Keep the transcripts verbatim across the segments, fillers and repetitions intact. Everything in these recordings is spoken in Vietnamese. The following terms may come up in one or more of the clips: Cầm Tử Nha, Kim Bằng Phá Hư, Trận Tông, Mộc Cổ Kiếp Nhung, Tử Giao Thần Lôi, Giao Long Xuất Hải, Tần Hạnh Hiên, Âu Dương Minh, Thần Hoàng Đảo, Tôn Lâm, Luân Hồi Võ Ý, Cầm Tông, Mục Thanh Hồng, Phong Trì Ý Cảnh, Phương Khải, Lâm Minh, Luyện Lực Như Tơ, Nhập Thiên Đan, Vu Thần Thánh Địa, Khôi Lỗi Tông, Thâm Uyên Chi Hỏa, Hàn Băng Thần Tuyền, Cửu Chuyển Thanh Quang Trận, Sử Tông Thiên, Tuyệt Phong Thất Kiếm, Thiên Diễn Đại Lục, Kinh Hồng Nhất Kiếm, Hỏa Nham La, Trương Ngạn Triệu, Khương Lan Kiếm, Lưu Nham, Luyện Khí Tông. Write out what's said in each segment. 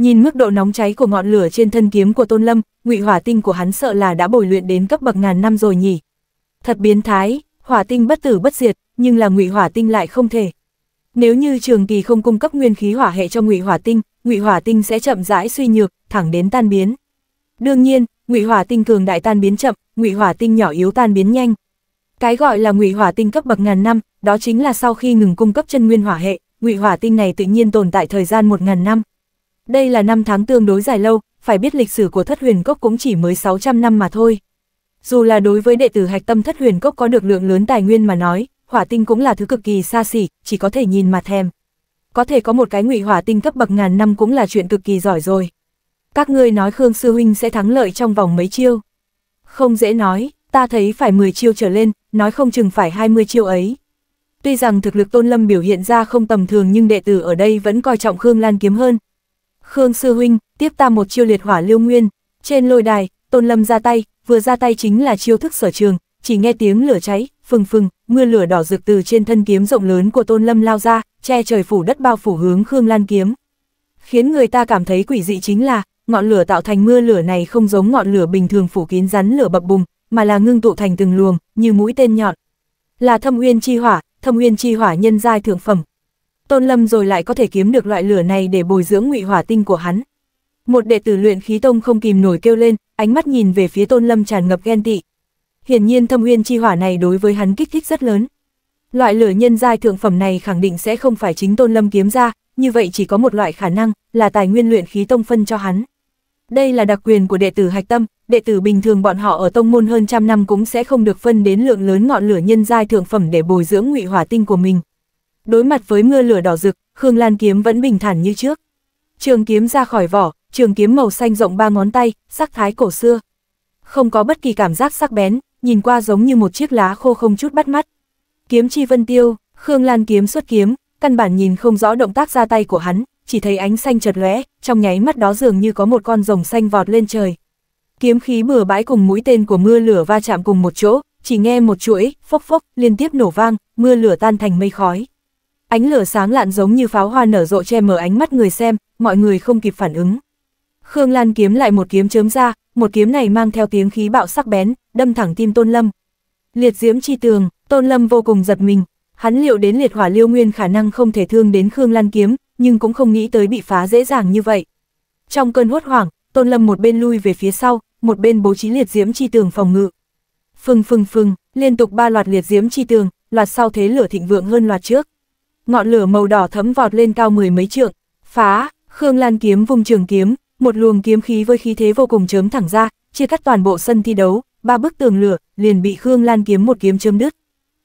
Nhìn mức độ nóng cháy của ngọn lửa trên thân kiếm của Tôn Lâm, ngụy hỏa tinh của hắn sợ là đã bồi luyện đến cấp bậc ngàn năm rồi nhỉ. Thật biến thái, hỏa tinh bất tử bất diệt, nhưng là ngụy hỏa tinh lại không thể. Nếu như trường kỳ không cung cấp nguyên khí hỏa hệ cho ngụy hỏa tinh, ngụy hỏa tinh sẽ chậm rãi suy nhược, thẳng đến tan biến. Đương nhiên, ngụy hỏa tinh cường đại tan biến chậm, ngụy hỏa tinh nhỏ yếu tan biến nhanh. Cái gọi là ngụy hỏa tinh cấp bậc ngàn năm, đó chính là sau khi ngừng cung cấp chân nguyên hỏa hệ, ngụy hỏa tinh này tự nhiên tồn tại thời gian một ngàn năm. Đây là năm tháng tương đối dài lâu, phải biết lịch sử của Thất Huyền Cốc cũng chỉ mới sáu trăm năm mà thôi. Dù là đối với đệ tử hạch tâm Thất Huyền Cốc có được lượng lớn tài nguyên mà nói, hỏa tinh cũng là thứ cực kỳ xa xỉ, chỉ có thể nhìn mà thèm. Có thể có một cái ngụy hỏa tinh cấp bậc ngàn năm cũng là chuyện cực kỳ giỏi rồi. Các ngươi nói Khương sư huynh sẽ thắng lợi trong vòng mấy chiêu? Không dễ nói, ta thấy phải mười chiêu trở lên, nói không chừng phải hai mươi chiêu ấy. Tuy rằng thực lực Tôn Lâm biểu hiện ra không tầm thường nhưng đệ tử ở đây vẫn coi trọng Khương Lan Kiếm hơn. Khương sư huynh, tiếp ta một chiêu liệt hỏa liêu nguyên. Trên lôi đài, Tôn Lâm ra tay, vừa ra tay chính là chiêu thức sở trường, chỉ nghe tiếng lửa cháy, phừng phừng, mưa lửa đỏ rực từ trên thân kiếm rộng lớn của Tôn Lâm lao ra, che trời phủ đất bao phủ hướng Khương Lan Kiếm. Khiến người ta cảm thấy quỷ dị chính là, ngọn lửa tạo thành mưa lửa này không giống ngọn lửa bình thường phủ kín rắn lửa bập bùng, mà là ngưng tụ thành từng luồng, như mũi tên nhọn. Là Thâm Uyên Chi Hỏa, Thâm Uyên Chi Hỏa nhân giai thượng phẩm. Tôn Lâm rồi lại có thể kiếm được loại lửa này để bồi dưỡng ngụy hỏa tinh của hắn. Một đệ tử Luyện Khí Tông không kìm nổi kêu lên, ánh mắt nhìn về phía Tôn Lâm tràn ngập ghen tị. Hiển nhiên Thâm Uyên Chi Hỏa này đối với hắn kích thích rất lớn. Loại lửa nhân giai thượng phẩm này khẳng định sẽ không phải chính Tôn Lâm kiếm ra, như vậy chỉ có một loại khả năng, là tài nguyên Luyện Khí Tông phân cho hắn. Đây là đặc quyền của đệ tử hạch tâm, đệ tử bình thường bọn họ ở tông môn hơn trăm năm cũng sẽ không được phân đến lượng lớn ngọn lửa nhân giai thượng phẩm để bồi dưỡng ngụy hỏa tinh của mình. Đối mặt với mưa lửa đỏ rực, Khương Lan Kiếm vẫn bình thản như trước. Trường kiếm ra khỏi vỏ, trường kiếm màu xanh rộng ba ngón tay, sắc thái cổ xưa. Không có bất kỳ cảm giác sắc bén, nhìn qua giống như một chiếc lá khô không chút bắt mắt. Kiếm chi vân tiêu, Khương Lan Kiếm xuất kiếm, căn bản nhìn không rõ động tác ra tay của hắn, chỉ thấy ánh xanh chợt lóe, trong nháy mắt đó dường như có một con rồng xanh vọt lên trời. Kiếm khí bừa bãi cùng mũi tên của mưa lửa va chạm cùng một chỗ, chỉ nghe một chuỗi phốc phốc liên tiếp nổ vang, mưa lửa tan thành mây khói. Ánh lửa sáng lạn giống như pháo hoa nở rộ che mờ ánh mắt người xem, mọi người không kịp phản ứng. Khương Lan Kiếm lại một kiếm chớm ra, một kiếm này mang theo tiếng khí bạo sắc bén, đâm thẳng tim Tôn Lâm. Liệt diễm chi tường, Tôn Lâm vô cùng giật mình, hắn liệu đến liệt hỏa liêu nguyên khả năng không thể thương đến Khương Lan Kiếm, nhưng cũng không nghĩ tới bị phá dễ dàng như vậy. Trong cơn hốt hoảng, Tôn Lâm một bên lui về phía sau, một bên bố trí liệt diễm chi tường phòng ngự. Phừng phừng phừng, liên tục ba loạt liệt diễm chi tường, loạt sau thế lửa thịnh vượng hơn loạt trước. Ngọn lửa màu đỏ thấm vọt lên cao mười mấy trượng, phá. Khương Lan Kiếm vung trường kiếm, một luồng kiếm khí với khí thế vô cùng chớm thẳng ra, chia cắt toàn bộ sân thi đấu, ba bức tường lửa liền bị Khương Lan Kiếm một kiếm chớm đứt.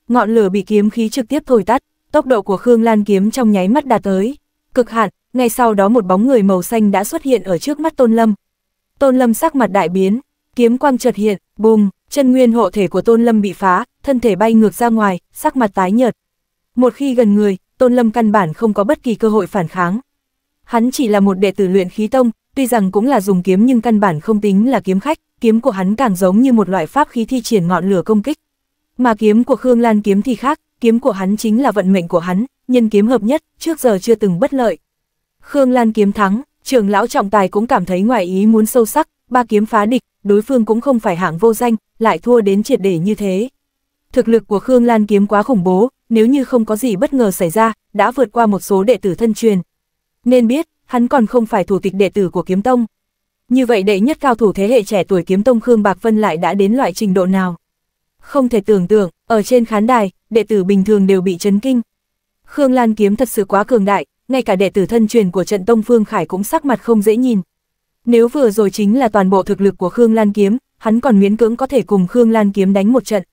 Ngọn lửa bị kiếm khí trực tiếp thổi tắt, tốc độ của Khương Lan Kiếm trong nháy mắt đạt tới cực hạn, ngay sau đó một bóng người màu xanh đã xuất hiện ở trước mắt Tôn Lâm. Tôn Lâm sắc mặt đại biến, kiếm quang chợt hiện, bùm, chân nguyên hộ thể của Tôn Lâm bị phá, thân thể bay ngược ra ngoài, sắc mặt tái nhợt. Một khi gần người, Tôn Lâm căn bản không có bất kỳ cơ hội phản kháng. Hắn chỉ là một đệ tử Luyện Khí Tông, tuy rằng cũng là dùng kiếm nhưng căn bản không tính là kiếm khách, kiếm của hắn càng giống như một loại pháp khí thi triển ngọn lửa công kích. Mà kiếm của Khương Lan Kiếm thì khác, kiếm của hắn chính là vận mệnh của hắn, nhân kiếm hợp nhất, trước giờ chưa từng bất lợi. Khương Lan Kiếm thắng, trưởng lão trọng tài cũng cảm thấy ngoài ý muốn sâu sắc, ba kiếm phá địch, đối phương cũng không phải hạng vô danh, lại thua đến triệt để như thế. Thực lực của Khương Lan Kiếm quá khủng bố, nếu như không có gì bất ngờ xảy ra, đã vượt qua một số đệ tử thân truyền. Nên biết, hắn còn không phải thủ tịch đệ tử của Kiếm Tông. Như vậy đệ nhất cao thủ thế hệ trẻ tuổi Kiếm Tông Khương Bạc Vân lại đã đến loại trình độ nào? Không thể tưởng tượng, ở trên khán đài, đệ tử bình thường đều bị chấn kinh. Khương Lan Kiếm thật sự quá cường đại, ngay cả đệ tử thân truyền của Trận Tông Phương Khải cũng sắc mặt không dễ nhìn. Nếu vừa rồi chính là toàn bộ thực lực của Khương Lan Kiếm, hắn còn miễn cưỡng có thể cùng Khương Lan Kiếm đánh một trận.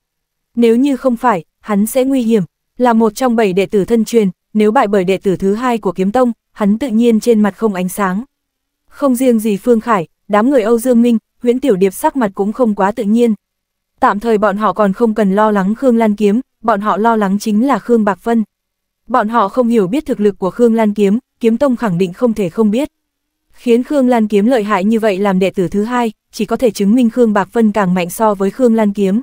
Nếu như không phải, hắn sẽ nguy hiểm. Là một trong bảy đệ tử thân truyền, nếu bại bởi đệ tử thứ hai của Kiếm Tông, hắn tự nhiên trên mặt không ánh sáng. Không riêng gì Phương Khải, đám người Âu Dương Minh, Huyễn Tiểu Điệp sắc mặt cũng không quá tự nhiên. Tạm thời bọn họ còn không cần lo lắng Khương Lan Kiếm, bọn họ lo lắng chính là Khương Bạc Vân. Bọn họ không hiểu biết thực lực của Khương Lan Kiếm, Kiếm Tông khẳng định không thể không biết. Khiến Khương Lan Kiếm lợi hại như vậy làm đệ tử thứ hai, chỉ có thể chứng minh Khương Bạc Vân càng mạnh so với Khương Lan Kiếm.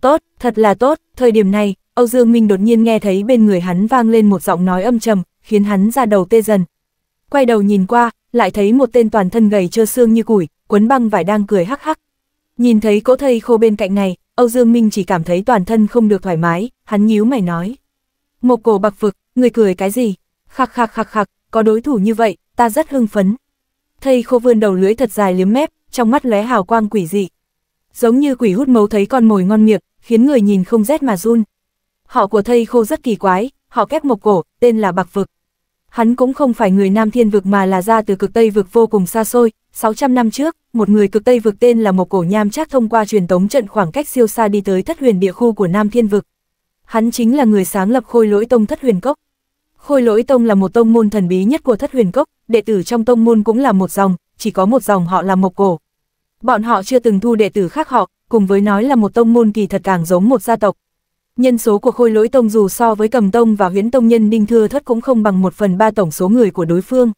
Tốt, thật là tốt, thời điểm này, Âu Dương Minh đột nhiên nghe thấy bên người hắn vang lên một giọng nói âm trầm, khiến hắn ra đầu tê dần. Quay đầu nhìn qua, lại thấy một tên toàn thân gầy trơ xương như củi, quấn băng vải đang cười hắc hắc. Nhìn thấy cỗ thây khô bên cạnh này, Âu Dương Minh chỉ cảm thấy toàn thân không được thoải mái, hắn nhíu mày nói. Mộc Cổ Bạc Vực, người cười cái gì? Khạc khạc khạc khạc, có đối thủ như vậy, ta rất hưng phấn. Thây khô vươn đầu lưỡi thật dài liếm mép, trong mắt lóe hào quang quỷ dị. Giống như quỷ hút máu thấy con mồi ngon miệng, khiến người nhìn không rét mà run. Họ của thây khô rất kỳ quái, họ kép Mộc Cổ, tên là Bạc Vực. Hắn cũng không phải người Nam Thiên Vực mà là ra từ cực Tây Vực vô cùng xa xôi. sáu trăm năm trước, một người cực Tây Vực tên là Mộc Cổ Nham Trác thông qua truyền tống trận khoảng cách siêu xa đi tới Thất Huyền địa khu của Nam Thiên Vực. Hắn chính là người sáng lập Khôi Lỗi Tông Thất Huyền Cốc. Khôi Lỗi Tông là một tông môn thần bí nhất của Thất Huyền Cốc, đệ tử trong tông môn cũng là một dòng, chỉ có một dòng họ là Mộc Cổ. Bọn họ chưa từng thu đệ tử khác họ, cùng với nói là một tông môn kỳ thật càng giống một gia tộc. Nhân số của Khôi Lỗi Tông dù so với Cầm Tông và Huyễn Tông nhân đinh thưa thất cũng không bằng một phần ba tổng số người của đối phương.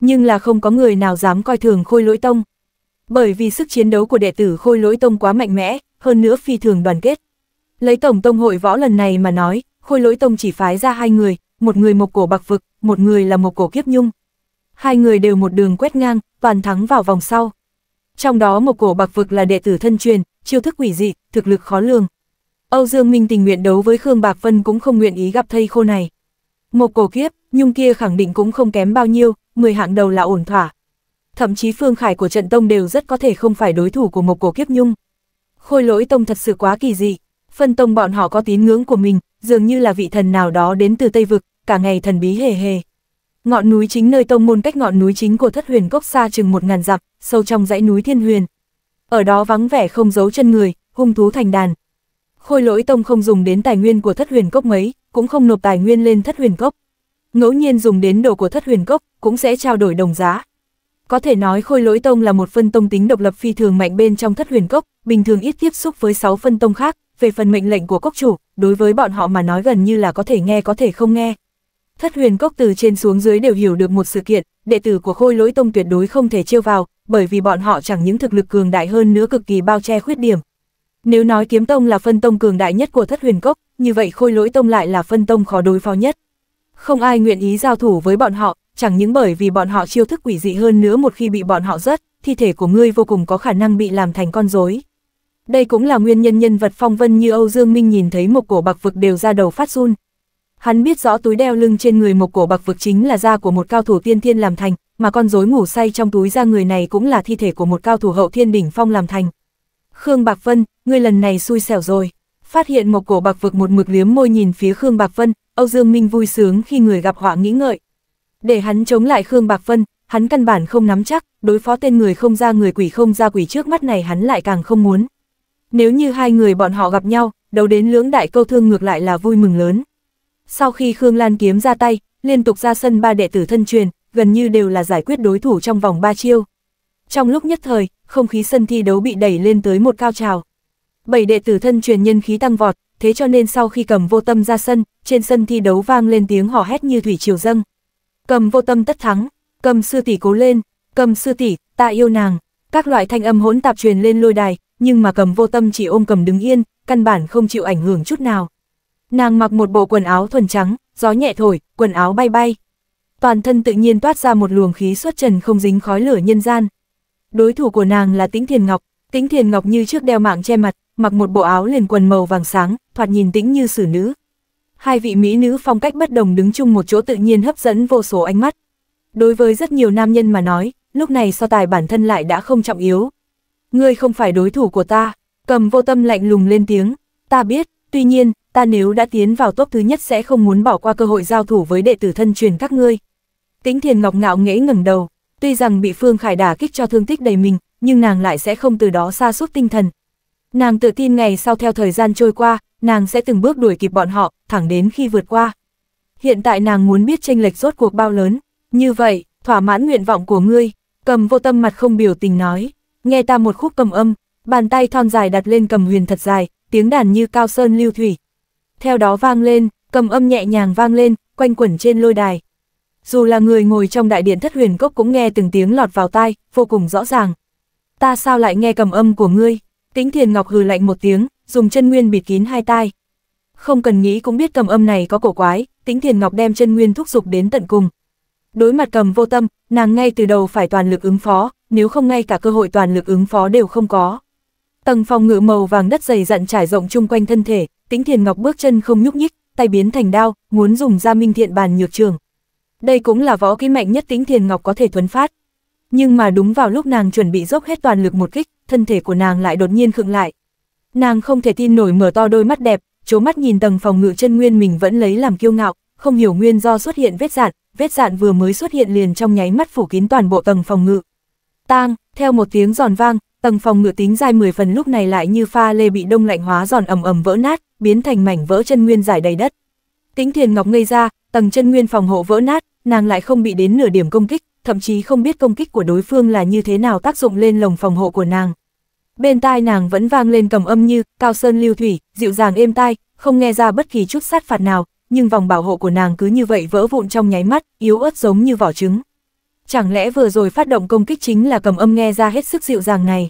Nhưng là không có người nào dám coi thường Khôi Lỗi Tông. Bởi vì sức chiến đấu của đệ tử Khôi Lỗi Tông quá mạnh mẽ, hơn nữa phi thường đoàn kết. Lấy Tổng Tông hội võ lần này mà nói, Khôi Lỗi Tông chỉ phái ra hai người, một người Mộc Cổ Bạc Vực, một người là Mộc Cổ Kiếp Nhung. Hai người đều một đường quét ngang, toàn thắng vào vòng sau. Trong đó Mộc Cổ Bạc Vực là đệ tử thân truyền, chiêu thức quỷ dị, thực lực khó lường. Âu Dương Minh tình nguyện đấu với Khương Bạc Vân cũng không nguyện ý gặp thây khô này. Mộc Cổ Kiếp Nhung kia khẳng định cũng không kém bao nhiêu, mười hạng đầu là ổn thỏa. Thậm chí Phương Khải của Trận Tông đều rất có thể không phải đối thủ của Mộc Cổ Kiếp Nhung. Khôi Lỗi Tông thật sự quá kỳ dị, phân tông bọn họ có tín ngưỡng của mình, dường như là vị thần nào đó đến từ Tây Vực, cả ngày thần bí hề hề. Ngọn núi chính nơi tông môn cách ngọn núi chính của Thất Huyền Cốc xa chừng một ngàn dặm, sâu trong dãy núi Thiên Huyền. Ở đó vắng vẻ không giấu chân người, hung thú thành đàn. Khôi Lỗi Tông không dùng đến tài nguyên của Thất Huyền Cốc mấy, cũng không nộp tài nguyên lên Thất Huyền Cốc. Ngẫu nhiên dùng đến đồ của Thất Huyền Cốc, cũng sẽ trao đổi đồng giá. Có thể nói Khôi Lỗi Tông là một phân tông tính độc lập phi thường mạnh bên trong Thất Huyền Cốc, bình thường ít tiếp xúc với sáu phân tông khác, về phần mệnh lệnh của cốc chủ, đối với bọn họ mà nói gần như là có thể nghe có thể không nghe. Thất Huyền Cốc từ trên xuống dưới đều hiểu được một sự kiện, đệ tử của Khôi Lỗi Tông tuyệt đối không thể trêu vào, bởi vì bọn họ chẳng những thực lực cường đại hơn nữa cực kỳ bao che khuyết điểm. Nếu nói Kiếm Tông là phân tông cường đại nhất của Thất Huyền Cốc, như vậy Khôi Lỗi Tông lại là phân tông khó đối phó nhất. Không ai nguyện ý giao thủ với bọn họ, chẳng những bởi vì bọn họ chiêu thức quỷ dị hơn nữa một khi bị bọn họ rớt, thi thể của ngươi vô cùng có khả năng bị làm thành con rối. Đây cũng là nguyên nhân nhân vật phong vân như Âu Dương Minh nhìn thấy Mộc Cổ Bạc Vực đều ra đầu phát run. Hắn biết rõ túi đeo lưng trên người Mộc Cổ Bạc Vực chính là da của một cao thủ tiên thiên làm thành, mà con rối ngủ say trong túi da người này cũng là thi thể của một cao thủ hậu thiên đỉnh phong làm thành. Khương Bạc Vân, ngươi lần này xui xẻo rồi. Phát hiện Mộc Cổ Bạc Vực một mực liếm môi nhìn phía Khương Bạc Vân, Âu Dương Minh vui sướng khi người gặp họa nghĩ ngợi. Để hắn chống lại Khương Bạc Vân, hắn căn bản không nắm chắc, đối phó tên người không ra người quỷ không ra quỷ trước mắt này hắn lại càng không muốn. Nếu như hai người bọn họ gặp nhau, đấu đến lưỡng đại câu thương ngược lại là vui mừng lớn. Sau khi Khương Lan Kiếm ra tay, liên tục ra sân ba đệ tử thân truyền, gần như đều là giải quyết đối thủ trong vòng ba chiêu. Trong lúc nhất thời, không khí sân thi đấu bị đẩy lên tới một cao trào. Bảy đệ tử thân truyền nhân khí tăng vọt, thế cho nên sau khi Cầm Vô Tâm ra sân, trên sân thi đấu vang lên tiếng hò hét như thủy triều dâng. Cầm Vô Tâm tất thắng, Cầm sư tỷ cố lên, Cầm sư tỷ, ta yêu nàng. Các loại thanh âm hỗn tạp truyền lên lôi đài, nhưng mà Cầm Vô Tâm chỉ ôm cầm đứng yên, căn bản không chịu ảnh hưởng chút nào. Nàng mặc một bộ quần áo thuần trắng, gió nhẹ thổi, quần áo bay bay. Toàn thân tự nhiên toát ra một luồng khí xuất trần không dính khói lửa nhân gian. Đối thủ của nàng là Tĩnh Thiền Ngọc, Tĩnh Thiền Ngọc như trước đeo mạng che mặt, mặc một bộ áo liền quần màu vàng sáng, thoạt nhìn tĩnh như xử nữ. Hai vị mỹ nữ phong cách bất đồng đứng chung một chỗ tự nhiên hấp dẫn vô số ánh mắt. Đối với rất nhiều nam nhân mà nói, lúc này so tài bản thân lại đã không trọng yếu. Ngươi không phải đối thủ của ta, Cầm Vô Tâm lạnh lùng lên tiếng, ta biết, tuy nhiên, ta nếu đã tiến vào top thứ nhất sẽ không muốn bỏ qua cơ hội giao thủ với đệ tử thân truyền các ngươi. Tĩnh Thiền Ngọc ngạo nghễ ngẩng đầu, tuy rằng bị Phương Khải đả kích cho thương tích đầy mình, nhưng nàng lại sẽ không từ đó sa sút tinh thần. Nàng tự tin ngày sau theo thời gian trôi qua, nàng sẽ từng bước đuổi kịp bọn họ, thẳng đến khi vượt qua. Hiện tại nàng muốn biết chênh lệch rốt cuộc bao lớn, như vậy, thỏa mãn nguyện vọng của ngươi, Cầm Vô Tâm mặt không biểu tình nói, nghe ta một khúc cầm âm, bàn tay thon dài đặt lên cầm huyền thật dài, tiếng đàn như cao sơn lưu thủy. Theo đó vang lên, cầm âm nhẹ nhàng vang lên, quanh quẩn trên lôi đài. Dù là người ngồi trong đại điện Thất Huyền Cốc cũng nghe từng tiếng lọt vào tai, vô cùng rõ ràng. Ta sao lại nghe cầm âm của ngươi? Tĩnh Thiền Ngọc hừ lạnh một tiếng, dùng chân nguyên bịt kín hai tai. Không cần nghĩ cũng biết cầm âm này có cổ quái, Tĩnh Thiền Ngọc đem chân nguyên thúc giục đến tận cùng. Đối mặt Cầm Vô Tâm, nàng ngay từ đầu phải toàn lực ứng phó, nếu không ngay cả cơ hội toàn lực ứng phó đều không có. Tầng phòng ngự màu vàng đất dày dặn trải rộng chung quanh thân thể, Tĩnh Thiền Ngọc bước chân không nhúc nhích, tay biến thành đao, muốn dùng ra Minh Thiện Bàn Nhược Trường. Đây cũng là võ kỹ mạnh nhất Tĩnh Thiền Ngọc có thể thuấn phát. Nhưng mà đúng vào lúc nàng chuẩn bị dốc hết toàn lực một kích, thân thể của nàng lại đột nhiên khựng lại. Nàng không thể tin nổi mở to đôi mắt đẹp, chố mắt nhìn tầng phòng ngự chân nguyên mình vẫn lấy làm kiêu ngạo, không hiểu nguyên do xuất hiện vết dạn, vết dạn vừa mới xuất hiện liền trong nháy mắt phủ kín toàn bộ tầng phòng ngự. Tang, theo một tiếng giòn vang, tầng phòng ngự tính dai mười phần lúc này lại như pha lê bị đông lạnh hóa giòn ầm ầm vỡ nát, biến thành mảnh vỡ chân nguyên rải đầy đất. Tĩnh Thiền Ngọc ngây ra, tầng chân nguyên phòng hộ vỡ nát, nàng lại không bị đến nửa điểm công kích, thậm chí không biết công kích của đối phương là như thế nào tác dụng lên lồng phòng hộ của nàng. Bên tai nàng vẫn vang lên cầm âm như cao sơn lưu thủy, dịu dàng êm tai, không nghe ra bất kỳ chút sát phạt nào, nhưng vòng bảo hộ của nàng cứ như vậy vỡ vụn trong nháy mắt, yếu ớt giống như vỏ trứng. Chẳng lẽ vừa rồi phát động công kích chính là cầm âm nghe ra hết sức dịu dàng này?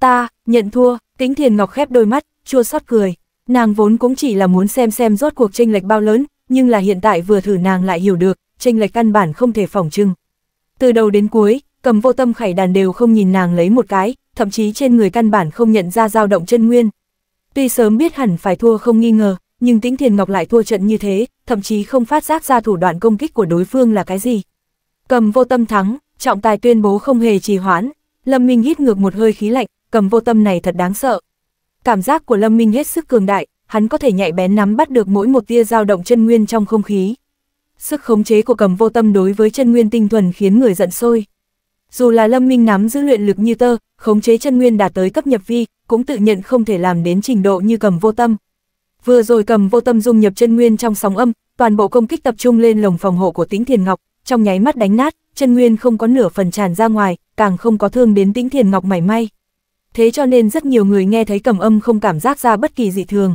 Ta nhận thua. Tĩnh Thiền Ngọc khép đôi mắt, chua xót cười. Nàng vốn cũng chỉ là muốn xem xem rốt cuộc chênh lệch bao lớn, nhưng là hiện tại vừa thử nàng lại hiểu được, chênh lệch căn bản không thể phỏng chừng. Từ đầu đến cuối, Cầm Vô Tâm Khải Đàn đều không nhìn nàng lấy một cái, thậm chí trên người căn bản không nhận ra dao động chân nguyên. Tuy sớm biết hẳn phải thua không nghi ngờ, nhưng Tĩnh Thiền Ngọc lại thua trận như thế, thậm chí không phát giác ra thủ đoạn công kích của đối phương là cái gì. Cầm Vô Tâm thắng, trọng tài tuyên bố không hề trì hoãn. Lâm Minh hít ngược một hơi khí lạnh, Cầm Vô Tâm này thật đáng sợ. Cảm giác của Lâm Minh hết sức cường đại, hắn có thể nhạy bén nắm bắt được mỗi một tia dao động chân nguyên trong không khí. Sức khống chế của Cầm Vô Tâm đối với chân nguyên tinh thuần khiến người giận sôi. Dù là Lâm Minh nắm giữ luyện lực như tơ, khống chế chân nguyên đạt tới cấp nhập vi, cũng tự nhận không thể làm đến trình độ như Cầm Vô Tâm. Vừa rồi Cầm Vô Tâm dung nhập chân nguyên trong sóng âm, toàn bộ công kích tập trung lên lồng phòng hộ của Tĩnh Thiền Ngọc, trong nháy mắt đánh nát, chân nguyên không có nửa phần tràn ra ngoài, càng không có thương đến Tĩnh Thiền Ngọc mảy may. Thế cho nên rất nhiều người nghe thấy cầm âm không cảm giác ra bất kỳ dị thường.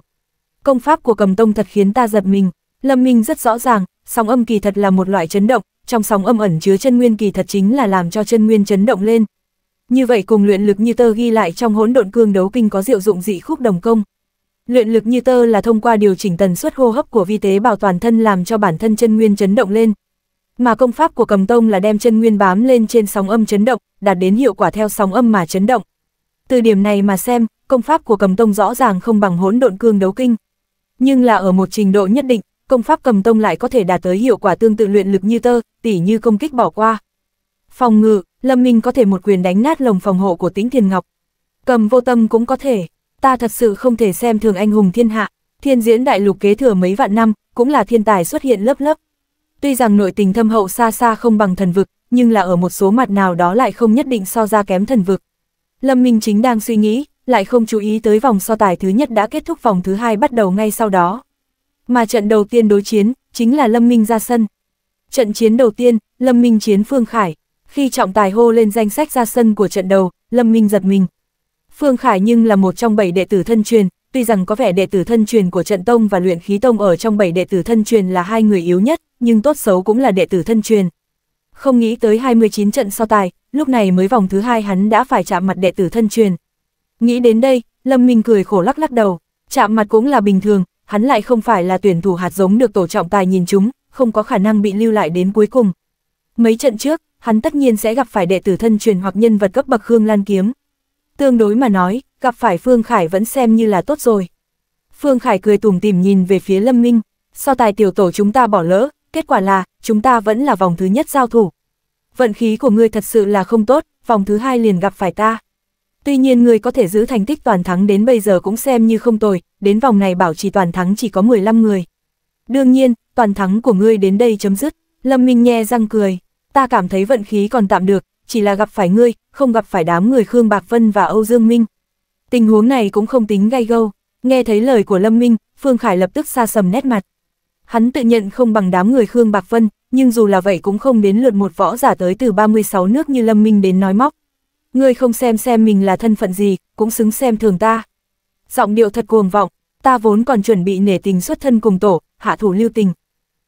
Công pháp của Cầm Tông thật khiến ta giật mình. Lâm Minh rất rõ ràng, sóng âm kỳ thật là một loại chấn động, trong sóng âm ẩn chứa chân nguyên kỳ thật chính là làm cho chân nguyên chấn động lên. Như vậy cùng luyện lực như tơ ghi lại trong hỗn độn cương đấu kinh có diệu dụng dị khúc đồng công. Luyện lực như tơ là thông qua điều chỉnh tần suất hô hấp của vi tế bào toàn thân làm cho bản thân chân nguyên chấn động lên. Mà công pháp của Cầm Tông là đem chân nguyên bám lên trên sóng âm chấn động, đạt đến hiệu quả theo sóng âm mà chấn động. Từ điểm này mà xem, công pháp của Cầm Tông rõ ràng không bằng hỗn độn cương đấu kinh. Nhưng là ở một trình độ nhất định, công pháp Cầm Tông lại có thể đạt tới hiệu quả tương tự luyện lực như tơ, tỉ như công kích bỏ qua. Phòng ngự, Lâm Minh có thể một quyền đánh nát lồng phòng hộ của Tĩnh Thiền Ngọc. Cầm Vô Tâm cũng có thể, ta thật sự không thể xem thường anh hùng thiên hạ, thiên diễn đại lục kế thừa mấy vạn năm, cũng là thiên tài xuất hiện lớp lớp. Tuy rằng nội tình thâm hậu xa xa không bằng thần vực, nhưng là ở một số mặt nào đó lại không nhất định so ra kém thần vực. Lâm Minh chính đang suy nghĩ, lại không chú ý tới vòng so tài thứ nhất đã kết thúc, vòng thứ hai bắt đầu ngay sau đó. Mà trận đầu tiên đối chiến, chính là Lâm Minh ra sân. Trận chiến đầu tiên, Lâm Minh chiến Phương Khải. Khi trọng tài hô lên danh sách ra sân của trận đầu, Lâm Minh giật mình. Phương Khải nhưng là một trong bảy đệ tử thân truyền, tuy rằng có vẻ đệ tử thân truyền của Trận Tông và Luyện Khí Tông ở trong bảy đệ tử thân truyền là hai người yếu nhất, nhưng tốt xấu cũng là đệ tử thân truyền. Không nghĩ tới hai mươi chín trận so tài, lúc này mới vòng thứ hai hắn đã phải chạm mặt đệ tử thân truyền. Nghĩ đến đây, Lâm Minh cười khổ lắc lắc đầu, chạm mặt cũng là bình thường, hắn lại không phải là tuyển thủ hạt giống được tổ trọng tài nhìn chúng, không có khả năng bị lưu lại đến cuối cùng. Mấy trận trước, hắn tất nhiên sẽ gặp phải đệ tử thân truyền hoặc nhân vật cấp bậc Khương Lan Kiếm. Tương đối mà nói, gặp phải Phương Khải vẫn xem như là tốt rồi. Phương Khải cười tủm tỉm nhìn về phía Lâm Minh, so tài tiểu tổ chúng ta bỏ lỡ, kết quả là chúng ta vẫn là vòng thứ nhất giao thủ. Vận khí của ngươi thật sự là không tốt, vòng thứ hai liền gặp phải ta. Tuy nhiên ngươi có thể giữ thành tích toàn thắng đến bây giờ cũng xem như không tồi, đến vòng này bảo trì toàn thắng chỉ có mười lăm người. Đương nhiên, toàn thắng của ngươi đến đây chấm dứt. Lâm Minh nhe răng cười, ta cảm thấy vận khí còn tạm được, chỉ là gặp phải ngươi, không gặp phải đám người Khương Bạc Vân và Âu Dương Minh. Tình huống này cũng không tính gay gâu. Nghe thấy lời của Lâm Minh, Phương Khải lập tức xa sầm nét mặt. Hắn tự nhận không bằng đám người Khương Bạc Vân, nhưng dù là vậy cũng không đến lượt một võ giả tới từ ba mươi sáu nước như Lâm Minh đến nói móc. Ngươi không xem xem mình là thân phận gì, cũng xứng xem thường ta. Giọng điệu thật cuồng vọng, ta vốn còn chuẩn bị nể tình xuất thân cùng tổ, hạ thủ lưu tình.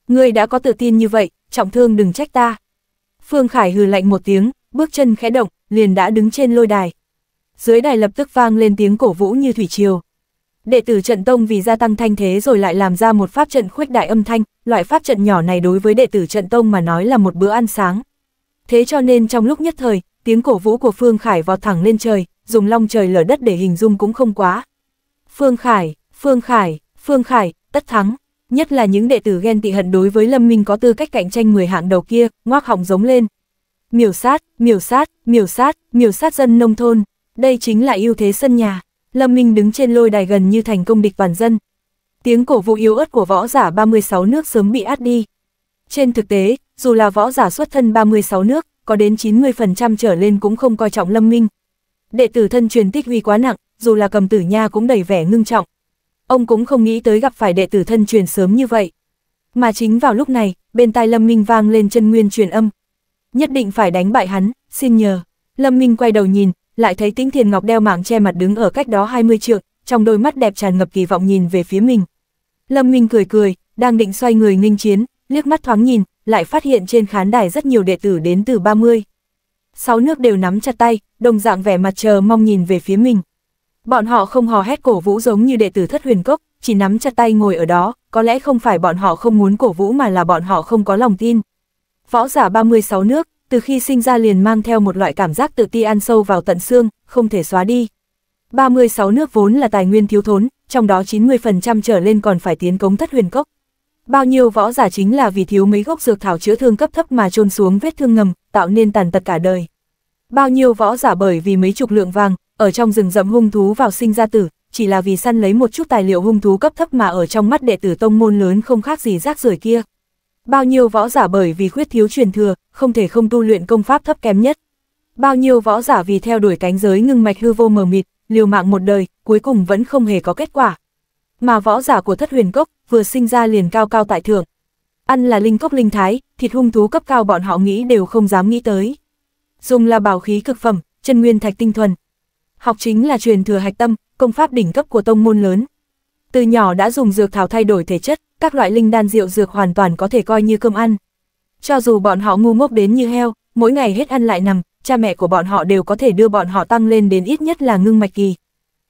Ngươi đã có tự tin như vậy, trọng thương đừng trách ta. Phương Khải hừ lạnh một tiếng, bước chân khẽ động, liền đã đứng trên lôi đài. Dưới đài lập tức vang lên tiếng cổ vũ như thủy triều. Đệ tử Trận Tông vì gia tăng thanh thế rồi lại làm ra một pháp trận khuếch đại âm thanh, loại pháp trận nhỏ này đối với đệ tử Trận Tông mà nói là một bữa ăn sáng. Thế cho nên trong lúc nhất thời, tiếng cổ vũ của Phương Khải vọt thẳng lên trời, dùng long trời lở đất để hình dung cũng không quá. Phương Khải, Phương Khải, Phương Khải, tất thắng. Nhất là những đệ tử ghen tị hận đối với Lâm Minh có tư cách cạnh tranh mười hạng đầu kia, ngoác họng giống lên. Miểu sát, miểu sát, miểu sát, miểu sát dân nông thôn. Đây chính là ưu thế sân nhà. Lâm Minh đứng trên lôi đài gần như thành công địch toàn dân. Tiếng cổ vũ yếu ớt của võ giả ba mươi sáu nước sớm bị át đi. Trên thực tế, dù là võ giả xuất thân ba mươi sáu nước, có đến chín mươi phần trăm trở lên cũng không coi trọng Lâm Minh. Đệ tử thân truyền tích huy quá nặng, dù là Cầm Tử Nha cũng đầy vẻ ngưng trọng. Ông cũng không nghĩ tới gặp phải đệ tử thân truyền sớm như vậy. Mà chính vào lúc này, bên tai Lâm Minh vang lên chân nguyên truyền âm. Nhất định phải đánh bại hắn, xin nhờ. Lâm Minh quay đầu nhìn, lại thấy Tĩnh Thiền Ngọc đeo mạng che mặt đứng ở cách đó hai mươi trượng, trong đôi mắt đẹp tràn ngập kỳ vọng nhìn về phía mình. Lâm Minh cười cười, đang định xoay người nghênh chiến, liếc mắt thoáng nhìn, lại phát hiện trên khán đài rất nhiều đệ tử đến từ ba mươi sáu nước đều nắm chặt tay, đồng dạng vẻ mặt chờ mong nhìn về phía mình. Bọn họ không hò hét cổ vũ giống như đệ tử Thất Huyền Cốc, chỉ nắm chặt tay ngồi ở đó, có lẽ không phải bọn họ không muốn cổ vũ mà là bọn họ không có lòng tin. Võ giả ba mươi sáu nước, từ khi sinh ra liền mang theo một loại cảm giác tự ti ăn sâu vào tận xương, không thể xóa đi. ba mươi sáu nước vốn là tài nguyên thiếu thốn, trong đó chín mươi phần trăm trở lên còn phải tiến cống Thất Huyền Cốc. Bao nhiêu võ giả chính là vì thiếu mấy gốc dược thảo chữa thương cấp thấp mà chôn xuống vết thương ngầm, tạo nên tàn tật cả đời. Bao nhiêu võ giả bởi vì mấy chục lượng vàng, ở trong rừng rậm hung thú vào sinh ra tử, chỉ là vì săn lấy một chút tài liệu hung thú cấp thấp mà ở trong mắt đệ tử tông môn lớn không khác gì rác rưởi kia. Bao nhiêu võ giả bởi vì khuyết thiếu truyền thừa, không thể không tu luyện công pháp thấp kém nhất. Bao nhiêu võ giả vì theo đuổi cánh giới ngưng mạch hư vô mờ mịt, liều mạng một đời, cuối cùng vẫn không hề có kết quả. Mà võ giả của Thất Huyền Cốc vừa sinh ra liền cao cao tại thượng. Ăn là linh cốc linh thái, thịt hung thú cấp cao bọn họ nghĩ đều không dám nghĩ tới. Dùng là bảo khí cực phẩm, chân nguyên thạch tinh thuần. Học chính là truyền thừa hạch tâm, công pháp đỉnh cấp của tông môn lớn. Từ nhỏ đã dùng dược thảo thay đổi thể chất, các loại linh đan rượu dược hoàn toàn có thể coi như cơm ăn. Cho dù bọn họ ngu ngốc đến như heo, mỗi ngày hết ăn lại nằm, cha mẹ của bọn họ đều có thể đưa bọn họ tăng lên đến ít nhất là ngưng mạch kỳ.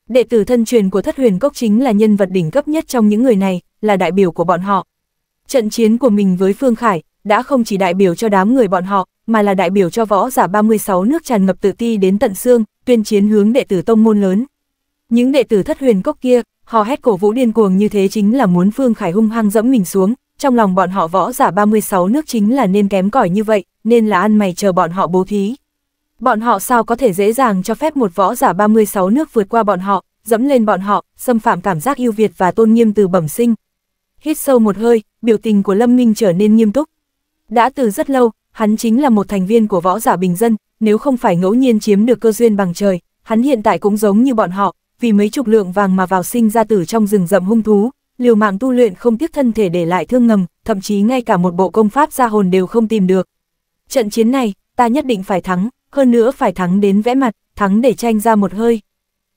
Đệ tử thân truyền của Thất Huyền Cốc chính là nhân vật đỉnh cấp nhất trong những người này, là đại biểu của bọn họ. Trận chiến của mình với Phương Khải đã không chỉ đại biểu cho đám người bọn họ, mà là đại biểu cho võ giả ba mươi sáu nước tràn ngập tự ti đến tận xương, tuyên chiến hướng đệ tử tông môn lớn. Những đệ tử Thất Huyền Cốc kia, hò hét cổ vũ điên cuồng như thế chính là muốn Phương Khải hung hăng dẫm mình xuống, trong lòng bọn họ võ giả ba mươi sáu nước chính là nên kém cỏi như vậy, nên là ăn mày chờ bọn họ bố thí. Bọn họ sao có thể dễ dàng cho phép một võ giả ba mươi sáu nước vượt qua bọn họ, dẫm lên bọn họ, xâm phạm cảm giác ưu việt và tôn nghiêm từ bẩm sinh. Hít sâu một hơi, biểu tình của Lâm Minh trở nên nghiêm túc. Đã từ rất lâu, hắn chính là một thành viên của võ giả bình dân, nếu không phải ngẫu nhiên chiếm được cơ duyên bằng trời, hắn hiện tại cũng giống như bọn họ, vì mấy chục lượng vàng mà vào sinh ra tử trong rừng rậm hung thú, liều mạng tu luyện không tiếc thân thể để lại thương ngầm, thậm chí ngay cả một bộ công pháp gia hồn đều không tìm được. Trận chiến này, ta nhất định phải thắng, hơn nữa phải thắng đến vẽ mặt, thắng để tranh ra một hơi.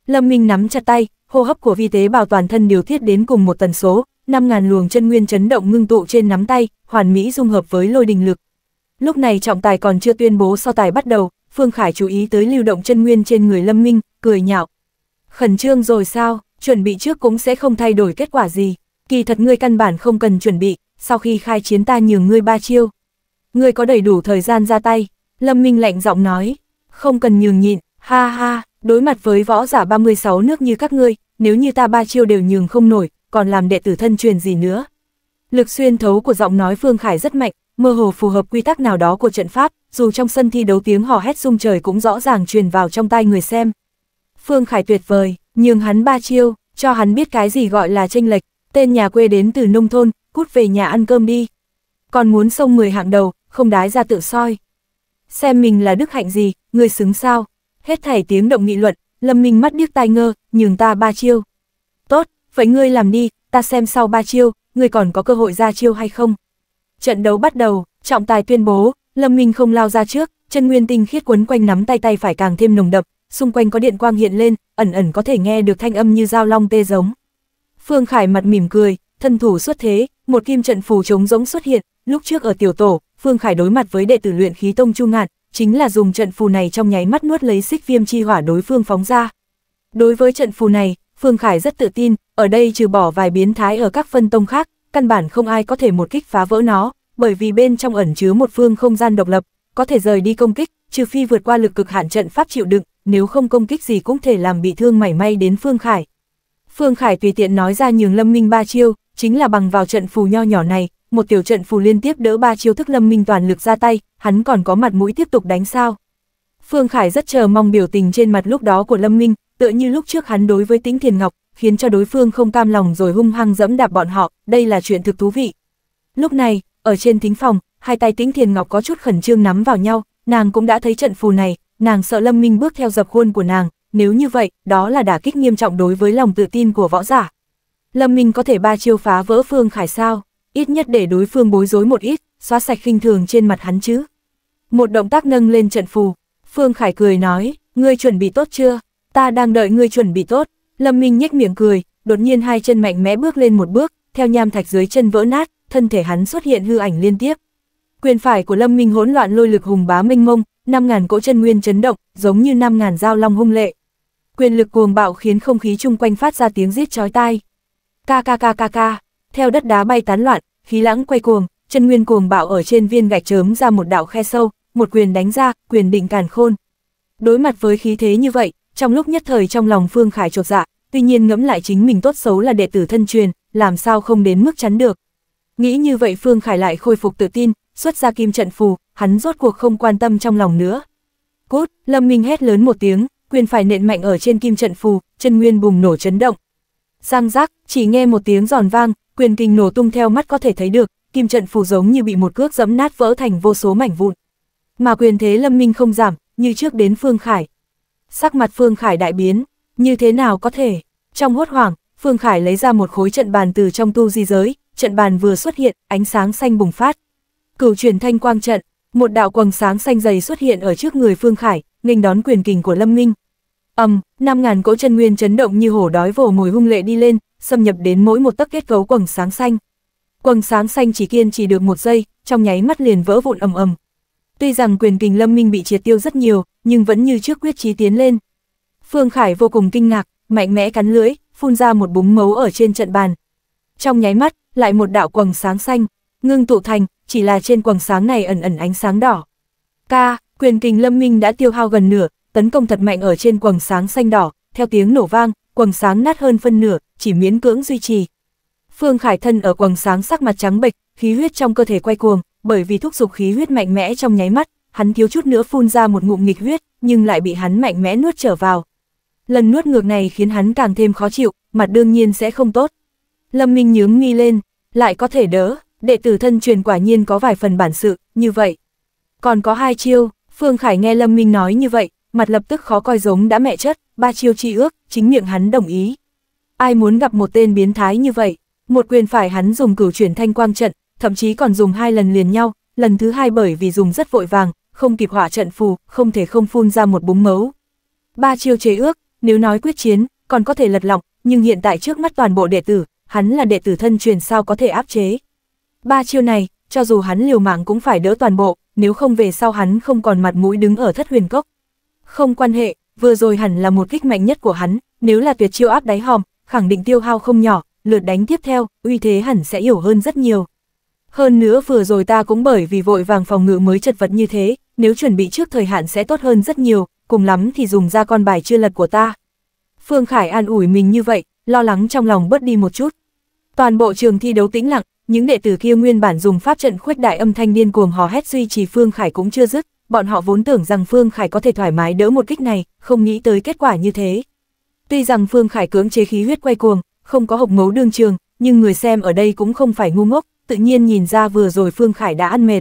Lâm Minh nắm chặt tay, hô hấp của vi tế bào toàn thân điều tiết đến cùng một tần số, năm ngàn luồng chân nguyên chấn động ngưng tụ trên nắm tay, hoàn mỹ dung hợp với lôi đình lực. Lúc này trọng tài còn chưa tuyên bố so tài bắt đầu, Phương Khải chú ý tới lưu động chân nguyên trên người Lâm Minh, cười nhạo. Khẩn trương rồi sao, chuẩn bị trước cũng sẽ không thay đổi kết quả gì. Kỳ thật ngươi căn bản không cần chuẩn bị, sau khi khai chiến ta nhường ngươi ba chiêu. Ngươi có đầy đủ thời gian ra tay, Lâm Minh lạnh giọng nói. Không cần nhường nhịn, ha ha, đối mặt với võ giả ba mươi sáu nước như các ngươi, nếu như ta ba chiêu đều nhường không nổi, còn làm đệ tử thân truyền gì nữa. Lực xuyên thấu của giọng nói Phương Khải rất mạnh, mơ hồ phù hợp quy tắc nào đó của trận pháp, dù trong sân thi đấu tiếng hò hét rung trời cũng rõ ràng truyền vào trong tai người xem. Phương Khải tuyệt vời, nhường hắn ba chiêu, cho hắn biết cái gì gọi là chênh lệch, tên nhà quê đến từ nông thôn, cút về nhà ăn cơm đi. Còn muốn xông mười hạng đầu, không đái ra tự soi. Xem mình là đức hạnh gì, ngươi xứng sao? Hết thảy tiếng động nghị luận, Lâm Minh mắt điếc tai ngơ, nhường ta ba chiêu. Tốt, vậy ngươi làm đi, ta xem sau ba chiêu, ngươi còn có cơ hội ra chiêu hay không? Trận đấu bắt đầu, trọng tài tuyên bố, Lâm Minh không lao ra trước, chân nguyên tinh khiết quấn quanh nắm tay tay phải càng thêm nồng đậm, xung quanh có điện quang hiện lên, ẩn ẩn có thể nghe được thanh âm như dao long tê giống. Phương Khải mặt mỉm cười, thân thủ xuất thế, một kim trận phù trống rỗng xuất hiện, lúc trước ở tiểu tổ, Phương Khải đối mặt với đệ tử luyện khí tông Trương Ngạn, chính là dùng trận phù này trong nháy mắt nuốt lấy xích viêm chi hỏa đối phương phóng ra. Đối với trận phù này, Phương Khải rất tự tin, ở đây trừ bỏ vài biến thái ở các phân tông khác, căn bản không ai có thể một kích phá vỡ nó, bởi vì bên trong ẩn chứa một phương không gian độc lập, có thể rời đi công kích, trừ phi vượt qua lực cực hạn trận pháp chịu đựng, nếu không công kích gì cũng thể làm bị thương mảy may đến Phương Khải. Phương Khải tùy tiện nói ra nhường Lâm Minh ba chiêu, chính là bằng vào trận phù nho nhỏ này, một tiểu trận phù liên tiếp đỡ ba chiêu thức Lâm Minh toàn lực ra tay, hắn còn có mặt mũi tiếp tục đánh sao? Phương Khải rất chờ mong biểu tình trên mặt lúc đó của Lâm Minh, tựa như lúc trước hắn đối với Tĩnh Thiền Ngọc, khiến cho đối phương không cam lòng rồi hung hăng dẫm đạp bọn họ, đây là chuyện thực thú vị. Lúc này, ở trên thính phòng, hai tay Tĩnh Thiền Ngọc có chút khẩn trương nắm vào nhau, nàng cũng đã thấy trận phù này, nàng sợ Lâm Minh bước theo dập khuôn của nàng, nếu như vậy, đó là đả kích nghiêm trọng đối với lòng tự tin của võ giả. Lâm Minh có thể ba chiêu phá vỡ Phương Khải sao, ít nhất để đối phương bối rối một ít, xóa sạch khinh thường trên mặt hắn chứ. Một động tác nâng lên trận phù, Phương Khải cười nói, ngươi chuẩn bị tốt chưa? Ta đang đợi ngươi chuẩn bị tốt. Lâm Minh nhếch miệng cười, đột nhiên hai chân mạnh mẽ bước lên một bước, theo nham thạch dưới chân vỡ nát, thân thể hắn xuất hiện hư ảnh liên tiếp. Quyền phải của Lâm Minh hỗn loạn lôi lực hùng bá mênh mông, năm ngàn cỗ chân nguyên chấn động, giống như năm ngàn dao long hung lệ. Quyền lực cuồng bạo khiến không khí chung quanh phát ra tiếng rít chói tai. Ka ka ka ka ka, theo đất đá bay tán loạn, khí lãng quay cuồng, chân nguyên cuồng bạo ở trên viên gạch chớm ra một đạo khe sâu, một quyền đánh ra, quyền định càn khôn. Đối mặt với khí thế như vậy, trong lúc nhất thời trong lòng Phương Khải chột dạ, tuy nhiên ngẫm lại chính mình tốt xấu là đệ tử thân truyền, làm sao không đến mức chắn được. Nghĩ như vậy Phương Khải lại khôi phục tự tin, xuất ra kim trận phù, hắn rốt cuộc không quan tâm trong lòng nữa. Cút, Lâm Minh hét lớn một tiếng, quyền phải nện mạnh ở trên kim trận phù, chân nguyên bùng nổ chấn động. Giang giác, chỉ nghe một tiếng giòn vang, quyền kình nổ tung theo mắt có thể thấy được, kim trận phù giống như bị một cước giẫm nát vỡ thành vô số mảnh vụn. Mà quyền thế Lâm Minh không giảm, như trước đến Phương Khải. Sắc mặt Phương Khải đại biến, như thế nào có thể? Trong hốt hoảng, Phương Khải lấy ra một khối trận bàn từ trong tu di giới, trận bàn vừa xuất hiện, ánh sáng xanh bùng phát. Cửu Chuyển Thanh Quang Trận, một đạo quầng sáng xanh dày xuất hiện ở trước người Phương Khải, nghênh đón quyền kình của Lâm Minh. Ầm, năm ngàn cỗ chân nguyên chấn động như hổ đói vồ mồi hung lệ đi lên, xâm nhập đến mỗi một tấc kết cấu quầng sáng xanh. Quầng sáng xanh chỉ kiên trì được một giây, trong nháy mắt liền vỡ vụn ầm ầm. Tuy rằng quyền kình Lâm Minh bị triệt tiêu rất nhiều, nhưng vẫn như trước quyết chí tiến lên. Phương Khải vô cùng kinh ngạc, mạnh mẽ cắn lưỡi, phun ra một búng máu ở trên trận bàn. Trong nháy mắt, lại một đạo quầng sáng xanh, ngưng tụ thành, chỉ là trên quầng sáng này ẩn ẩn ánh sáng đỏ. Ca, quyền kình Lâm Minh đã tiêu hao gần nửa, tấn công thật mạnh ở trên quầng sáng xanh đỏ, theo tiếng nổ vang, quầng sáng nát hơn phân nửa, chỉ miễn cưỡng duy trì. Phương Khải thân ở quầng sáng sắc mặt trắng bệch, khí huyết trong cơ thể quay cuồng, bởi vì thúc giục khí huyết mạnh mẽ trong nháy mắt, hắn thiếu chút nữa phun ra một ngụm nghịch huyết, nhưng lại bị hắn mạnh mẽ nuốt trở vào. Lần nuốt ngược này khiến hắn càng thêm khó chịu, mặt đương nhiên sẽ không tốt. Lâm Minh nhướng mi lên, lại có thể đỡ, đệ tử thân truyền quả nhiên có vài phần bản sự, như vậy. Còn có hai chiêu, Phương Khải nghe Lâm Minh nói như vậy, mặt lập tức khó coi giống đã mẹ chất, ba chiêu chi ước, chính miệng hắn đồng ý. Ai muốn gặp một tên biến thái như vậy, một quyền phải hắn dùng Cửu Chuyển Thanh Quang Trận, thậm chí còn dùng hai lần liền nhau, lần thứ hai bởi vì dùng rất vội vàng, không kịp hỏa trận phù, không thể không phun ra một búng máu. Ba chiêu chế ước, nếu nói quyết chiến, còn có thể lật lọng, nhưng hiện tại trước mắt toàn bộ đệ tử, hắn là đệ tử thân truyền sao có thể áp chế. Ba chiêu này, cho dù hắn liều mạng cũng phải đỡ toàn bộ, nếu không về sau hắn không còn mặt mũi đứng ở Thất Huyền Cốc. Không quan hệ, vừa rồi hẳn là một kích mạnh nhất của hắn, nếu là tuyệt chiêu áp đáy hòm, khẳng định tiêu hao không nhỏ, lượt đánh tiếp theo, uy thế hẳn sẽ yếu hơn rất nhiều. Hơn nữa vừa rồi ta cũng bởi vì vội vàng phòng ngự mới chật vật như thế, nếu chuẩn bị trước thời hạn sẽ tốt hơn rất nhiều, cùng lắm thì dùng ra con bài chưa lật của ta. Phương Khải an ủi mình như vậy, lo lắng trong lòng bớt đi một chút. Toàn bộ trường thi đấu tĩnh lặng, những đệ tử kia nguyên bản dùng pháp trận khuếch đại âm thanh điên cuồng hò hét duy trì Phương Khải cũng chưa dứt, bọn họ vốn tưởng rằng Phương Khải có thể thoải mái đỡ một kích này, không nghĩ tới kết quả như thế. Tuy rằng Phương Khải cưỡng chế khí huyết quay cuồng, không có hộc máu đương trường, nhưng người xem ở đây cũng không phải ngu ngốc, tự nhiên nhìn ra vừa rồi Phương Khải đã ăn mệt.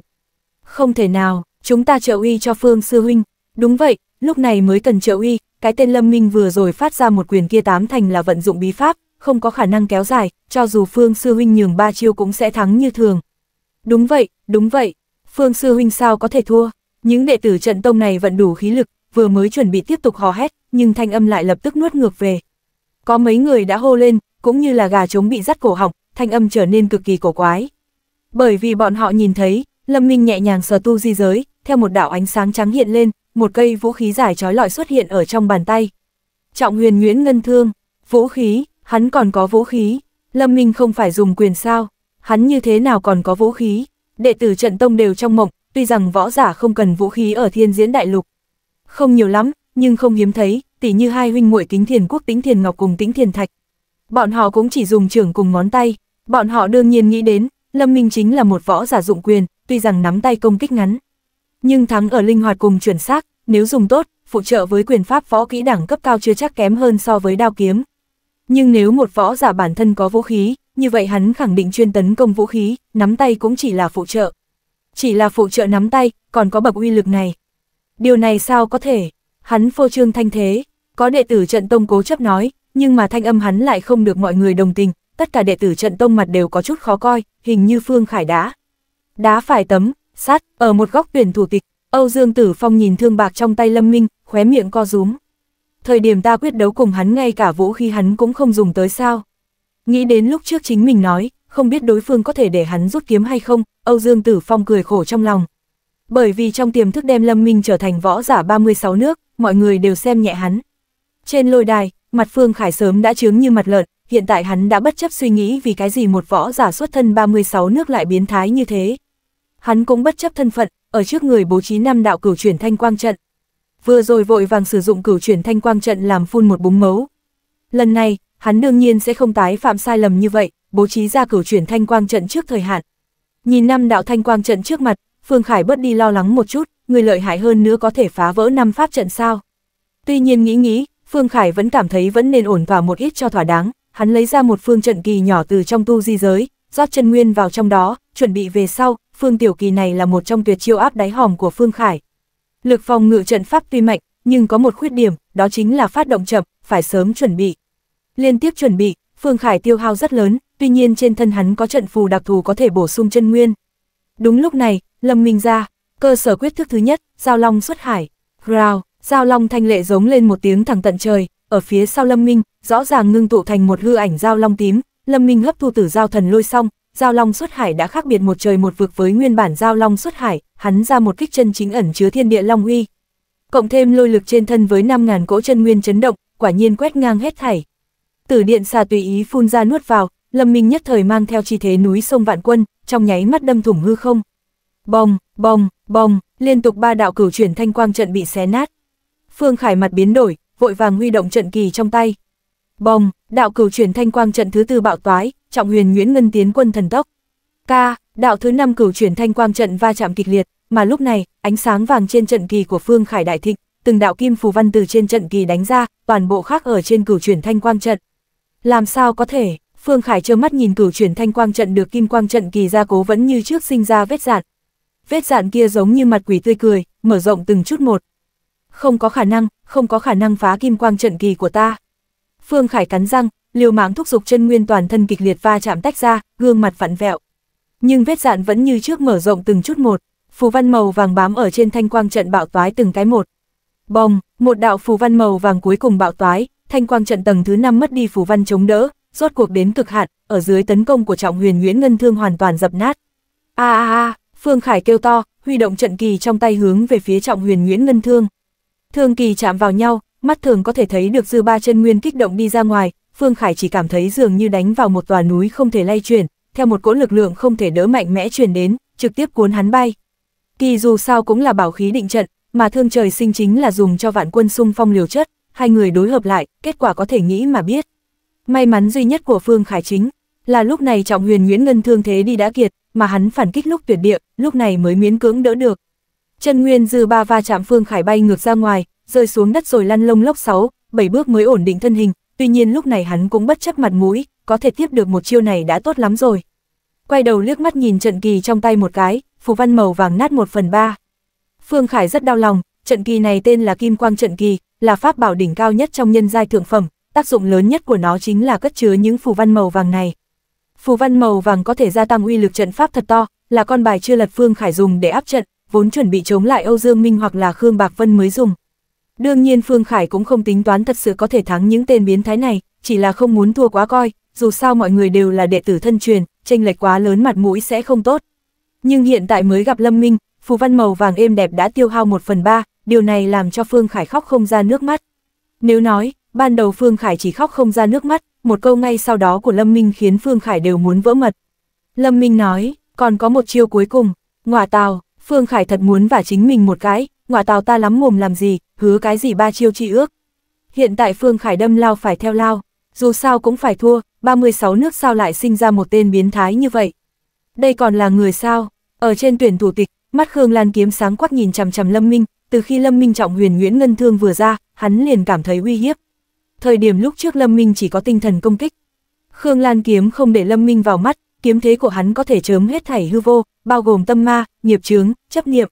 Không thể nào, chúng ta trợ uy cho Phương sư huynh. Đúng vậy, lúc này mới cần trợ uy, cái tên Lâm Minh vừa rồi phát ra một quyền kia tám thành là vận dụng bí pháp, không có khả năng kéo dài, cho dù Phương sư huynh nhường ba chiêu cũng sẽ thắng như thường. Đúng vậy, đúng vậy, Phương sư huynh sao có thể thua? Những đệ tử trận tông này vẫn đủ khí lực, vừa mới chuẩn bị tiếp tục hò hét, nhưng thanh âm lại lập tức nuốt ngược về. Có mấy người đã hô lên, cũng như là gà trống bị dắt cổ họng, thanh âm trở nên cực kỳ cổ quái. Bởi vì bọn họ nhìn thấy, Lâm Minh nhẹ nhàng sờ tu di giới, theo một đạo ánh sáng trắng hiện lên, một cây vũ khí dài chói lọi xuất hiện ở trong bàn tay. Trọng Huyền Nguyên Ngân Thương, vũ khí, hắn còn có vũ khí, Lâm Minh không phải dùng quyền sao, hắn như thế nào còn có vũ khí, đệ tử trận tông đều trong mộng, tuy rằng võ giả không cần vũ khí ở Thiên Diễn Đại Lục không nhiều lắm, nhưng không hiếm thấy, tỉ như hai huynh muội Kính Thiền Quốc Tĩnh Thiền Ngọc cùng Tĩnh Thiền Thạch. Bọn họ cũng chỉ dùng trưởng cùng ngón tay, bọn họ đương nhiên nghĩ đến, Lâm Minh chính là một võ giả dụng quyền, tuy rằng nắm tay công kích ngắn, nhưng thắng ở linh hoạt cùng chuẩn xác, nếu dùng tốt, phụ trợ với quyền pháp võ kỹ đẳng cấp cao chưa chắc kém hơn so với đao kiếm. Nhưng nếu một võ giả bản thân có vũ khí, như vậy hắn khẳng định chuyên tấn công vũ khí, nắm tay cũng chỉ là phụ trợ. Chỉ là phụ trợ nắm tay, còn có bậc uy lực này. Điều này sao có thể? Hắn phô trương thanh thế, có đệ tử Trận Tông cố chấp nói, nhưng mà thanh âm hắn lại không được mọi người đồng tình, tất cả đệ tử Trận Tông mặt đều có chút khó coi, hình như Phương Khải đá. Đá phải tấm, sát, ở một góc tuyển thủ tịch, Âu Dương Tử Phong nhìn thương bạc trong tay Lâm Minh, khóe miệng co rúm. Thời điểm ta quyết đấu cùng hắn ngay cả vũ khí hắn cũng không dùng tới sao. Nghĩ đến lúc trước chính mình nói, không biết đối phương có thể để hắn rút kiếm hay không, Âu Dương Tử Phong cười khổ trong lòng. Bởi vì trong tiềm thức đem Lâm Minh trở thành võ giả ba mươi sáu nước, mọi người đều xem nhẹ hắn. Trên lôi đài, mặt Phương Khải sớm đã chướng như mặt lợn, hiện tại hắn đã bất chấp suy nghĩ vì cái gì một võ giả xuất thân ba mươi sáu nước lại biến thái như thế. Hắn cũng bất chấp thân phận, ở trước người bố trí năm đạo Cửu Chuyển Thanh Quang Trận. Vừa rồi vội vàng sử dụng Cửu Chuyển Thanh Quang Trận làm phun một búng máu. Lần này, hắn đương nhiên sẽ không tái phạm sai lầm như vậy, bố trí ra Cửu Chuyển Thanh Quang Trận trước thời hạn. Nhìn năm đạo Thanh Quang Trận trước mặt, Phương Khải bớt đi lo lắng một chút, người lợi hại hơn nữa có thể phá vỡ năm pháp trận sao. Tuy nhiên nghĩ nghĩ, Phương Khải vẫn cảm thấy vẫn nên ổn thỏa một ít cho thỏa đáng, hắn lấy ra một phương trận kỳ nhỏ từ trong tu di giới, rót chân nguyên vào trong đó, chuẩn bị về sau, phương tiểu kỳ này là một trong tuyệt chiêu áp đáy hòm của Phương Khải. Lực phòng ngự trận pháp tuy mạnh, nhưng có một khuyết điểm, đó chính là phát động chậm, phải sớm chuẩn bị. Liên tiếp chuẩn bị, Phương Khải tiêu hao rất lớn, tuy nhiên trên thân hắn có trận phù đặc thù có thể bổ sung chân nguyên. Đúng lúc này, Lâm Minh ra, cơ sở quyết thức thứ nhất, Giao Long xuất hải. Rào, Giao Long thanh lệ giống lên một tiếng thẳng tận trời, ở phía sau Lâm Minh, rõ ràng ngưng tụ thành một hư ảnh Giao Long tím. Lâm Minh hấp thu Tử Giao Thần Lôi xong, Giao Long xuất hải đã khác biệt một trời một vực với nguyên bản Giao Long xuất hải, hắn ra một kích chân chính ẩn chứa thiên địa long uy. Cộng thêm lôi lực trên thân với năm ngàn cỗ chân nguyên chấn động, quả nhiên quét ngang hết thảy. Tử điện xà tùy ý phun ra nuốt vào, Lâm Minh nhất thời mang theo chi thế núi sông vạn quân, trong nháy mắt đâm thủng hư không. Bong, bong, bong, liên tục ba đạo Cửu Chuyển Thanh Quang Trận bị xé nát. Phương Khải mặt biến đổi, vội vàng huy động trận kỳ trong tay. Bong, đạo Cửu Chuyển Thanh Quang Trận thứ tư bạo toái, Trọng Huyền Nguyên Ngân tiến quân thần tốc. Ca, đạo thứ năm Cửu Chuyển Thanh Quang Trận va chạm kịch liệt, mà lúc này, ánh sáng vàng trên trận kỳ của Phương Khải đại thịnh, từng đạo kim phù văn từ trên trận kỳ đánh ra, toàn bộ khắc ở trên Cửu Chuyển Thanh Quang Trận. Làm sao có thể? Phương Khải trơ mắt nhìn Cửu Chuyển Thanh Quang Trận được kim quang trận kỳ gia cố vẫn như trước sinh ra vết rạn. Vết rạn kia giống như mặt quỷ tươi cười, mở rộng từng chút một. Không có khả năng, không có khả năng phá kim quang trận kỳ của ta. Phương Khải cắn răng, liều mạng thúc giục chân nguyên toàn thân kịch liệt va chạm tách ra, gương mặt vặn vẹo. Nhưng vết rạn vẫn như trước mở rộng từng chút một, phù văn màu vàng bám ở trên thanh quang trận bạo toái từng cái một. Bong, một đạo phù văn màu vàng cuối cùng bạo toái, thanh quang trận tầng thứ năm mất đi phù văn chống đỡ, rốt cuộc đến cực hạn, ở dưới tấn công của Trọng Huyền Nguyễn Ngân Thương hoàn toàn dập nát. A a a, Phương Khải kêu to, huy động trận kỳ trong tay hướng về phía Trọng Huyền Nguyễn Ngân Thương. Thương kỳ chạm vào nhau, mắt thường có thể thấy được dư ba chân nguyên kích động đi ra ngoài, Phương Khải chỉ cảm thấy dường như đánh vào một tòa núi không thể lay chuyển, theo một cỗ lực lượng không thể đỡ mạnh mẽ truyền đến, trực tiếp cuốn hắn bay. Kỳ dù sao cũng là bảo khí định trận, mà thương trời sinh chính là dùng cho vạn quân xung phong liều chất, hai người đối hợp lại, kết quả có thể nghĩ mà biết. May mắn duy nhất của Phương Khải chính là lúc này Trọng Huyền Nguyễn Ngân Thương thế đi đã kiệt, mà hắn phản kích lúc tuyệt địa, lúc này mới miễn cưỡng đỡ được. Chân nguyên dư ba va chạm Phương Khải bay ngược ra ngoài, rơi xuống đất rồi lăn lông lốc sáu, bảy bước mới ổn định thân hình, tuy nhiên lúc này hắn cũng bất chấp mặt mũi, có thể tiếp được một chiêu này đã tốt lắm rồi. Quay đầu liếc mắt nhìn trận kỳ trong tay một cái, phù văn màu vàng nát một phần ba. Phương Khải rất đau lòng, trận kỳ này tên là Kim Quang Trận Kỳ, là pháp bảo đỉnh cao nhất trong nhân giai thượng phẩm, tác dụng lớn nhất của nó chính là cất chứa những phù văn màu vàng này. Phù văn màu vàng có thể gia tăng uy lực trận pháp thật to, là con bài chưa lật Phương Khải dùng để áp trận, vốn chuẩn bị chống lại Âu Dương Minh hoặc là Khương Bạc Vân mới dùng. Đương nhiên Phương Khải cũng không tính toán thật sự có thể thắng những tên biến thái này, chỉ là không muốn thua quá coi, dù sao mọi người đều là đệ tử thân truyền, chênh lệch quá lớn mặt mũi sẽ không tốt. Nhưng hiện tại mới gặp Lâm Minh, phù văn màu vàng êm đẹp đã tiêu hao một phần ba, điều này làm cho Phương Khải khóc không ra nước mắt. Nếu nói, ban đầu Phương Khải chỉ khóc không ra nước mắt, một câu ngay sau đó của Lâm Minh khiến Phương Khải đều muốn vỡ mật. Lâm Minh nói, còn có một chiêu cuối cùng, ngọa tào. Phương Khải thật muốn vả chính mình một cái, ngọa tào ta lắm mồm làm gì, hứa cái gì ba chiêu chi ước. Hiện tại Phương Khải đâm lao phải theo lao, dù sao cũng phải thua, ba mươi sáu nước sao lại sinh ra một tên biến thái như vậy. Đây còn là người sao? Ở trên tuyển thủ tịch, mắt Khương Lan Kiếm sáng quắc nhìn chằm chằm Lâm Minh, từ khi Lâm Minh Trọng Huyền Nguyễn Ngân Thương vừa ra, hắn liền cảm thấy uy hiếp. Thời điểm lúc trước Lâm Minh chỉ có tinh thần công kích. Khương Lan Kiếm không để Lâm Minh vào mắt, kiếm thế của hắn có thể chớm hết thảy hư vô, bao gồm tâm ma, nghiệp chướng, chấp niệm.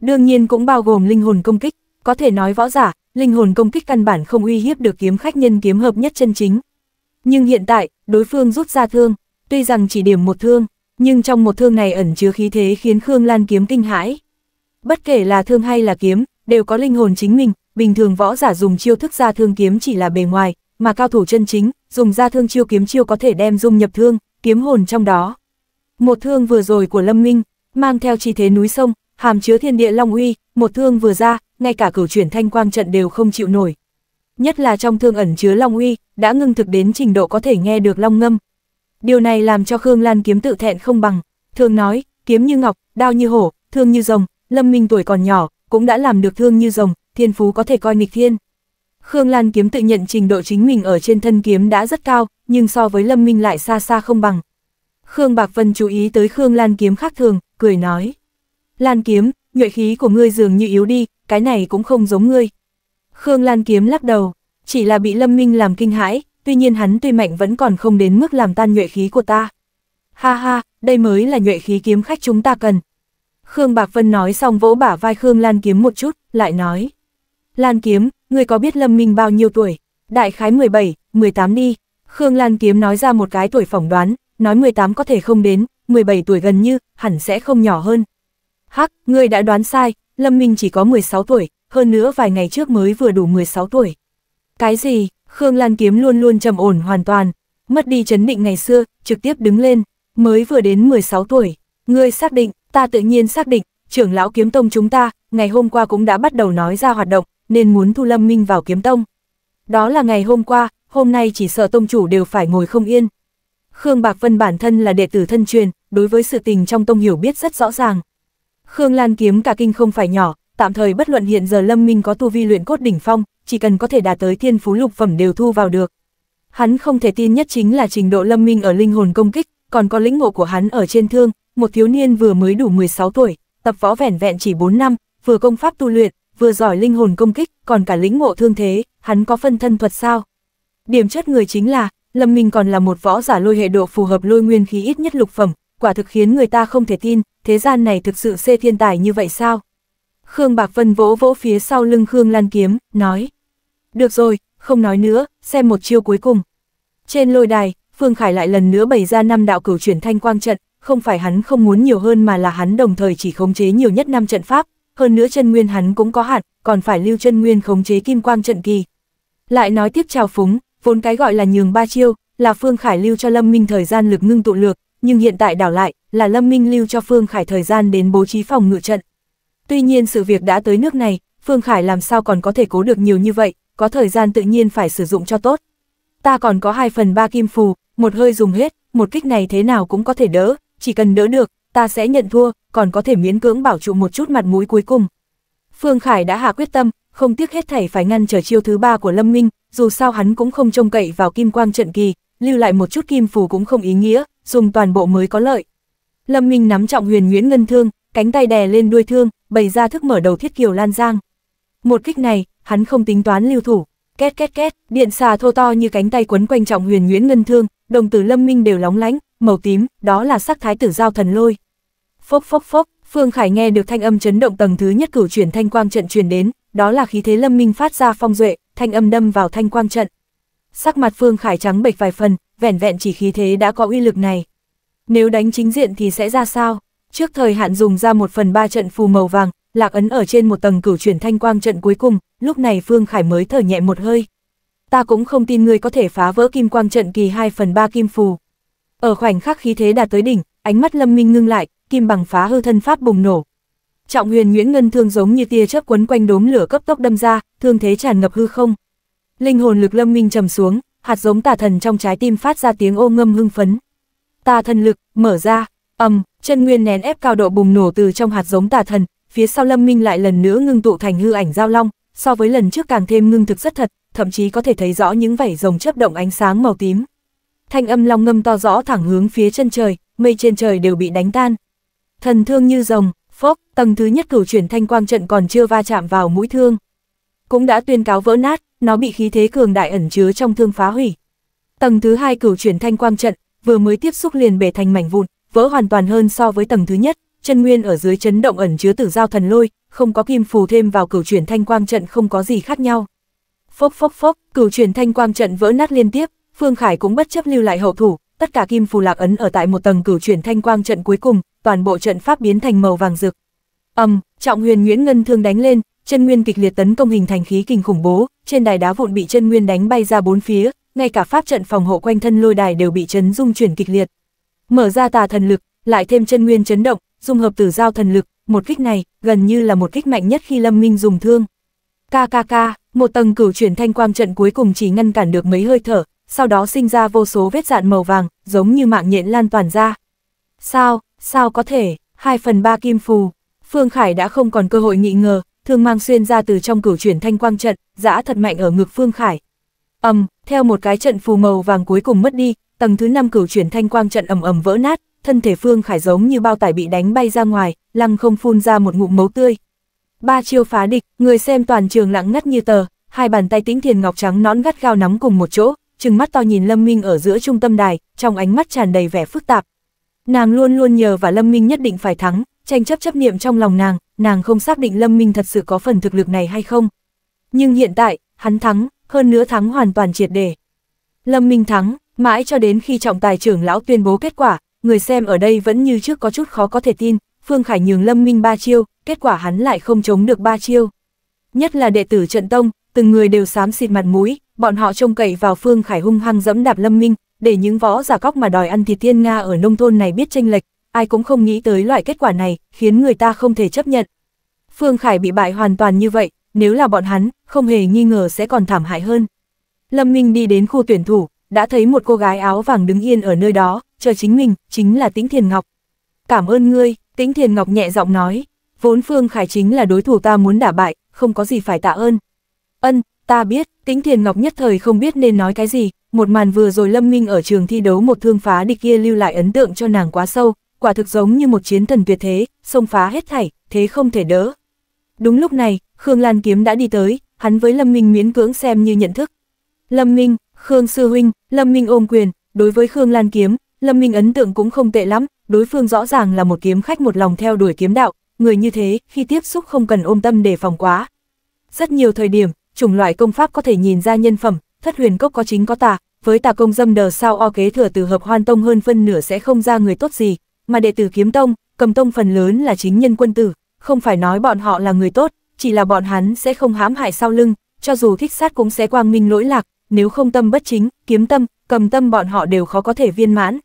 Đương nhiên cũng bao gồm linh hồn công kích, có thể nói võ giả, linh hồn công kích căn bản không uy hiếp được kiếm khách nhân kiếm hợp nhất chân chính. Nhưng hiện tại, đối phương rút ra thương, tuy rằng chỉ điểm một thương, nhưng trong một thương này ẩn chứa khí thế khiến Khương Lan Kiếm kinh hãi. Bất kể là thương hay là kiếm, đều có linh hồn chính mình, bình thường võ giả dùng chiêu thức ra thương kiếm chỉ là bề ngoài, mà cao thủ chân chính, dùng ra thương chiêu kiếm chiêu có thể đem dung nhập thương, kiếm hồn trong đó. Một thương vừa rồi của Lâm Minh, mang theo chi thế núi sông, hàm chứa thiên địa long uy, một thương vừa ra, ngay cả Cửu Chuyển Thanh Quang Trận đều không chịu nổi. Nhất là trong thương ẩn chứa long uy, đã ngưng thực đến trình độ có thể nghe được long ngâm. Điều này làm cho Khương Lan Kiếm tự thẹn không bằng, thường nói, kiếm như ngọc, đao như hổ, thương như rồng, Lâm Minh tuổi còn nhỏ, cũng đã làm được thương như rồng, thiên phú có thể coi nghịch thiên. Khương Lan Kiếm tự nhận trình độ chính mình ở trên thân kiếm đã rất cao, nhưng so với Lâm Minh lại xa xa không bằng. Khương Bạc Vân chú ý tới Khương Lan Kiếm khác thường, cười nói. Lan Kiếm, nhuệ khí của ngươi dường như yếu đi, cái này cũng không giống ngươi. Khương Lan Kiếm lắc đầu, chỉ là bị Lâm Minh làm kinh hãi, tuy nhiên hắn tuy mạnh vẫn còn không đến mức làm tan nhuệ khí của ta. Ha ha, đây mới là nhuệ khí kiếm khách chúng ta cần. Khương Bạc Vân nói xong vỗ bả vai Khương Lan Kiếm một chút, lại nói. Lan Kiếm, ngươi có biết Lâm Minh bao nhiêu tuổi? Đại khái mười bảy, mười tám đi. Khương Lan Kiếm nói ra một cái tuổi phỏng đoán, nói mười tám có thể không đến, mười bảy tuổi gần như, hẳn sẽ không nhỏ hơn. Hắc, ngươi đã đoán sai, Lâm Minh chỉ có mười sáu tuổi, hơn nữa vài ngày trước mới vừa đủ mười sáu tuổi. Cái gì? Khương Lan Kiếm luôn luôn trầm ổn hoàn toàn, mất đi chấn định ngày xưa, trực tiếp đứng lên, mới vừa đến mười sáu tuổi. Ngươi xác định, ta tự nhiên xác định, trưởng lão Kiếm Tông chúng ta, ngày hôm qua cũng đã bắt đầu nói ra hoạt động, nên muốn thu Lâm Minh vào Kiếm Tông. Đó là ngày hôm qua, hôm nay chỉ sợ tông chủ đều phải ngồi không yên. Khương Bạc Vân bản thân là đệ tử thân truyền, đối với sự tình trong tông hiểu biết rất rõ ràng. Khương Lan Kiếm cả kinh không phải nhỏ, tạm thời bất luận hiện giờ Lâm Minh có tu vi luyện cốt đỉnh phong, chỉ cần có thể đạt tới thiên phú lục phẩm đều thu vào được. Hắn không thể tin nhất chính là trình độ Lâm Minh ở linh hồn công kích, còn có lĩnh ngộ của hắn ở trên thương, một thiếu niên vừa mới đủ mười sáu tuổi, tập võ vẻn vẹn chỉ bốn năm, vừa công pháp tu luyện, vừa giỏi linh hồn công kích, còn cả lĩnh ngộ thương thế, hắn có phân thân thuật sao? Điểm chất người chính là, Lâm Minh còn là một võ giả lôi hệ độ phù hợp lôi nguyên khí ít nhất lục phẩm, quả thực khiến người ta không thể tin, thế gian này thực sự xê thiên tài như vậy sao? Khương Bạc Vân vỗ vỗ phía sau lưng Khương Lan Kiếm, nói. Được rồi, không nói nữa, xem một chiêu cuối cùng. Trên lôi đài, Phương Khải lại lần nữa bày ra năm đạo Cửu Chuyển Thanh Quang Trận, không phải hắn không muốn nhiều hơn mà là hắn đồng thời chỉ khống chế nhiều nhất năm trận pháp, hơn nữa chân nguyên hắn cũng có hạn, còn phải lưu chân nguyên khống chế Kim Quang Trận kỳ. Lại nói tiếp trào phúng, vốn cái gọi là nhường ba chiêu, là Phương Khải lưu cho Lâm Minh thời gian lực ngưng tụ lược, nhưng hiện tại đảo lại, là Lâm Minh lưu cho Phương Khải thời gian đến bố trí phòng ngự trận. Tuy nhiên sự việc đã tới nước này, Phương Khải làm sao còn có thể cố được nhiều như vậy, có thời gian tự nhiên phải sử dụng cho tốt. Ta còn có hai phần ba kim phù, một hơi dùng hết, một kích này thế nào cũng có thể đỡ, chỉ cần đỡ được, ta sẽ nhận thua, còn có thể miễn cưỡng bảo trụ một chút mặt mũi cuối cùng. Phương Khải đã hạ quyết tâm, không tiếc hết thảy phải ngăn trở chiêu thứ ba của Lâm Minh, dù sao hắn cũng không trông cậy vào Kim Quang Trận kỳ, lưu lại một chút kim phù cũng không ý nghĩa, dùng toàn bộ mới có lợi. Lâm Minh nắm Trọng Huyền Nguyễn Ngân Thương, cánh tay đè lên đuôi thương, bày ra thức mở đầu thiết kiều lan giang. Một kích này, hắn không tính toán lưu thủ, két két két, điện xà thô to như cánh tay quấn quanh Trọng Huyền Nguyễn Ngân Thương, đồng tử Lâm Minh đều lóng lánh, màu tím, đó là sắc thái Tử Giao Thần Lôi. Phốc phốc phốc, Phương Khải nghe được thanh âm chấn động tầng thứ nhất Cửu Chuyển Thanh Quang Trận truyền đến, đó là khí thế Lâm Minh phát ra phong duệ, thanh âm đâm vào thanh quang trận. Sắc mặt Phương Khải trắng bệch vài phần, vẻn vẹn chỉ khí thế đã có uy lực này. Nếu đánh chính diện thì sẽ ra sao? Trước thời hạn dùng ra một phần ba trận phù màu vàng, lạc ấn ở trên một tầng Cửu Chuyển Thanh Quang Trận cuối cùng, lúc này Phương Khải mới thở nhẹ một hơi. Ta cũng không tin ngươi có thể phá vỡ Kim Quang Trận kỳ hai phần ba kim phù. Ở khoảnh khắc khí thế đạt tới đỉnh, ánh mắt Lâm Minh ngưng lại, Kim Bằng Phá Hư thân pháp bùng nổ. Trọng Huyền Nguyễn Ngân Thương giống như tia chớp quấn quanh đốm lửa cấp tốc đâm ra, thương thế tràn ngập hư không. Linh hồn lực Lâm Minh trầm xuống, hạt giống tà thần trong trái tim phát ra tiếng ô ngâm hưng phấn. Tà thần lực, mở ra, ầm, um, chân nguyên nén ép cao độ bùng nổ từ trong hạt giống tà thần, phía sau Lâm Minh lại lần nữa ngưng tụ thành hư ảnh giao long, so với lần trước càng thêm ngưng thực rất thật, thậm chí có thể thấy rõ những vảy rồng chớp động ánh sáng màu tím. Thanh âm long ngâm to rõ thẳng hướng phía chân trời, mây trên trời đều bị đánh tan. Thần thương như rồng, phốc, tầng thứ nhất cửu chuyển thanh quang trận còn chưa va chạm vào mũi thương, cũng đã tuyên cáo vỡ nát, nó bị khí thế cường đại ẩn chứa trong thương phá hủy. Tầng thứ hai cửu chuyển thanh quang trận vừa mới tiếp xúc liền bể thành mảnh vụn, vỡ hoàn toàn hơn so với tầng thứ nhất, chân nguyên ở dưới chấn động ẩn chứa tử giao thần lôi, không có kim phù thêm vào cửu chuyển thanh quang trận không có gì khác nhau. Phốc phốc phốc, cửu chuyển thanh quang trận vỡ nát liên tiếp, Phương Khải cũng bất chấp lưu lại hậu thủ, tất cả kim phù lạc ấn ở tại một tầng cửu chuyển thanh quang trận cuối cùng, toàn bộ trận pháp biến thành màu vàng rực. Ầm, um, Trọng Huyền Nguyên Ngân Thương đánh lên, chân nguyên kịch liệt tấn công hình thành khí kình khủng bố, trên đài đá vụn bị chân nguyên đánh bay ra bốn phía, ngay cả pháp trận phòng hộ quanh thân lôi đài đều bị chấn rung chuyển kịch liệt. Mở ra tà thần lực, lại thêm chân nguyên chấn động, dung hợp tử giao thần lực, một kích này gần như là một kích mạnh nhất khi Lâm Minh dùng thương. Kkk, một tầng cửu chuyển thanh quang trận cuối cùng chỉ ngăn cản được mấy hơi thở, sau đó sinh ra vô số vết dạn màu vàng, giống như mạng nhện lan toàn ra. Sao, sao có thể? hai phần ba kim phù. Phương Khải đã không còn cơ hội nghi ngờ, thương mang xuyên ra từ trong cửu chuyển thanh quang trận, giã thật mạnh ở ngực Phương Khải. Ầm, um, theo một cái trận phù màu vàng cuối cùng mất đi, tầng thứ năm cửu chuyển thanh quang trận ầm ầm vỡ nát, thân thể Phương Khải giống như bao tải bị đánh bay ra ngoài, lăng không phun ra một ngụm máu tươi. Ba chiêu phá địch, người xem toàn trường lặng ngắt như tờ, hai bàn tay Tĩnh Thiền Ngọc trắng nõn gắt gao nắm cùng một chỗ, trừng mắt to nhìn Lâm Minh ở giữa trung tâm đài, trong ánh mắt tràn đầy vẻ phức tạp. Nàng luôn luôn nhờ và Lâm Minh nhất định phải thắng, tranh chấp chấp niệm trong lòng nàng, nàng không xác định Lâm Minh thật sự có phần thực lực này hay không. Nhưng hiện tại, hắn thắng, hơn nữa thắng hoàn toàn triệt để. Lâm Minh thắng, mãi cho đến khi trọng tài trưởng lão tuyên bố kết quả, người xem ở đây vẫn như trước có chút khó có thể tin, Phương Khải nhường Lâm Minh ba chiêu, kết quả hắn lại không chống được ba chiêu. Nhất là đệ tử Trận Tông, từng người đều xám xịt mặt mũi, bọn họ trông cậy vào Phương Khải hung hăng dẫm đạp Lâm Minh, để những võ giả cóc mà đòi ăn thịt thiên nga ở nông thôn này biết chênh lệch, ai cũng không nghĩ tới loại kết quả này, khiến người ta không thể chấp nhận. Phương Khải bị bại hoàn toàn như vậy, nếu là bọn hắn, không hề nghi ngờ sẽ còn thảm hại hơn. Lâm Minh đi đến khu tuyển thủ, đã thấy một cô gái áo vàng đứng yên ở nơi đó, chờ chính mình, chính là Tĩnh Thiền Ngọc. Cảm ơn ngươi, Tĩnh Thiền Ngọc nhẹ giọng nói, vốn Phương Khải chính là đối thủ ta muốn đả bại, không có gì phải tạ ơn. Ân, ta biết, Tĩnh Thiền Ngọc nhất thời không biết nên nói cái gì, một màn vừa rồi Lâm Minh ở trường thi đấu một thương phá địch kia lưu lại ấn tượng cho nàng quá sâu, quả thực giống như một chiến thần tuyệt thế, xông phá hết thảy, thế không thể đỡ. Đúng lúc này, Khương Lan Kiếm đã đi tới, hắn với Lâm Minh miễn cưỡng xem như nhận thức. Lâm Minh, Khương sư huynh, Lâm Minh ôm quyền, đối với Khương Lan Kiếm, Lâm Minh ấn tượng cũng không tệ lắm, đối phương rõ ràng là một kiếm khách một lòng theo đuổi kiếm đạo, người như thế, khi tiếp xúc không cần ôm tâm đề phòng quá. Rất nhiều thời điểm, chủng loại công pháp có thể nhìn ra nhân phẩm, Thất Huyền Cốc có chính có tà, với tà công dâm đờ sao o kế thừa từ Hợp Hoan Tông hơn phân nửa sẽ không ra người tốt gì, mà đệ tử Kiếm Tông, Cầm Tông phần lớn là chính nhân quân tử, không phải nói bọn họ là người tốt, chỉ là bọn hắn sẽ không hãm hại sau lưng, cho dù thích sát cũng sẽ quang minh lỗi lạc, nếu không tâm bất chính, kiếm tâm, cầm tâm bọn họ đều khó có thể viên mãn.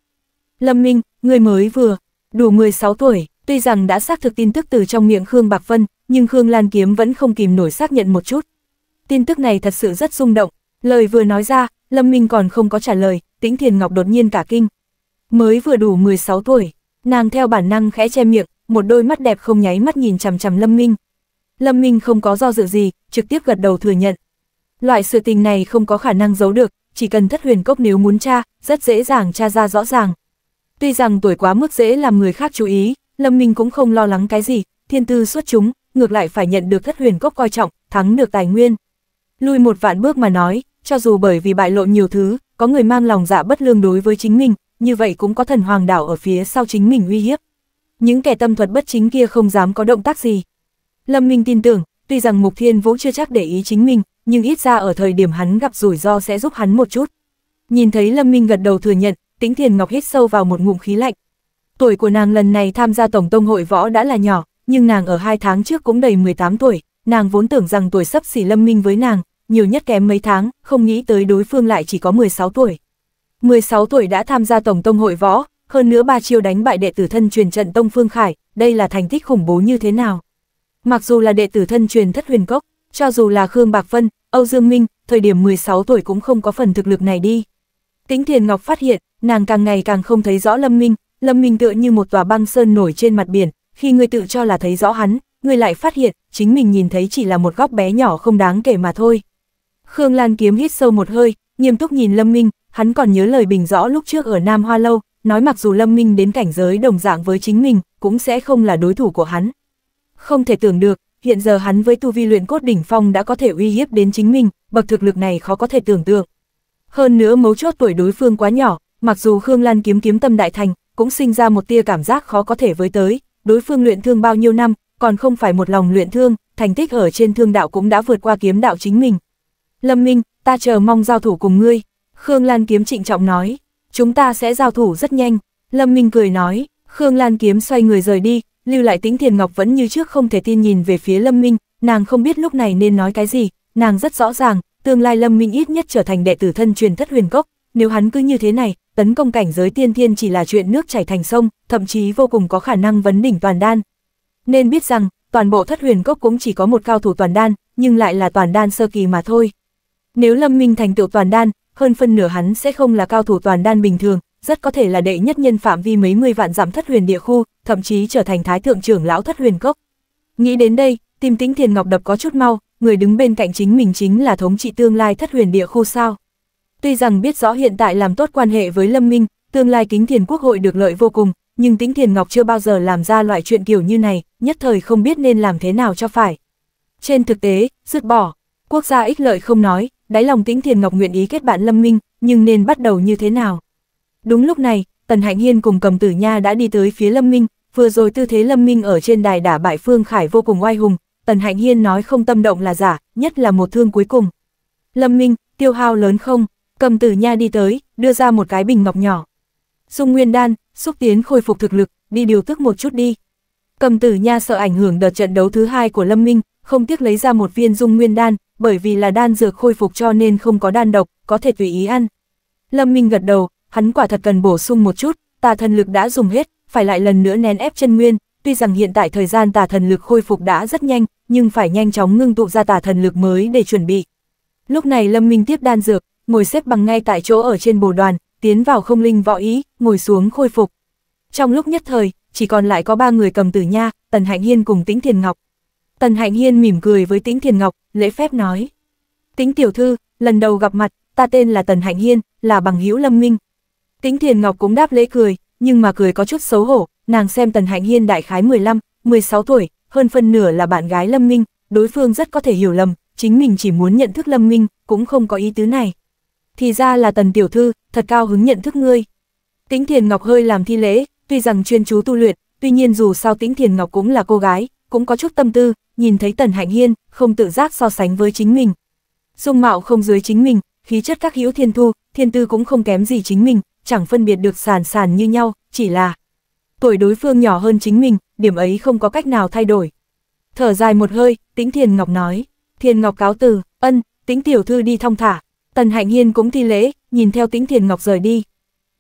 Lâm Minh, người mới vừa, đủ mười sáu tuổi, tuy rằng đã xác thực tin tức từ trong miệng Khương Bạc Vân, nhưng Khương Lan Kiếm vẫn không kìm nổi xác nhận một chút. Tin tức này thật sự rất rung động, lời vừa nói ra, Lâm Minh còn không có trả lời, Tĩnh Thiền Ngọc đột nhiên cả kinh. Mới vừa đủ mười sáu tuổi, nàng theo bản năng khẽ che miệng, một đôi mắt đẹp không nháy mắt nhìn chằm chằm Lâm Minh. Lâm Minh không có do dự gì, trực tiếp gật đầu thừa nhận. Loại sự tình này không có khả năng giấu được, chỉ cần Thất Huyền Cốc nếu muốn tra, rất dễ dàng tra ra rõ ràng. Tuy rằng tuổi quá mức dễ làm người khác chú ý, Lâm Minh cũng không lo lắng cái gì, thiên tư xuất chúng, ngược lại phải nhận được Thất Huyền Cốc coi trọng, thắng được tài nguyên. Lui một vạn bước mà nói, cho dù bởi vì bại lộ nhiều thứ, có người mang lòng dạ bất lương đối với chính mình, như vậy cũng có Thần Hoàng Đảo ở phía sau chính mình uy hiếp. Những kẻ tâm thuật bất chính kia không dám có động tác gì. Lâm Minh tin tưởng, tuy rằng Mục Thiên Vũ chưa chắc để ý chính mình, nhưng ít ra ở thời điểm hắn gặp rủi ro sẽ giúp hắn một chút. Nhìn thấy Lâm Minh gật đầu thừa nhận, Tĩnh Thiền Ngọc hít sâu vào một ngụm khí lạnh. Tuổi của nàng lần này tham gia Tổng Tông Hội Võ đã là nhỏ, nhưng nàng ở hai tháng trước cũng đầy mười tám tuổi, nàng vốn tưởng rằng tuổi sấp xỉ Lâm Minh với nàng, nhiều nhất kém mấy tháng, không nghĩ tới đối phương lại chỉ có mười sáu tuổi. mười sáu tuổi đã tham gia Tổng Tông Hội Võ, hơn nữa ba chiêu đánh bại đệ tử thân truyền Trận Tông Phương Khải, đây là thành tích khủng bố như thế nào. Mặc dù là đệ tử thân truyền Thất Huyền Cốc, cho dù là Khương Bạc Vân, Âu Dương Minh, thời điểm mười sáu tuổi cũng không có phần thực lực này đi. Tĩnh Thiền Ngọc phát hiện, nàng càng ngày càng không thấy rõ Lâm Minh, Lâm Minh tựa như một tòa băng sơn nổi trên mặt biển, khi ngươi tự cho là thấy rõ hắn, ngươi lại phát hiện, chính mình nhìn thấy chỉ là một góc bé nhỏ không đáng kể mà thôi. Khương Lan Kiếm hít sâu một hơi, nghiêm túc nhìn Lâm Minh, hắn còn nhớ lời bình rõ lúc trước ở Nam Hoa Lâu, nói mặc dù Lâm Minh đến cảnh giới đồng dạng với chính mình, cũng sẽ không là đối thủ của hắn. Không thể tưởng được, hiện giờ hắn với tu vi luyện cốt đỉnh phong đã có thể uy hiếp đến chính mình, bậc thực lực này khó có thể tưởng tượng. Hơn nữa mấu chốt tuổi đối phương quá nhỏ, mặc dù Khương Lan Kiếm kiếm tâm đại thành, cũng sinh ra một tia cảm giác khó có thể với tới, đối phương luyện thương bao nhiêu năm, còn không phải một lòng luyện thương, thành tích ở trên thương đạo cũng đã vượt qua kiếm đạo chính mình. Lâm Minh, ta chờ mong giao thủ cùng ngươi, Khương Lan Kiếm trịnh trọng nói, chúng ta sẽ giao thủ rất nhanh, Lâm Minh cười nói. Khương Lan Kiếm xoay người rời đi, lưu lại Tĩnh Thiền Ngọc vẫn như trước không thể tin nhìn về phía Lâm Minh, nàng không biết lúc này nên nói cái gì, nàng rất rõ ràng, tương lai Lâm Minh ít nhất trở thành đệ tử thân truyền Thất Huyền Cốc, nếu hắn cứ như thế này, tấn công cảnh giới tiên thiên chỉ là chuyện nước chảy thành sông, thậm chí vô cùng có khả năng vấn đỉnh toàn đan. Nên biết rằng, toàn bộ Thất Huyền Cốc cũng chỉ có một cao thủ toàn đan, nhưng lại là toàn đan sơ kỳ mà thôi. Nếu Lâm Minh thành tựu toàn đan, hơn phân nửa hắn sẽ không là cao thủ toàn đan bình thường, rất có thể là đệ nhất nhân phạm vi mấy mươi vạn dặm Thất Huyền địa khu, thậm chí trở thành thái thượng trưởng lão Thất Huyền Cốc. Nghĩ đến đây, tim Tĩnh Thiền Ngọc đập có chút mau, người đứng bên cạnh chính mình chính là thống trị tương lai Thất Huyền địa khu sao? Tuy rằng biết rõ hiện tại làm tốt quan hệ với Lâm Minh, tương lai Kính Thiền Quốc hội được lợi vô cùng, nhưng Tĩnh Thiền Ngọc chưa bao giờ làm ra loại chuyện kiểu như này, nhất thời không biết nên làm thế nào cho phải. Trên thực tế, dứt bỏ quốc gia ích lợi không nói, đáy lòng Tĩnh Thiền Ngọc nguyện ý kết bạn Lâm Minh, nhưng nên bắt đầu như thế nào? Đúng lúc này, Tần Hạnh Hiên cùng Cầm Tử Nha đã đi tới phía Lâm Minh, vừa rồi tư thế Lâm Minh ở trên đài đả bại Phương Khải vô cùng oai hùng, Tần Hạnh Hiên nói không tâm động là giả, nhất là một thương cuối cùng. Lâm Minh, tiêu hao lớn không? Cầm Tử Nha đi tới, đưa ra một cái bình ngọc nhỏ. Dung Nguyên Đan, xúc tiến khôi phục thực lực, đi điều tức một chút đi. Cầm Tử Nha sợ ảnh hưởng đợt trận đấu thứ hai của Lâm Minh, không tiếc lấy ra một viên Dung Nguyên Đan, bởi vì là đan dược khôi phục cho nên không có đan độc, có thể tùy ý ăn. Lâm Minh gật đầu, hắn quả thật cần bổ sung một chút, tà thần lực đã dùng hết, phải lại lần nữa nén ép chân nguyên, tuy rằng hiện tại thời gian tà thần lực khôi phục đã rất nhanh, nhưng phải nhanh chóng ngưng tụ ra tà thần lực mới để chuẩn bị. Lúc này Lâm Minh tiếp đan dược, ngồi xếp bằng ngay tại chỗ ở trên bồ đoàn, tiến vào không linh võ ý, ngồi xuống khôi phục. Trong lúc nhất thời, chỉ còn lại có ba người Cầm Tử Nha, Tần Hạnh Hiên cùng Tĩnh Thiền Ngọc. Tần Hạnh Hiên mỉm cười với Tĩnh Thiền Ngọc, lễ phép nói: "Tĩnh tiểu thư, lần đầu gặp mặt, ta tên là Tần Hạnh Hiên, là bằng hữu Lâm Minh." Tĩnh Thiền Ngọc cũng đáp lễ cười, nhưng mà cười có chút xấu hổ, nàng xem Tần Hạnh Hiên đại khái mười lăm, mười sáu tuổi, hơn phân nửa là bạn gái Lâm Minh, đối phương rất có thể hiểu lầm, chính mình chỉ muốn nhận thức Lâm Minh, cũng không có ý tứ này. Thì ra là Tần tiểu thư, thật cao hứng nhận thức ngươi. Tĩnh Thiền Ngọc hơi làm thi lễ, tuy rằng chuyên chú tu luyện, tuy nhiên dù sao Tĩnh Thiền Ngọc cũng là cô gái, cũng có chút tâm tư, nhìn thấy Tần Hạnh Hiên, không tự giác so sánh với chính mình. Dung mạo không dưới chính mình, khí chất các hữu thiên thu, thiên tư cũng không kém gì chính mình, chẳng phân biệt được sàn sàn như nhau, chỉ là tuổi đối phương nhỏ hơn chính mình, điểm ấy không có cách nào thay đổi. Thở dài một hơi, Tĩnh Thiền Ngọc nói: "Thiền Ngọc cáo từ." "Ân, Tĩnh tiểu thư đi thong thả." Tần Hạnh Hiên cũng thi lễ, nhìn theo Tĩnh Thiền Ngọc rời đi.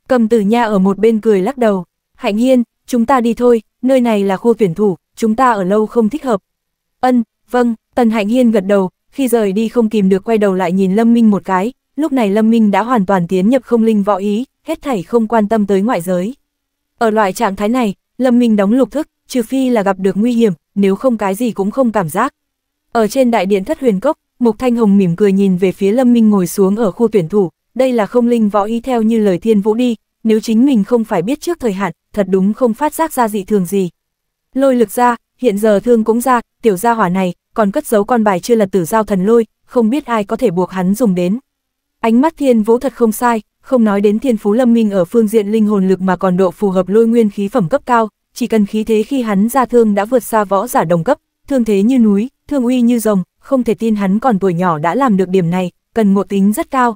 Cầm Tử Nha ở một bên cười lắc đầu: "Hạnh Hiên, chúng ta đi thôi, nơi này là khu tuyển thủ, chúng ta ở lâu không thích hợp." "Ân, vâng." Tần Hạnh Hiên gật đầu, khi rời đi không kìm được quay đầu lại nhìn Lâm Minh một cái, lúc này Lâm Minh đã hoàn toàn tiến nhập không linh võ ý, hết thảy không quan tâm tới ngoại giới. Ở loại trạng thái này, Lâm Minh đóng lục thức, trừ phi là gặp được nguy hiểm, nếu không cái gì cũng không cảm giác. Ở trên đại điện Thất Huyền Cốc, Mục Thanh Hồng mỉm cười nhìn về phía Lâm Minh ngồi xuống ở khu tuyển thủ, đây là không linh võ ý theo như lời Thiên Vũ đi, nếu chính mình không phải biết trước thời hạn, thật đúng không phát giác ra dị thường gì. Lôi lực ra, hiện giờ thương cũng ra, tiểu gia hỏa này còn cất giấu con bài chưa là Tử Giao Thần Lôi, không biết ai có thể buộc hắn dùng đến. Ánh mắt Thiên Vũ thật không sai, không nói đến thiên phú Lâm Minh ở phương diện linh hồn lực mà còn độ phù hợp lôi nguyên khí phẩm cấp cao, chỉ cần khí thế khi hắn ra thương đã vượt xa võ giả đồng cấp, thương thế như núi, thương uy như rồng, không thể tin hắn còn tuổi nhỏ đã làm được điểm này, cần ngộ tính rất cao.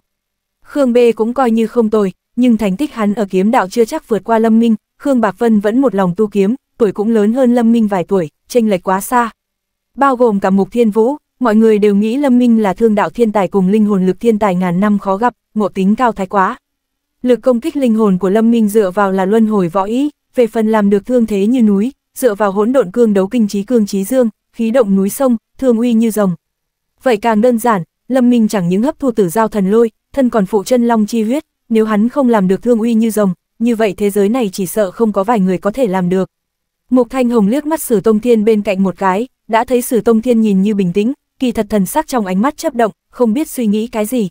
Khương B cũng coi như không tồi, nhưng thành tích hắn ở kiếm đạo chưa chắc vượt qua Lâm Minh, Khương Bạc Vân vẫn một lòng tu kiếm, tuổi cũng lớn hơn Lâm Minh vài tuổi, chênh lệch quá xa. Bao gồm cả Mục Thiên Vũ, mọi người đều nghĩ Lâm Minh là thương đạo thiên tài cùng linh hồn lực thiên tài ngàn năm khó gặp, ngộ tính cao thái quá. Lực công kích linh hồn của Lâm Minh dựa vào là luân hồi võ ý, về phần làm được thương thế như núi, dựa vào hỗn độn cương đấu kinh trí cương trí dương, khí động núi sông, thương uy như rồng. Vậy càng đơn giản, Lâm Minh chẳng những hấp thu Tử Giao Thần Lôi, thân còn phụ chân long chi huyết, nếu hắn không làm được thương uy như rồng, như vậy thế giới này chỉ sợ không có vài người có thể làm được. Mục Thanh Hồng liếc mắt Sử Tông Thiên bên cạnh một cái, đã thấy Sử Tông Thiên nhìn như bình tĩnh, kỳ thật thần sắc trong ánh mắt chớp động, không biết suy nghĩ cái gì.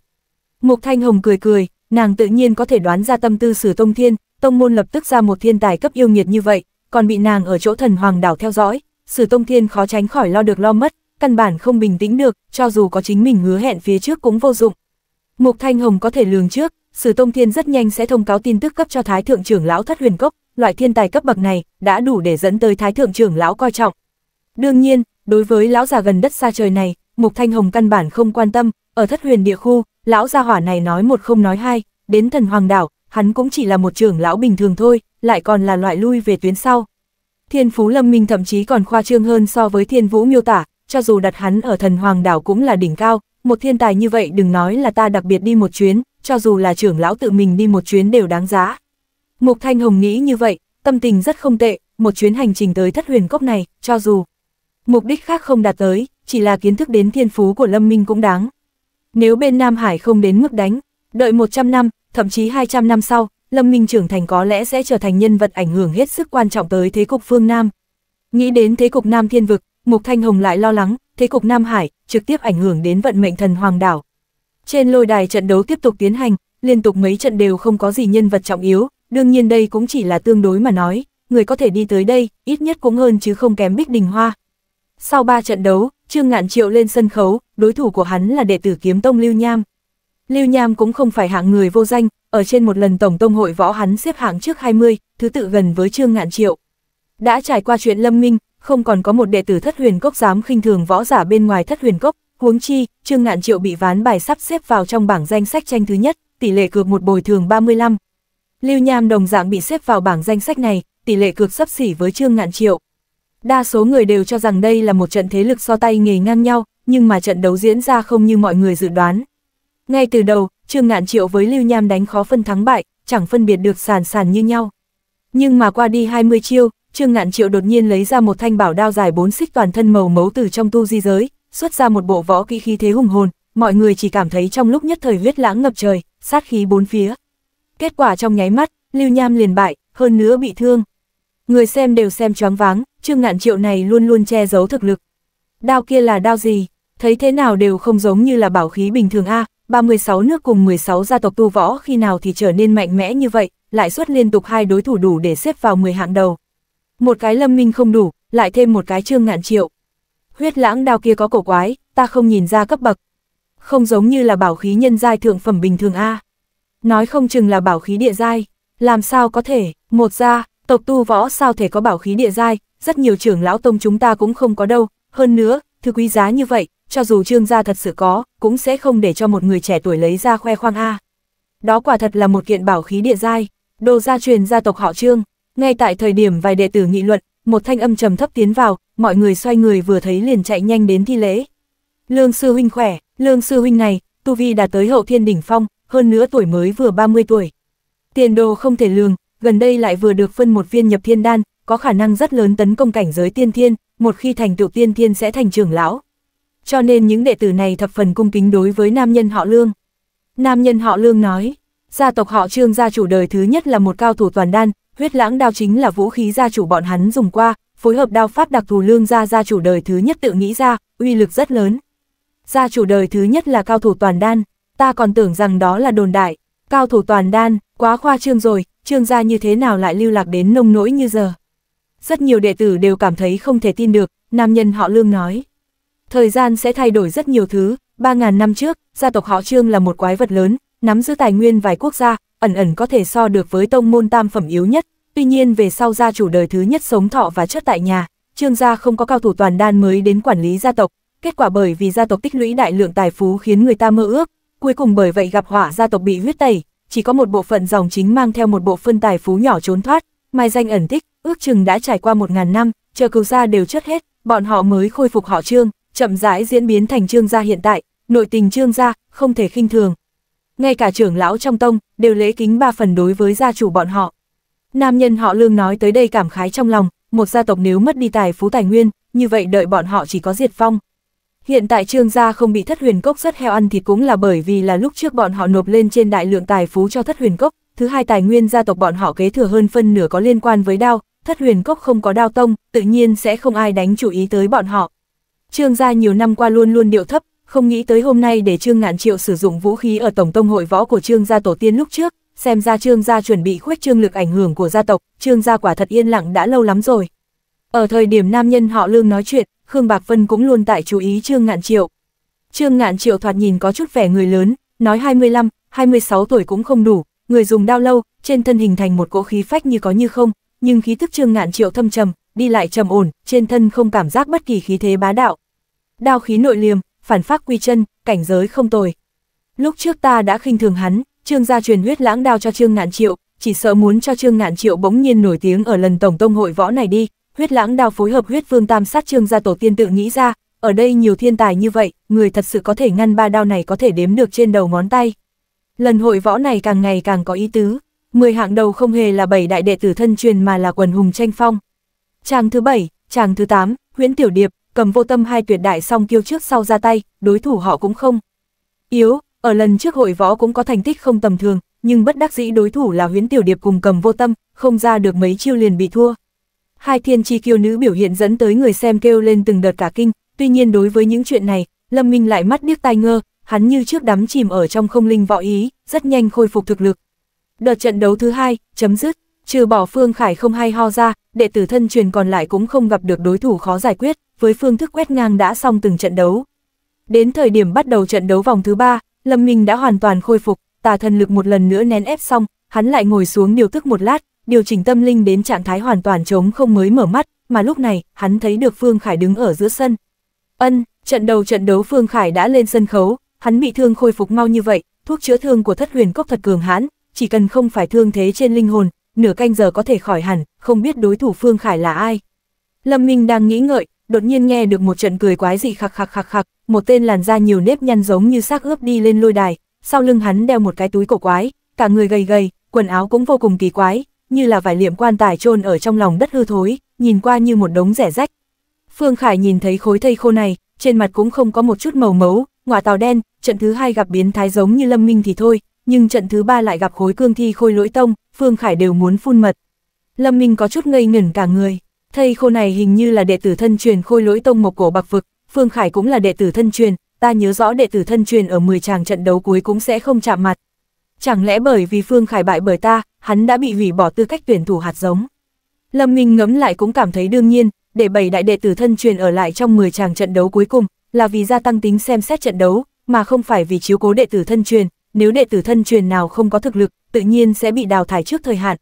Mục Thanh Hồng cười cười, nàng tự nhiên có thể đoán ra tâm tư Sử Tông Thiên, tông môn lập tức ra một thiên tài cấp yêu nghiệt như vậy, còn bị nàng ở chỗ Thần Hoàng Đảo theo dõi, Sử Tông Thiên khó tránh khỏi lo được lo mất, căn bản không bình tĩnh được, cho dù có chính mình hứa hẹn phía trước cũng vô dụng. Mục Thanh Hồng có thể lường trước, Sử Tông Thiên rất nhanh sẽ thông cáo tin tức cấp cho Thái Thượng trưởng lão Thất Huyền Cốc, loại thiên tài cấp bậc này đã đủ để dẫn tới Thái Thượng trưởng lão coi trọng. Đương nhiên, đối với lão già gần đất xa trời này, Mục Thanh Hồng căn bản không quan tâm, ở Thất Huyền địa khu, lão gia hỏa này nói một không nói hai, đến Thần Hoàng Đảo, hắn cũng chỉ là một trưởng lão bình thường thôi, lại còn là loại lui về tuyến sau. Thiên phú Lâm Minh thậm chí còn khoa trương hơn so với Thiên Vũ miêu tả, cho dù đặt hắn ở Thần Hoàng Đảo cũng là đỉnh cao, một thiên tài như vậy đừng nói là ta đặc biệt đi một chuyến, cho dù là trưởng lão tự mình đi một chuyến đều đáng giá. Mục Thanh Hồng nghĩ như vậy, tâm tình rất không tệ, một chuyến hành trình tới Thất Huyền Cốc này, cho dù mục đích khác không đạt tới, chỉ là kiến thức đến thiên phú của Lâm Minh cũng đáng. Nếu bên Nam Hải không đến mức đánh, đợi một trăm năm, thậm chí hai trăm năm sau, Lâm Minh trưởng thành có lẽ sẽ trở thành nhân vật ảnh hưởng hết sức quan trọng tới thế cục phương Nam. Nghĩ đến thế cục Nam Thiên Vực, Mục Thanh Hồng lại lo lắng, thế cục Nam Hải trực tiếp ảnh hưởng đến vận mệnh Thần Hoàng Đảo. Trên lôi đài trận đấu tiếp tục tiến hành, liên tục mấy trận đều không có gì nhân vật trọng yếu, đương nhiên đây cũng chỉ là tương đối mà nói, người có thể đi tới đây, ít nhất cũng hơn chứ không kém Bích Đình Hoa. Sau ba trận đấu, Trương Ngạn Triệu lên sân khấu, đối thủ của hắn là đệ tử Kiếm Tông Lưu Nham. Lưu Nham cũng không phải hạng người vô danh, ở trên một lần Tổng Tông hội võ hắn xếp hạng trước hai mươi, thứ tự gần với Trương Ngạn Triệu. Đã trải qua chuyện Lâm Minh, không còn có một đệ tử Thất Huyền Cốc dám khinh thường võ giả bên ngoài Thất Huyền Cốc, huống chi Trương Ngạn Triệu bị ván bài sắp xếp vào trong bảng danh sách tranh thứ nhất, tỷ lệ cược một bồi thường ba mươi lăm. Lưu Nham đồng dạng bị xếp vào bảng danh sách này, tỷ lệ cược xấp xỉ với Trương Ngạn Triệu. Đa số người đều cho rằng đây là một trận thế lực so tay nghề ngang nhau, nhưng mà trận đấu diễn ra không như mọi người dự đoán. Ngay từ đầu, Trương Ngạn Triệu với Lưu Nham đánh khó phân thắng bại, chẳng phân biệt được sàn sàn như nhau. Nhưng mà qua đi hai mươi chiêu, Trương Ngạn Triệu đột nhiên lấy ra một thanh bảo đao dài bốn xích toàn thân màu máu từ trong tu di giới, xuất ra một bộ võ kỹ khí thế hùng hồn, mọi người chỉ cảm thấy trong lúc nhất thời huyết lãng ngập trời, sát khí bốn phía. Kết quả trong nháy mắt, Lưu Nham liền bại, hơn nữa bị thương. Người xem đều xem choáng váng, Trương Ngạn Triệu này luôn luôn che giấu thực lực. Đao kia là đao gì, thấy thế nào đều không giống như là bảo khí bình thường a. ba mươi sáu nước cùng mười sáu gia tộc tu võ khi nào thì trở nên mạnh mẽ như vậy, lại xuất liên tục hai đối thủ đủ để xếp vào mười hạng đầu. Một cái Lâm Minh không đủ, lại thêm một cái Trương Ngạn Triệu. Huyết lãng đao kia có cổ quái, ta không nhìn ra cấp bậc. Không giống như là bảo khí nhân giai thượng phẩm bình thường a. Nói không chừng là bảo khí địa giai, làm sao có thể, một gia tộc tu võ sao thể có bảo khí địa giai, rất nhiều trưởng lão tông chúng ta cũng không có đâu, hơn nữa, thứ quý giá như vậy, cho dù Trương gia thật sự có, cũng sẽ không để cho một người trẻ tuổi lấy ra khoe khoang a. Đó quả thật là một kiện bảo khí địa giai, đồ gia truyền gia tộc họ Trương. Ngay tại thời điểm vài đệ tử nghị luận, một thanh âm trầm thấp tiến vào, mọi người xoay người vừa thấy liền chạy nhanh đến thi lễ. Lương sư huynh khỏe, Lương sư huynh này, tu vi đã tới hậu thiên đỉnh phong, hơn nữa tuổi mới vừa ba mươi tuổi. Tiền đồ không thể lường, gần đây lại vừa được phân một viên nhập thiên đan, có khả năng rất lớn tấn công cảnh giới tiên thiên, một khi thành tựu tiên thiên sẽ thành trưởng lão. Cho nên những đệ tử này thập phần cung kính đối với nam nhân họ Lương. Nam nhân họ Lương nói, gia tộc họ Trương gia chủ đời thứ nhất là một cao thủ toàn đan, huyết lãng đao chính là vũ khí gia chủ bọn hắn dùng qua, phối hợp đao pháp đặc thù Lương gia gia chủ đời thứ nhất tự nghĩ ra, uy lực rất lớn. Gia chủ đời thứ nhất là cao thủ toàn đan, ta còn tưởng rằng đó là đồn đại, cao thủ toàn đan, quá khoa trương rồi, Trương gia như thế nào lại lưu lạc đến nông nỗi như giờ. Rất nhiều đệ tử đều cảm thấy không thể tin được, nam nhân họ Lương nói. Thời gian sẽ thay đổi rất nhiều thứ, ba ngàn năm trước, gia tộc họ Trương là một quái vật lớn, nắm giữ tài nguyên vài quốc gia, ẩn ẩn có thể so được với tông môn tam phẩm yếu nhất, tuy nhiên về sau gia chủ đời thứ nhất sống thọ và chết tại nhà, Trương gia không có cao thủ toàn đan mới đến quản lý gia tộc, kết quả bởi vì gia tộc tích lũy đại lượng tài phú khiến người ta mơ ước, cuối cùng bởi vậy gặp họa gia tộc bị huyết tẩy, chỉ có một bộ phận dòng chính mang theo một bộ phân tài phú nhỏ trốn thoát, mai danh ẩn tích, ước chừng đã trải qua một ngàn năm, chờ cừu gia đều chết hết, bọn họ mới khôi phục họ Trương, chậm rãi diễn biến thành Trương gia hiện tại, nội tình Trương gia không thể khinh thường. Ngay cả trưởng lão trong tông đều lễ kính ba phần đối với gia chủ bọn họ. Nam nhân họ Lương nói tới đây cảm khái trong lòng, một gia tộc nếu mất đi tài phú tài nguyên, như vậy đợi bọn họ chỉ có diệt vong. Hiện tại Trương gia không bị Thất Huyền Cốc rất heo ăn thịt cũng là bởi vì là lúc trước bọn họ nộp lên trên đại lượng tài phú cho Thất Huyền Cốc, thứ hai tài nguyên gia tộc bọn họ kế thừa hơn phân nửa có liên quan với đao, Thất Huyền Cốc không có đao tông, tự nhiên sẽ không ai đánh chú ý tới bọn họ. Trương gia nhiều năm qua luôn luôn điệu thấp, không nghĩ tới hôm nay để Trương Ngạn Triệu sử dụng vũ khí ở Tổng Tông hội võ của Trương gia tổ tiên lúc trước, xem ra Trương gia chuẩn bị khuếch trương lực ảnh hưởng của gia tộc, Trương gia quả thật yên lặng đã lâu lắm rồi. Ở thời điểm nam nhân họ Lương nói chuyện, Khương Bạc Vân cũng luôn tại chú ý Trương Ngạn Triệu. Trương Ngạn Triệu thoạt nhìn có chút vẻ người lớn, nói hai mươi lăm, hai mươi sáu tuổi cũng không đủ, người dùng đao lâu, trên thân hình thành một cỗ khí phách như có như không, nhưng khí tức Trương Ngạn Triệu thâm trầm, đi lại trầm ổn, trên thân không cảm giác bất kỳ khí thế bá đạo. Đao khí nội liềm, phản phác quy chân, cảnh giới không tồi. Lúc trước ta đã khinh thường hắn, Trương gia truyền huyết lãng đao cho Trương Ngạn Triệu, chỉ sợ muốn cho Trương Ngạn Triệu bỗng nhiên nổi tiếng ở lần Tổng Tông hội võ này đi. Huyết lãng đao phối hợp huyết vương tam sát Trương gia tổ tiên tự nghĩ ra, ở đây nhiều thiên tài như vậy, người thật sự có thể ngăn ba đao này có thể đếm được trên đầu ngón tay. Lần hội võ này càng ngày càng có ý tứ, mười hạng đầu không hề là bảy đại đệ tử thân truyền mà là quần hùng tranh phong. Chàng thứ bảy, chàng thứ tám, Huyễn Tiểu Điệp, Cầm Vô Tâm hai tuyệt đại song kiêu trước sau ra tay, đối thủ họ cũng không yếu, ở lần trước hội võ cũng có thành tích không tầm thường, nhưng bất đắc dĩ đối thủ là Huyễn Tiểu Điệp cùng Cầm Vô Tâm, không ra được mấy chiêu liền bị thua. Hai thiên chi kiêu nữ biểu hiện dẫn tới người xem kêu lên từng đợt cả kinh, tuy nhiên đối với những chuyện này, Lâm Minh lại mắt điếc tai ngơ, hắn như trước đắm chìm ở trong không linh võ ý, rất nhanh khôi phục thực lực. Đợt trận đấu thứ hai, chấm dứt, trừ bỏ Phương Khải không hay ho ra, đệ tử thân truyền còn lại cũng không gặp được đối thủ khó giải quyết, với phương thức quét ngang đã xong từng trận đấu. Đến thời điểm bắt đầu trận đấu vòng thứ ba, Lâm Minh đã hoàn toàn khôi phục, tà thần lực một lần nữa nén ép xong, hắn lại ngồi xuống điều tức một lát. Điều chỉnh tâm linh đến trạng thái hoàn toàn trống không mới mở mắt, mà lúc này, hắn thấy được Phương Khải đứng ở giữa sân. Ân, trận đầu trận đấu Phương Khải đã lên sân khấu, hắn bị thương khôi phục mau như vậy, thuốc chữa thương của Thất Huyền Cốc thật cường hãn, chỉ cần không phải thương thế trên linh hồn, nửa canh giờ có thể khỏi hẳn, không biết đối thủ Phương Khải là ai. Lâm Minh đang nghĩ ngợi, đột nhiên nghe được một trận cười quái dị khặc khặc khặc khặc, một tên làn da nhiều nếp nhăn giống như xác ướp đi lên lôi đài, sau lưng hắn đeo một cái túi cổ quái, cả người gầy gầy, quần áo cũng vô cùng kỳ quái, như là vải liệm quan tài chôn ở trong lòng đất hư thối, nhìn qua như một đống rẻ rách. Phương Khải nhìn thấy khối thây khô này, trên mặt cũng không có một chút màu mấu, ngọa tàu đen, trận thứ hai gặp biến thái giống như Lâm Minh thì thôi, nhưng trận thứ ba lại gặp khối cương thi khôi lỗi tông, Phương Khải đều muốn phun mật. Lâm Minh có chút ngây ngẩn cả người, thây khô này hình như là đệ tử thân truyền khôi lỗi tông Mộc Cổ Bạc Vực, Phương Khải cũng là đệ tử thân truyền, ta nhớ rõ đệ tử thân truyền ở mười tràng trận đấu cuối cũng sẽ không chạm mặt. Chẳng lẽ bởi vì Phương Khải bại bởi ta, hắn đã bị hủy bỏ tư cách tuyển thủ hạt giống? Lâm Minh ngẫm lại cũng cảm thấy đương nhiên, để bảy đại đệ tử thân truyền ở lại trong mười tràng trận đấu cuối cùng, là vì gia tăng tính xem xét trận đấu, mà không phải vì chiếu cố đệ tử thân truyền, nếu đệ tử thân truyền nào không có thực lực, tự nhiên sẽ bị đào thải trước thời hạn.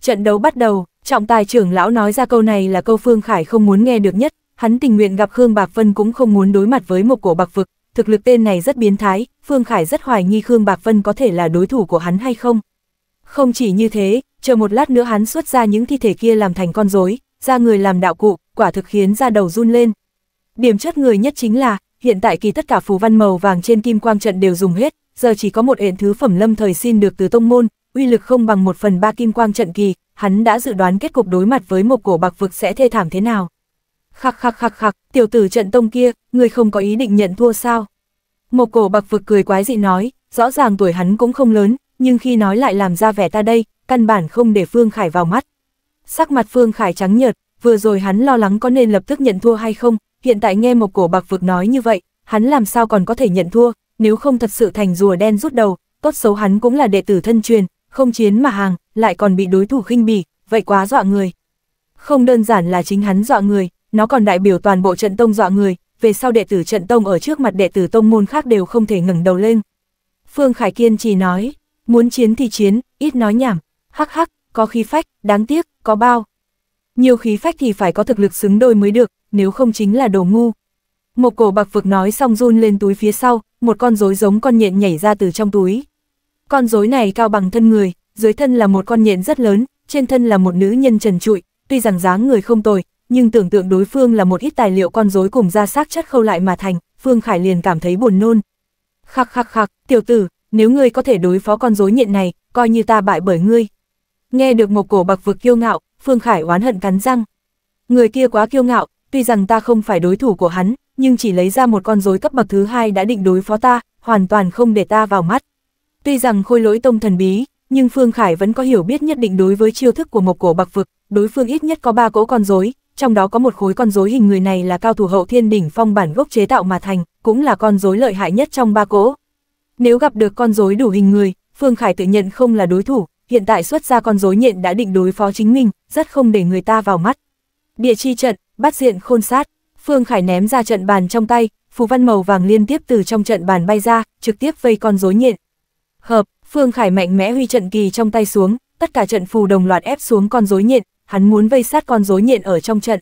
Trận đấu bắt đầu, trọng tài trưởng lão nói ra câu này là câu Phương Khải không muốn nghe được nhất, hắn tình nguyện gặp Khương Bạc Vân cũng không muốn đối mặt với Mộc Cổ Bạc Vực, thực lực tên này rất biến thái, Phương Khải rất hoài nghi Khương Bạc Vân có thể là đối thủ của hắn hay không. Không chỉ như thế, chờ một lát nữa hắn xuất ra những thi thể kia làm thành con rối, ra người làm đạo cụ, quả thực khiến da đầu run lên. Điểm chốt người nhất chính là, hiện tại kỳ tất cả phù văn màu vàng trên kim quang trận đều dùng hết, giờ chỉ có một hện thứ phẩm lâm thời xin được từ tông môn, uy lực không bằng một phần ba kim quang trận kỳ, hắn đã dự đoán kết cục đối mặt với Mộc Cổ Bạc Vực sẽ thê thảm thế nào. Khắc khắc khắc khắc, tiểu tử trận tông kia, ngươi không có ý định nhận thua sao? Mộc Cổ Bạc Vực cười quái dị nói, rõ ràng tuổi hắn cũng không lớn, nhưng khi nói lại làm ra vẻ ta đây, căn bản không để Phương Khải vào mắt. Sắc mặt Phương Khải trắng nhợt, vừa rồi hắn lo lắng có nên lập tức nhận thua hay không, hiện tại nghe Mộc Cổ Bạc Vực nói như vậy, hắn làm sao còn có thể nhận thua, nếu không thật sự thành rùa đen rút đầu, tốt xấu hắn cũng là đệ tử thân truyền, không chiến mà hàng, lại còn bị đối thủ khinh bỉ, vậy quá dọa người. Không đơn giản là chính hắn dọa người, nó còn đại biểu toàn bộ trận tông dọa người, về sau đệ tử trận tông ở trước mặt đệ tử tông môn khác đều không thể ngẩng đầu lên. Phương Khải kiên trì nói, muốn chiến thì chiến, ít nói nhảm, hắc hắc, có khí phách, đáng tiếc, có bao. Nhiều khí phách thì phải có thực lực xứng đôi mới được, nếu không chính là đồ ngu. Mộc Cổ Bạc Vực nói xong run lên túi phía sau, một con rối giống con nhện nhảy ra từ trong túi. Con rối này cao bằng thân người, dưới thân là một con nhện rất lớn, trên thân là một nữ nhân trần trụi, tuy rằng dáng người không tồi, nhưng tưởng tượng đối phương là một ít tài liệu con rối cùng da xác chất khâu lại mà thành, Phương Khải liền cảm thấy buồn nôn. Khắc khắc khắc, tiểu tử, nếu ngươi có thể đối phó con rối nhện này, coi như ta bại bởi ngươi. Nghe được Mộc Cổ Bạc Vực kiêu ngạo, Phương Khải oán hận cắn răng. Người kia quá kiêu ngạo, tuy rằng ta không phải đối thủ của hắn, nhưng chỉ lấy ra một con rối cấp bậc thứ hai đã định đối phó ta, hoàn toàn không để ta vào mắt. Tuy rằng khôi lỗi tông thần bí, nhưng Phương Khải vẫn có hiểu biết nhất định đối với chiêu thức của Mộc Cổ Bạc Vực, đối phương ít nhất có ba cỗ con rối, trong đó có một khối con rối hình người này là cao thủ hậu thiên đỉnh phong bản gốc chế tạo mà thành, cũng là con rối lợi hại nhất trong ba cỗ. Nếu gặp được con rối đủ hình người, Phương Khải tự nhận không là đối thủ, hiện tại xuất ra con rối nhện đã định đối phó chính mình, rất không để người ta vào mắt. Địa chi trận, bắt diện khôn sát, Phương Khải ném ra trận bàn trong tay, phù văn màu vàng liên tiếp từ trong trận bàn bay ra, trực tiếp vây con rối nhện. Hợp, Phương Khải mạnh mẽ huy trận kỳ trong tay xuống, tất cả trận phù đồng loạt ép xuống con rối nhện, hắn muốn vây sát con rối nhện ở trong trận.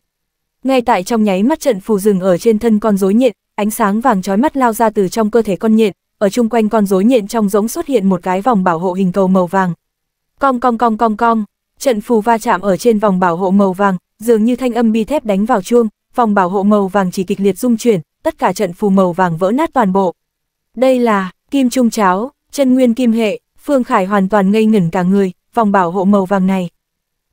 Ngay tại trong nháy mắt trận phù dừng ở trên thân con rối nhện, ánh sáng vàng chói mắt lao ra từ trong cơ thể con nhện, ở chung quanh con rối nhện trong giống xuất hiện một cái vòng bảo hộ hình cầu màu vàng. Cong cong cong cong cong, trận phù va chạm ở trên vòng bảo hộ màu vàng, dường như thanh âm bi thép đánh vào chuông, vòng bảo hộ màu vàng chỉ kịch liệt rung chuyển, tất cả trận phù màu vàng vỡ nát toàn bộ. Đây là Kim Trung Cháo, chân nguyên kim hệ, Phương Khải hoàn toàn ngây ngẩn cả người, vòng bảo hộ màu vàng này.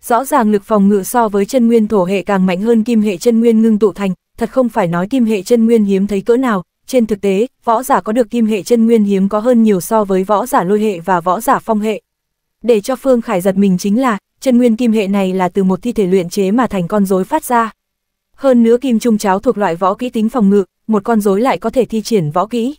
Rõ ràng lực phòng ngự so với chân nguyên thổ hệ càng mạnh hơn kim hệ chân nguyên ngưng tụ thành, thật không phải nói kim hệ chân nguyên hiếm thấy cỡ nào, trên thực tế, võ giả có được kim hệ chân nguyên hiếm có hơn nhiều so với võ giả lôi hệ và võ giả phong hệ. Để cho Phương Khải giật mình chính là, chân nguyên kim hệ này là từ một thi thể luyện chế mà thành con rối phát ra. Hơn nữa Kim Trung Cháo thuộc loại võ kỹ tính phòng ngự, một con rối lại có thể thi triển võ kỹ.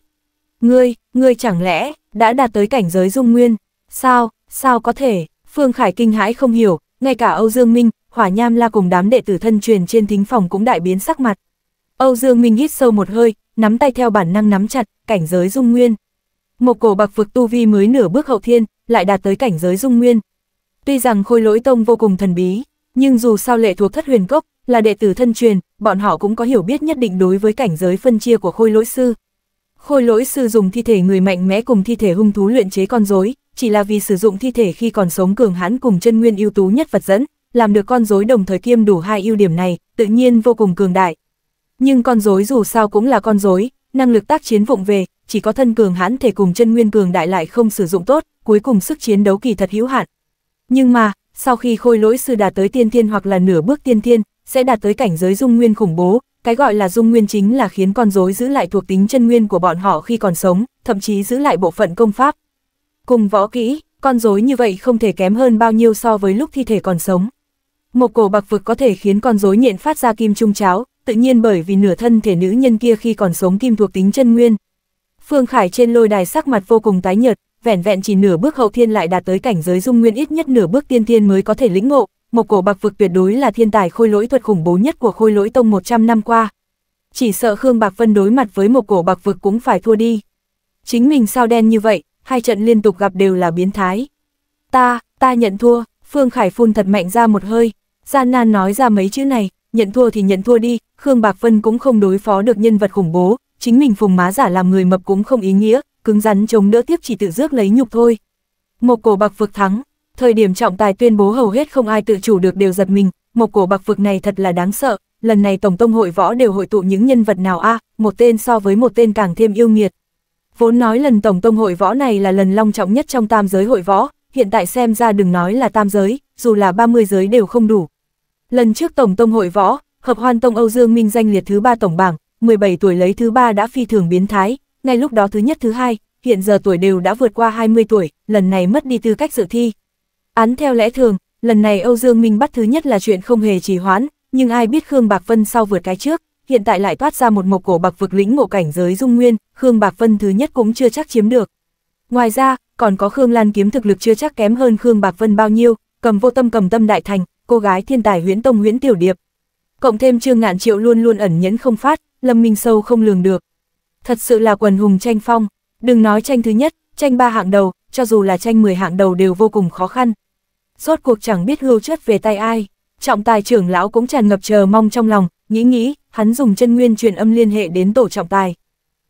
Ngươi, ngươi chẳng lẽ đã đạt tới cảnh giới dung nguyên? Sao, sao có thể? Phương Khải kinh hãi không hiểu, ngay cả Âu Dương Minh, Hỏa Nham La cùng đám đệ tử thân truyền trên thính phòng cũng đại biến sắc mặt. Âu Dương Minh hít sâu một hơi, nắm tay theo bản năng nắm chặt, cảnh giới dung nguyên. Mộc Cổ Bạc Vực tu vi mới nửa bước hậu thiên, lại đạt tới cảnh giới dung nguyên. Tuy rằng Khôi Lỗi Tông vô cùng thần bí, nhưng dù sao lệ thuộc Thất Huyền Cốc, là đệ tử thân truyền, bọn họ cũng có hiểu biết nhất định đối với cảnh giới phân chia của Khôi Lỗi Sư. Khôi Lỗi Sư dùng thi thể người mạnh mẽ cùng thi thể hung thú luyện chế con rối, chỉ là vì sử dụng thi thể khi còn sống cường hãn cùng chân nguyên ưu tú nhất vật dẫn, làm được con rối đồng thời kiêm đủ hai ưu điểm này, tự nhiên vô cùng cường đại. Nhưng con rối dù sao cũng là con rối, năng lực tác chiến vụng về, chỉ có thân cường hãn thể cùng chân nguyên cường đại lại không sử dụng tốt, cuối cùng sức chiến đấu kỳ thật hữu hạn. Nhưng mà, sau khi Khôi Lỗi Sư đạt tới tiên thiên hoặc là nửa bước tiên thiên, sẽ đạt tới cảnh giới dung nguyên khủng bố, cái gọi là dung nguyên chính là khiến con rối giữ lại thuộc tính chân nguyên của bọn họ khi còn sống, thậm chí giữ lại bộ phận công pháp. Cùng võ kỹ, con rối như vậy không thể kém hơn bao nhiêu so với lúc thi thể còn sống. Mộc Cổ Bạc Vực có thể khiến con rối nhện phát ra Kim Trung Cháo, tự nhiên bởi vì nửa thân thể nữ nhân kia khi còn sống kim thuộc tính chân nguyên. Phương Khải trên lôi đài sắc mặt vô cùng tái nhợt, vẻn vẹn chỉ nửa bước hậu thiên lại đạt tới cảnh giới dung nguyên ít nhất nửa bước tiên thiên mới có thể lĩnh ngộ. Mộc Cổ Bạc Vực tuyệt đối là thiên tài khôi lỗi thuật khủng bố nhất của Khôi Lỗi Tông một trăm năm qua. Chỉ sợ Khương Bạc Vân đối mặt với Mộc Cổ Bạc Vực cũng phải thua đi. Chính mình sao đen như vậy, hai trận liên tục gặp đều là biến thái. Ta, ta nhận thua, Phương Khải phun thật mạnh ra một hơi, gian nan nói ra mấy chữ này, nhận thua thì nhận thua đi, Khương Bạc Vân cũng không đối phó được nhân vật khủng bố, chính mình phùng má giả làm người mập cũng không ý nghĩa, cứng rắn chống đỡ tiếp chỉ tự rước lấy nhục thôi. Mộc Cổ Bạc Vực thắng. Thời điểm trọng tài tuyên bố hầu hết không ai tự chủ được đều giật mình, Mộc Cổ Bạc Vực này thật là đáng sợ, lần này Tổng Tông hội võ đều hội tụ những nhân vật nào a, à, một tên so với một tên càng thêm yêu nghiệt. Vốn nói lần Tổng Tông hội võ này là lần long trọng nhất trong tam giới hội võ, hiện tại xem ra đừng nói là tam giới, dù là ba mươi giới đều không đủ. Lần trước Tổng Tông hội võ, Hợp Hoan Tông Âu Dương Minh danh liệt thứ ba tổng bảng, mười bảy tuổi lấy thứ ba đã phi thường biến thái, ngay lúc đó thứ nhất thứ hai, hiện giờ tuổi đều đã vượt qua hai mươi tuổi, lần này mất đi tư cách dự thi. Án theo lẽ thường, lần này Âu Dương Minh bắt thứ nhất là chuyện không hề trì hoãn, nhưng ai biết Khương Bạc Vân sau vượt cái trước, hiện tại lại toát ra một Mộc Cổ Bạc Vực lĩnh ngộ cảnh giới dung nguyên, Khương Bạc Vân thứ nhất cũng chưa chắc chiếm được. Ngoài ra, còn có Khương Lan Kiếm thực lực chưa chắc kém hơn Khương Bạc Vân bao nhiêu, Cầm Vô Tâm Cầm Tâm đại thành, cô gái thiên tài Huyễn Tông Huyễn Tiểu Điệp. Cộng thêm Trương Ngạn Triệu luôn luôn ẩn nhẫn không phát, Lâm Minh sâu không lường được. Thật sự là quần hùng tranh phong, đừng nói tranh thứ nhất, tranh ba hạng đầu, cho dù là tranh mười hạng đầu đều vô cùng khó khăn. Rốt cuộc chẳng biết hưu chất về tay ai, trọng tài trưởng lão cũng tràn ngập chờ mong trong lòng, nghĩ nghĩ, hắn dùng chân nguyên truyền âm liên hệ đến tổ trọng tài.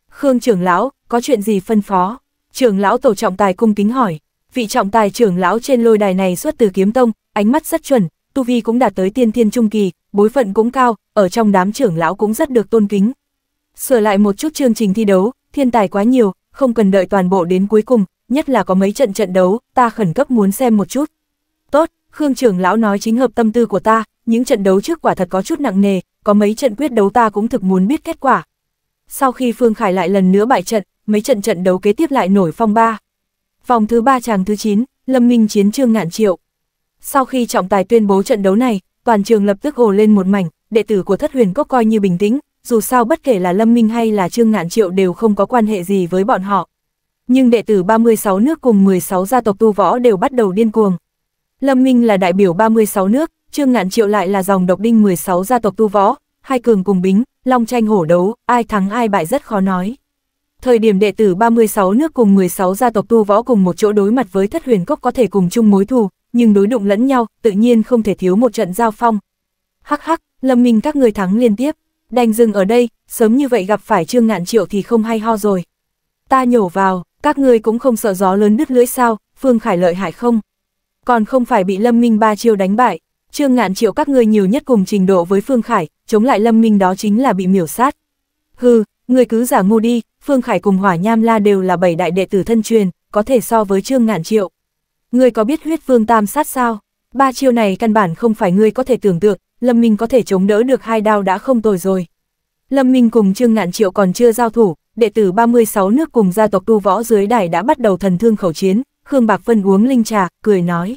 Khương trưởng lão, có chuyện gì phân phó? Trưởng lão tổ trọng tài cung kính hỏi, vị trọng tài trưởng lão trên lôi đài này xuất từ Kiếm Tông, ánh mắt rất chuẩn, tu vi cũng đạt tới tiên thiên trung kỳ, bối phận cũng cao, ở trong đám trưởng lão cũng rất được tôn kính. Sửa lại một chút chương trình thi đấu, thiên tài quá nhiều, không cần đợi toàn bộ đến cuối cùng, nhất là có mấy trận trận đấu, ta khẩn cấp muốn xem một chút. Tốt, Khương trưởng lão nói chính hợp tâm tư của ta, những trận đấu trước quả thật có chút nặng nề, có mấy trận quyết đấu ta cũng thực muốn biết kết quả. Sau khi Phương Khải lại lần nữa bại trận, mấy trận trận đấu kế tiếp lại nổi phong ba. Vòng thứ ba tràng thứ chín, Lâm Minh chiến Trương Ngạn Triệu. Sau khi trọng tài tuyên bố trận đấu này, toàn trường lập tức ồ lên một mảnh, đệ tử của Thất Huyền Cốc coi như bình tĩnh, dù sao bất kể là Lâm Minh hay là Trương Ngạn Triệu đều không có quan hệ gì với bọn họ. Nhưng đệ tử ba mươi sáu nước cùng mười sáu gia tộc tu võ đều bắt đầu điên cuồng. Lâm Minh là đại biểu ba mươi sáu nước, Trương Ngạn Triệu lại là dòng độc đinh mười sáu gia tộc tu võ, hai cường cùng bính, long tranh hổ đấu, ai thắng ai bại rất khó nói. Thời điểm đệ tử ba mươi sáu nước cùng mười sáu gia tộc tu võ cùng một chỗ đối mặt với Thất Huyền Cốc có thể cùng chung mối thù, nhưng đối đụng lẫn nhau, tự nhiên không thể thiếu một trận giao phong. Hắc hắc, Lâm Minh các ngươi thắng liên tiếp, đành dừng ở đây, sớm như vậy gặp phải Trương Ngạn Triệu thì không hay ho rồi. Ta nhổ vào, các ngươi cũng không sợ gió lớn đứt lưỡi sao, Phương Khải lợi hại không? Còn không phải bị Lâm Minh ba chiêu đánh bại, Trương Ngạn Triệu các ngươi nhiều nhất cùng trình độ với Phương Khải, chống lại Lâm Minh đó chính là bị miểu sát. Hừ, ngươi cứ giả ngu đi, Phương Khải cùng Hỏa Nham La đều là bảy đại đệ tử thân truyền, có thể so với Trương Ngạn Triệu. Ngươi có biết Huyết Vương Tam Sát sao? Ba chiêu này căn bản không phải ngươi có thể tưởng tượng, Lâm Minh có thể chống đỡ được hai đao đã không tồi rồi. Lâm Minh cùng Trương Ngạn Triệu còn chưa giao thủ, đệ tử ba mươi sáu nước cùng gia tộc tu võ dưới đài đã bắt đầu thần thương khẩu chiến. Khương Bạc Vân uống linh trà, cười nói: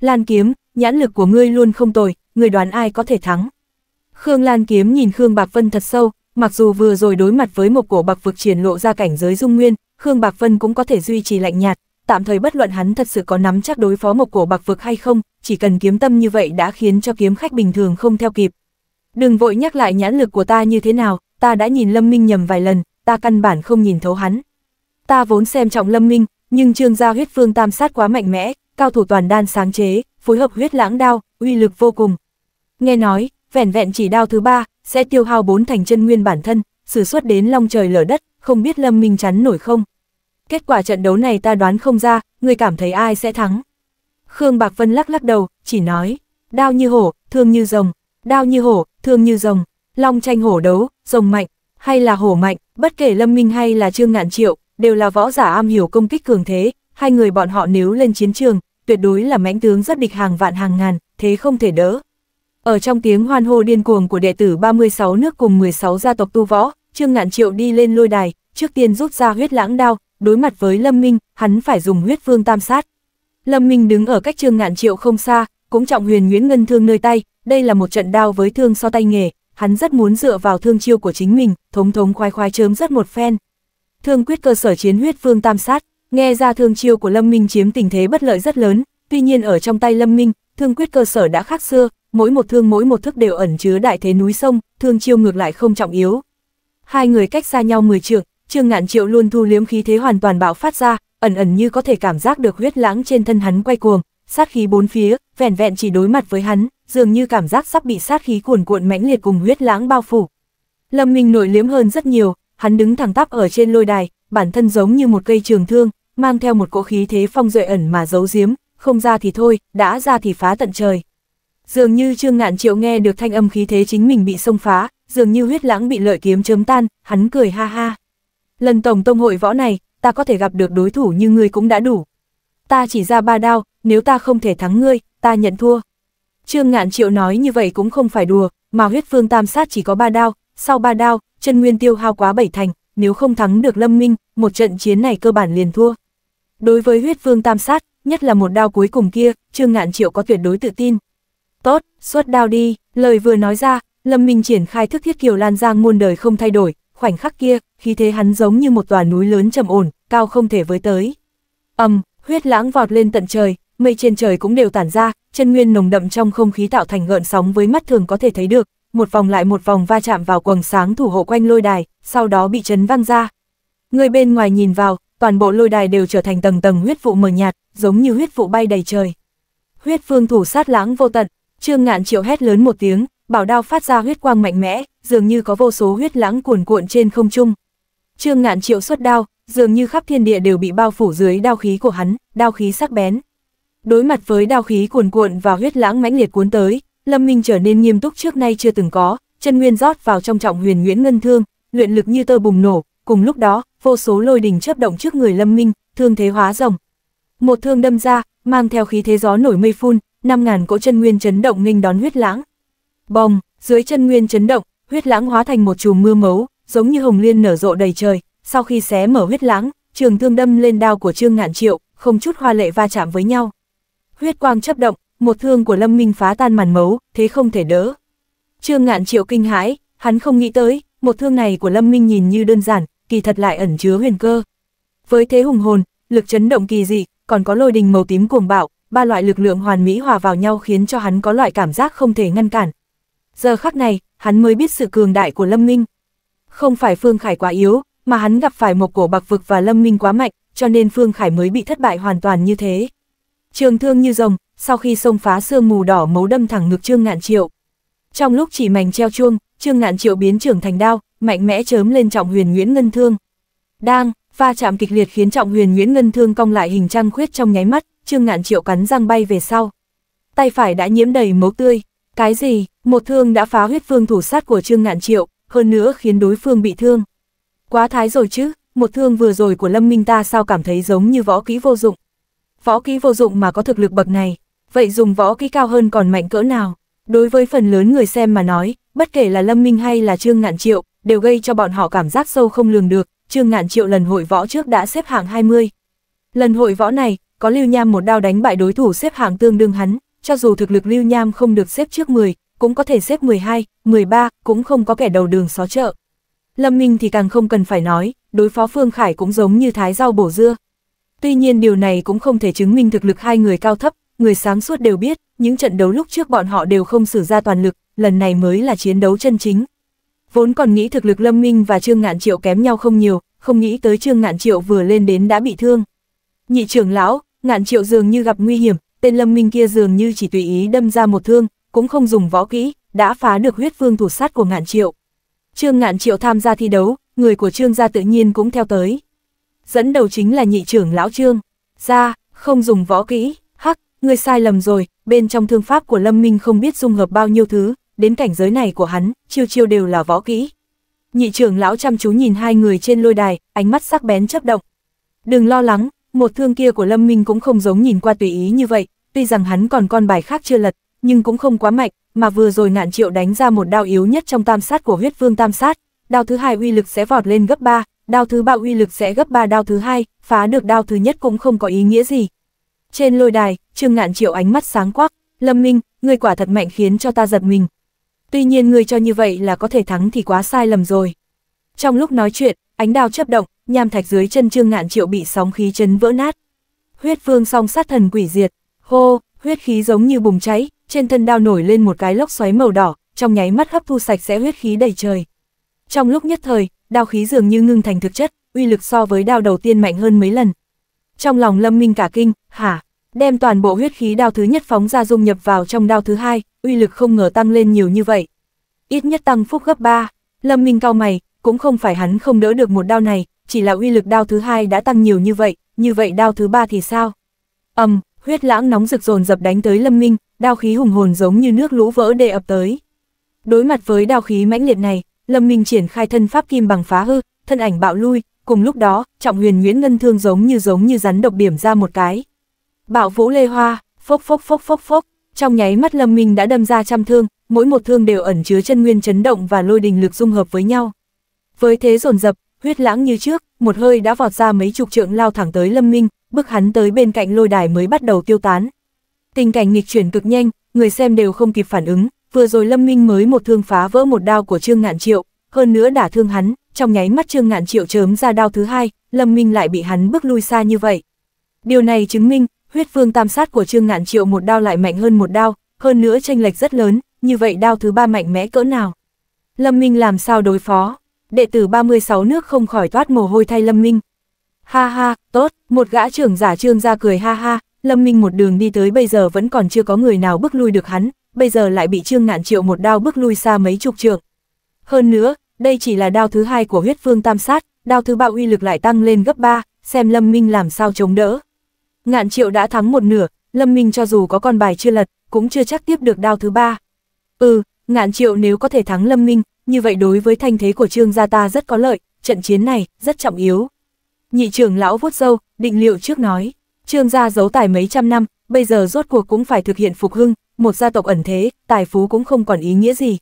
Lan Kiếm, nhãn lực của ngươi luôn không tồi, ngươi đoán ai có thể thắng? Khương Lan Kiếm nhìn Khương Bạc Vân thật sâu, mặc dù vừa rồi đối mặt với Mộc Cổ Bạc Vực triển lộ ra cảnh giới dung nguyên, Khương Bạc Vân cũng có thể duy trì lạnh nhạt, tạm thời bất luận hắn thật sự có nắm chắc đối phó Mộc Cổ Bạc Vực hay không, chỉ cần kiếm tâm như vậy đã khiến cho kiếm khách bình thường không theo kịp. Đừng vội nhắc lại nhãn lực của ta như thế nào, ta đã nhìn Lâm Minh nhầm vài lần, ta căn bản không nhìn thấu hắn. Ta vốn xem trọng Lâm Minh, nhưng Trương gia Huyết Vương Tam Sát quá mạnh mẽ, cao thủ toàn đan sáng chế, phối hợp Huyết Lãng Đao, uy lực vô cùng. Nghe nói, vẻn vẹn chỉ đao thứ ba sẽ tiêu hao bốn thành chân nguyên bản thân, sử xuất đến long trời lở đất, không biết Lâm Minh chắn nổi không. Kết quả trận đấu này ta đoán không ra, ngươi cảm thấy ai sẽ thắng? Khương Bạc Vân lắc lắc đầu, chỉ nói: Đao như hổ, thương như rồng, đao như hổ, thương như rồng, long tranh hổ đấu, rồng mạnh hay là hổ mạnh, bất kể Lâm Minh hay là Trương Ngạn Triệu, đều là võ giả am hiểu công kích cường thế, hai người bọn họ nếu lên chiến trường, tuyệt đối là mãnh tướng rất địch hàng vạn hàng ngàn, thế không thể đỡ. Ở trong tiếng hoan hô điên cuồng của đệ tử ba mươi sáu nước cùng mười sáu gia tộc tu võ, Trương Ngạn Triệu đi lên lôi đài, trước tiên rút ra Huyết Lãng Đao, đối mặt với Lâm Minh, hắn phải dùng Huyết Vương Tam Sát. Lâm Minh đứng ở cách Trương Ngạn Triệu không xa, cũng Trọng Huyền Nguyên Ngân Thương nơi tay, đây là một trận đao với thương so tay nghề, hắn rất muốn dựa vào thương chiêu của chính mình, thống thống khoái khoái chớm rất một phen. Thương quyết cơ sở chiến Huyết Vương Tam Sát, nghe ra thương chiêu của Lâm Minh chiếm tình thế bất lợi rất lớn, tuy nhiên ở trong tay Lâm Minh, thương quyết cơ sở đã khác xưa, mỗi một thương mỗi một thức đều ẩn chứa đại thế núi sông, thương chiêu ngược lại không trọng yếu. Hai người cách xa nhau mười trượng, Trương Ngạn Triệu luôn thu liếm khí thế hoàn toàn bạo phát ra, ẩn ẩn như có thể cảm giác được huyết lãng trên thân hắn quay cuồng, sát khí bốn phía, vẻn vẹn chỉ đối mặt với hắn, dường như cảm giác sắp bị sát khí cuồn cuộn mãnh liệt cùng huyết lãng bao phủ. Lâm Minh nội liếm hơn rất nhiều, hắn đứng thẳng tắp ở trên lôi đài, bản thân giống như một cây trường thương, mang theo một cỗ khí thế phong duệ ẩn mà giấu giếm, không ra thì thôi, đã ra thì phá tận trời. Dường như Trương Ngạn Triệu nghe được thanh âm khí thế chính mình bị xông phá, dường như huyết lãng bị lợi kiếm chớm tan, hắn cười ha ha. Lần tổng tông hội võ này, ta có thể gặp được đối thủ như ngươi cũng đã đủ. Ta chỉ ra ba đao, nếu ta không thể thắng ngươi, ta nhận thua. Trương Ngạn Triệu nói như vậy cũng không phải đùa, mà Huyết Vương Tam Sát chỉ có ba đao, sau ba đao, chân nguyên tiêu hao quá bảy thành, nếu không thắng được Lâm Minh, một trận chiến này cơ bản liền thua. Đối với Huyết Vương Tam Sát, nhất là một đao cuối cùng kia, Trương Ngạn Triệu có tuyệt đối tự tin. Tốt, xuất đao đi, lời vừa nói ra, Lâm Minh triển khai thức thiết kiều lan giang muôn đời không thay đổi, khoảnh khắc kia, khí thế hắn giống như một tòa núi lớn trầm ổn, cao không thể với tới. Ầm, um, huyết lãng vọt lên tận trời, mây trên trời cũng đều tản ra, chân nguyên nồng đậm trong không khí tạo thành gợn sóng với mắt thường có thể thấy được, một vòng lại một vòng va chạm vào quầng sáng thủ hộ quanh lôi đài, sau đó bị chấn văng ra. Người bên ngoài nhìn vào, toàn bộ lôi đài đều trở thành tầng tầng huyết vụ mờ nhạt, giống như huyết vụ bay đầy trời. Huyết Vương thủ sát lãng vô tận. Trương Ngạn Triệu hét lớn một tiếng, bảo đao phát ra huyết quang mạnh mẽ, dường như có vô số huyết lãng cuồn cuộn trên không trung. Trương Ngạn Triệu xuất đao, dường như khắp thiên địa đều bị bao phủ dưới đao khí của hắn, đao khí sắc bén. Đối mặt với đao khí cuồn cuộn và huyết lãng mãnh liệt cuốn tới, Lâm Minh trở nên nghiêm túc trước nay chưa từng có, chân nguyên rót vào trong Trọng Huyền Nguyễn Ngân Thương, luyện lực như tơ bùng nổ, cùng lúc đó, vô số lôi đình chớp động trước người Lâm Minh, thương thế hóa rồng. Một thương đâm ra, mang theo khí thế gió nổi mây phun. Năm ngàn cỗ chân nguyên chấn động nghênh đón huyết lãng. Bồng, dưới chân nguyên chấn động, huyết lãng hóa thành một chùm mưa máu, giống như hồng liên nở rộ đầy trời. Sau khi xé mở huyết lãng, trường thương đâm lên đao của Trương Ngạn Triệu, không chút hoa lệ va chạm với nhau. Huyết quang chấp động, một thương của Lâm Minh phá tan màn mấu, thế không thể đỡ. Trương Ngạn Triệu kinh hãi, hắn không nghĩ tới, một thương này của Lâm Minh nhìn như đơn giản, kỳ thật lại ẩn chứa huyền cơ. Với thế hùng hồn, lực chấn động kỳ dị, còn có lôi đình màu tím cuồng bạo, ba loại lực lượng hoàn mỹ hòa vào nhau khiến cho hắn có loại cảm giác không thể ngăn cản. Giờ khắc này, hắn mới biết sự cường đại của Lâm Minh. Không phải Phương Khải quá yếu, mà hắn gặp phải Mộc Cổ Bạc Vực và Lâm Minh quá mạnh, cho nên Phương Khải mới bị thất bại hoàn toàn như thế. Trường thương như rồng, sau khi xông phá sương mù đỏ mấu đâm thẳng ngực Trương Ngạn Triệu. Trong lúc chỉ mảnh treo chuông, Trương Ngạn Triệu biến trưởng thành đao, mạnh mẽ chớm lên Trọng Huyền Nguyên Ngân Thương. Đang, va chạm kịch liệt khiến Trọng Huyền Nguyên Ngân Thương cong lại hình trăng khuyết trong nháy mắt, Trương Ngạn Triệu cắn răng bay về sau. Tay phải đã nhiễm đầy máu tươi. Cái gì? Một thương đã phá huyết phương thủ sát của Trương Ngạn Triệu, hơn nữa khiến đối phương bị thương. Quá thái rồi chứ, một thương vừa rồi của Lâm Minh ta sao cảm thấy giống như võ kỹ vô dụng. Võ kỹ vô dụng mà có thực lực bậc này, vậy dùng võ kỹ cao hơn còn mạnh cỡ nào? Đối với phần lớn người xem mà nói, bất kể là Lâm Minh hay là Trương Ngạn Triệu, đều gây cho bọn họ cảm giác sâu không lường được. Trương Ngạn Triệu lần hội võ trước đã xếp hạng hai mươi. Lần hội võ này, có Lưu Nham một đao đánh bại đối thủ xếp hạng tương đương hắn, cho dù thực lực Lưu Nham không được xếp trước mười, cũng có thể xếp mười hai, mười ba, cũng không có kẻ đầu đường xó chợ. Lâm Minh thì càng không cần phải nói, đối phó Phương Khải cũng giống như thái rau bổ dưa. Tuy nhiên điều này cũng không thể chứng minh thực lực hai người cao thấp, người sáng suốt đều biết, những trận đấu lúc trước bọn họ đều không sử ra toàn lực, lần này mới là chiến đấu chân chính. Vốn còn nghĩ thực lực Lâm Minh và Trương Ngạn Triệu kém nhau không nhiều, không nghĩ tới Trương Ngạn Triệu vừa lên đến đã bị thương. Nhị trưởng lão, Ngạn Triệu dường như gặp nguy hiểm, tên Lâm Minh kia dường như chỉ tùy ý đâm ra một thương, cũng không dùng võ kỹ, đã phá được huyết vương thủ sát của Ngạn Triệu. Trương Ngạn Triệu tham gia thi đấu, người của Trương gia tự nhiên cũng theo tới. Dẫn đầu chính là nhị trưởng lão Trương. Gia, không dùng võ kỹ, hắc, ngươi sai lầm rồi, bên trong thương pháp của Lâm Minh không biết dung hợp bao nhiêu thứ, đến cảnh giới này của hắn, chiêu chiêu đều là võ kỹ. Nhị trưởng lão chăm chú nhìn hai người trên lôi đài, ánh mắt sắc bén chớp động. Đừng lo lắng, một thương kia của Lâm Minh cũng không giống nhìn qua tùy ý như vậy, tuy rằng hắn còn con bài khác chưa lật, nhưng cũng không quá mạnh, mà vừa rồi Ngạn Triệu đánh ra một đao yếu nhất trong tam sát của huyết vương tam sát, đao thứ hai uy lực sẽ vọt lên gấp ba, đao thứ ba uy lực sẽ gấp ba đao thứ hai, phá được đao thứ nhất cũng không có ý nghĩa gì. Trên lôi đài, Trương Ngạn Triệu ánh mắt sáng quắc, Lâm Minh, ngươi quả thật mạnh khiến cho ta giật mình. Tuy nhiên ngươi cho như vậy là có thể thắng thì quá sai lầm rồi. Trong lúc nói chuyện, ánh đao chớp động, nham thạch dưới chân Trương Ngạn Triệu bị sóng khí chấn vỡ nát. Huyết vương song sát thần quỷ diệt, hô, huyết khí giống như bùng cháy, trên thân đao nổi lên một cái lốc xoáy màu đỏ, trong nháy mắt hấp thu sạch sẽ huyết khí đầy trời. Trong lúc nhất thời, đao khí dường như ngưng thành thực chất, uy lực so với đao đầu tiên mạnh hơn mấy lần. Trong lòng Lâm Minh cả kinh, hả, đem toàn bộ huyết khí đao thứ nhất phóng ra dung nhập vào trong đao thứ hai, uy lực không ngờ tăng lên nhiều như vậy. Ít nhất tăng phúc gấp ba, Lâm Minh cau mày, cũng không phải hắn không đỡ được một đao này, chỉ là uy lực đao thứ hai đã tăng nhiều như vậy, như vậy đao thứ ba thì sao? Ầm, um, huyết lãng nóng rực dồn dập đánh tới Lâm Minh, đao khí hùng hồn giống như nước lũ vỡ đê ập tới. Đối mặt với đao khí mãnh liệt này, Lâm Minh triển khai thân pháp kim bằng phá hư, thân ảnh bạo lui, cùng lúc đó, Trọng Huyền Nguyễn Ngân Thương giống như giống như rắn độc điểm ra một cái. Bạo vũ lê hoa, phốc phốc phốc phốc phốc, trong nháy mắt Lâm Minh đã đâm ra trăm thương, mỗi một thương đều ẩn chứa chân nguyên chấn động và lôi đình lực dung hợp với nhau. Với thế dồn dập, huyết lãng như trước, một hơi đã vọt ra mấy chục trượng lao thẳng tới Lâm Minh, bức hắn tới bên cạnh lôi đài mới bắt đầu tiêu tán. Tình cảnh nghịch chuyển cực nhanh, người xem đều không kịp phản ứng, vừa rồi Lâm Minh mới một thương phá vỡ một đao của Trương Ngạn Triệu, hơn nữa đả thương hắn, trong nháy mắt Trương Ngạn Triệu chớm ra đao thứ hai, Lâm Minh lại bị hắn bước lui xa như vậy. Điều này chứng minh, huyết vương tam sát của Trương Ngạn Triệu một đao lại mạnh hơn một đao, hơn nữa chênh lệch rất lớn, như vậy đao thứ ba mạnh mẽ cỡ nào? Lâm Minh làm sao đối phó? Đệ tử ba mươi sáu nước không khỏi toát mồ hôi thay Lâm Minh. Ha ha, tốt, một gã trưởng giả Trương gia cười ha ha, Lâm Minh một đường đi tới bây giờ vẫn còn chưa có người nào bước lui được hắn, bây giờ lại bị Trương Ngạn Triệu một đao bước lui xa mấy chục trượng. Hơn nữa, đây chỉ là đao thứ hai của huyết vương tam sát, đao thứ ba uy lực lại tăng lên gấp ba, xem Lâm Minh làm sao chống đỡ. Ngạn Triệu đã thắng một nửa, Lâm Minh cho dù có con bài chưa lật, cũng chưa chắc tiếp được đao thứ ba. Ừ, Ngạn Triệu nếu có thể thắng Lâm Minh, như vậy đối với thanh thế của Trương gia ta rất có lợi, trận chiến này rất trọng yếu. Nhị trưởng lão vuốt râu, định liệu trước nói, Trương gia giấu tài mấy trăm năm, bây giờ rốt cuộc cũng phải thực hiện phục hưng, một gia tộc ẩn thế, tài phú cũng không còn ý nghĩa gì.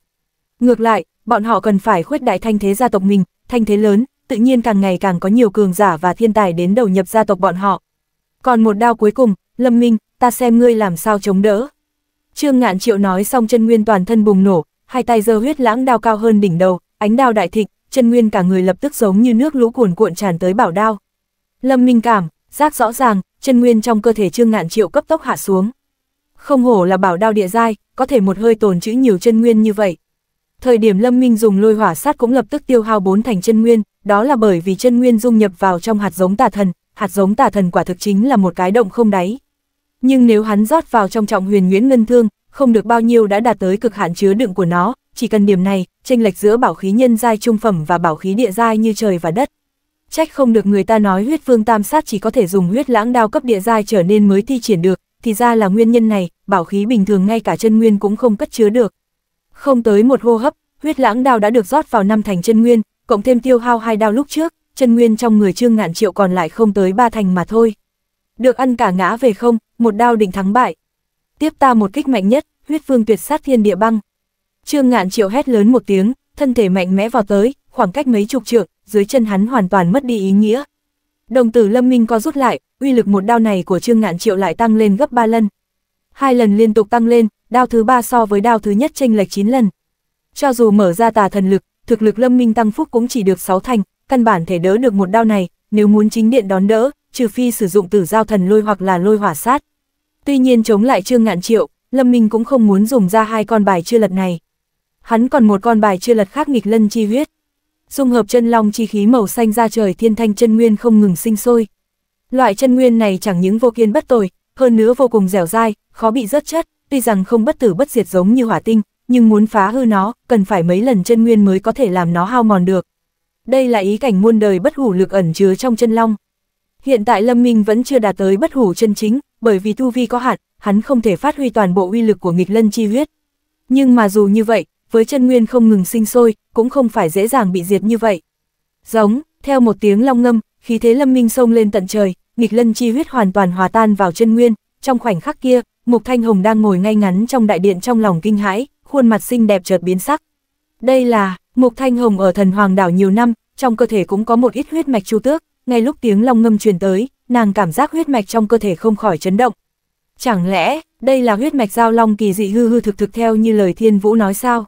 Ngược lại, bọn họ cần phải khuếch đại thanh thế gia tộc mình, thanh thế lớn, tự nhiên càng ngày càng có nhiều cường giả và thiên tài đến đầu nhập gia tộc bọn họ. Còn một đao cuối cùng, Lâm Minh, ta xem ngươi làm sao chống đỡ. Trương Ngạn Triệu nói xong, chân nguyên toàn thân bùng nổ, hai tay giơ huyết lãng đao cao hơn đỉnh đầu, ánh đao đại thịnh, chân nguyên cả người lập tức giống như nước lũ cuồn cuộn tràn tới bảo đao. Lâm Minh cảm giác rõ ràng, chân nguyên trong cơ thể Trương Ngạn Triệu cấp tốc hạ xuống. Không hổ là bảo đao địa giai, có thể một hơi tồn trữ nhiều chân nguyên như vậy. Thời điểm Lâm Minh dùng lôi hỏa sát cũng lập tức tiêu hao bốn thành chân nguyên, đó là bởi vì chân nguyên dung nhập vào trong hạt giống tà thần, hạt giống tà thần quả thực chính là một cái động không đáy. Nhưng nếu hắn rót vào trong trọng huyền nguyên ngân thương, không được bao nhiêu đã đạt tới cực hạn chứa đựng của nó, chỉ cần điểm này, chênh lệch giữa bảo khí nhân giai trung phẩm và bảo khí địa giai như trời và đất. Trách không được người ta nói huyết vương tam sát chỉ có thể dùng huyết lãng đao cấp địa giai trở nên mới thi triển được, thì ra là nguyên nhân này, bảo khí bình thường ngay cả chân nguyên cũng không cất chứa được. Không tới một hô hấp, huyết lãng đao đã được rót vào năm thành chân nguyên, cộng thêm tiêu hao hai đao lúc trước, chân nguyên trong người Trương Ngạn Triệu còn lại không tới ba thành mà thôi. Được ăn cả ngã về không, một đao định thắng bại. Tiếp ta một kích mạnh nhất, huyết vương tuyệt sát thiên địa băng. Trương Ngạn Triệu hét lớn một tiếng, thân thể mạnh mẽ vào tới, khoảng cách mấy chục trượng, dưới chân hắn hoàn toàn mất đi ý nghĩa. Đồng tử Lâm Minh co rút lại, uy lực một đao này của Trương Ngạn Triệu lại tăng lên gấp ba lần. Hai lần liên tục tăng lên, đao thứ ba so với đao thứ nhất chênh lệch chín lần. Cho dù mở ra tà thần lực, thực lực Lâm Minh tăng phúc cũng chỉ được sáu thành, căn bản thể đỡ được một đao này, nếu muốn chính điện đón đỡ, trừ phi sử dụng tử giao thần lôi hoặc là lôi hỏa sát. Tuy nhiên chống lại Trương Ngạn Triệu, Lâm Minh cũng không muốn dùng ra hai con bài chưa lật này. Hắn còn một con bài chưa lật khác, nghịch lân chi huyết. Dung hợp chân long chi khí màu xanh ra trời thiên thanh chân nguyên không ngừng sinh sôi. Loại chân nguyên này chẳng những vô kiên bất tồi, hơn nữa vô cùng dẻo dai, khó bị rớt chất, tuy rằng không bất tử bất diệt giống như hỏa tinh, nhưng muốn phá hư nó, cần phải mấy lần chân nguyên mới có thể làm nó hao mòn được. Đây là ý cảnh muôn đời bất hủ lực ẩn chứa trong chân long. Hiện tại Lâm Minh vẫn chưa đạt tới bất hủ chân chính, bởi vì tu vi có hạn, hắn không thể phát huy toàn bộ uy lực của nghịch lân chi huyết. Nhưng mà dù như vậy, với chân nguyên không ngừng sinh sôi, cũng không phải dễ dàng bị diệt như vậy. Giống, theo một tiếng long ngâm, khí thế Lâm Minh xông lên tận trời, nghịch lân chi huyết hoàn toàn hòa tan vào chân nguyên. Trong khoảnh khắc kia, Mục Thanh Hồng đang ngồi ngay ngắn trong đại điện trong lòng kinh hãi, khuôn mặt xinh đẹp chợt biến sắc. Đây là, Mục Thanh Hồng ở Thần Hoàng Đảo nhiều năm, trong cơ thể cũng có một ít huyết mạch chu tước, ngay lúc tiếng long ngâm truyền tới, nàng cảm giác huyết mạch trong cơ thể không khỏi chấn động. Chẳng lẽ, đây là huyết mạch giao long kỳ dị hư hư thực thực theo như lời Thiên Vũ nói sao?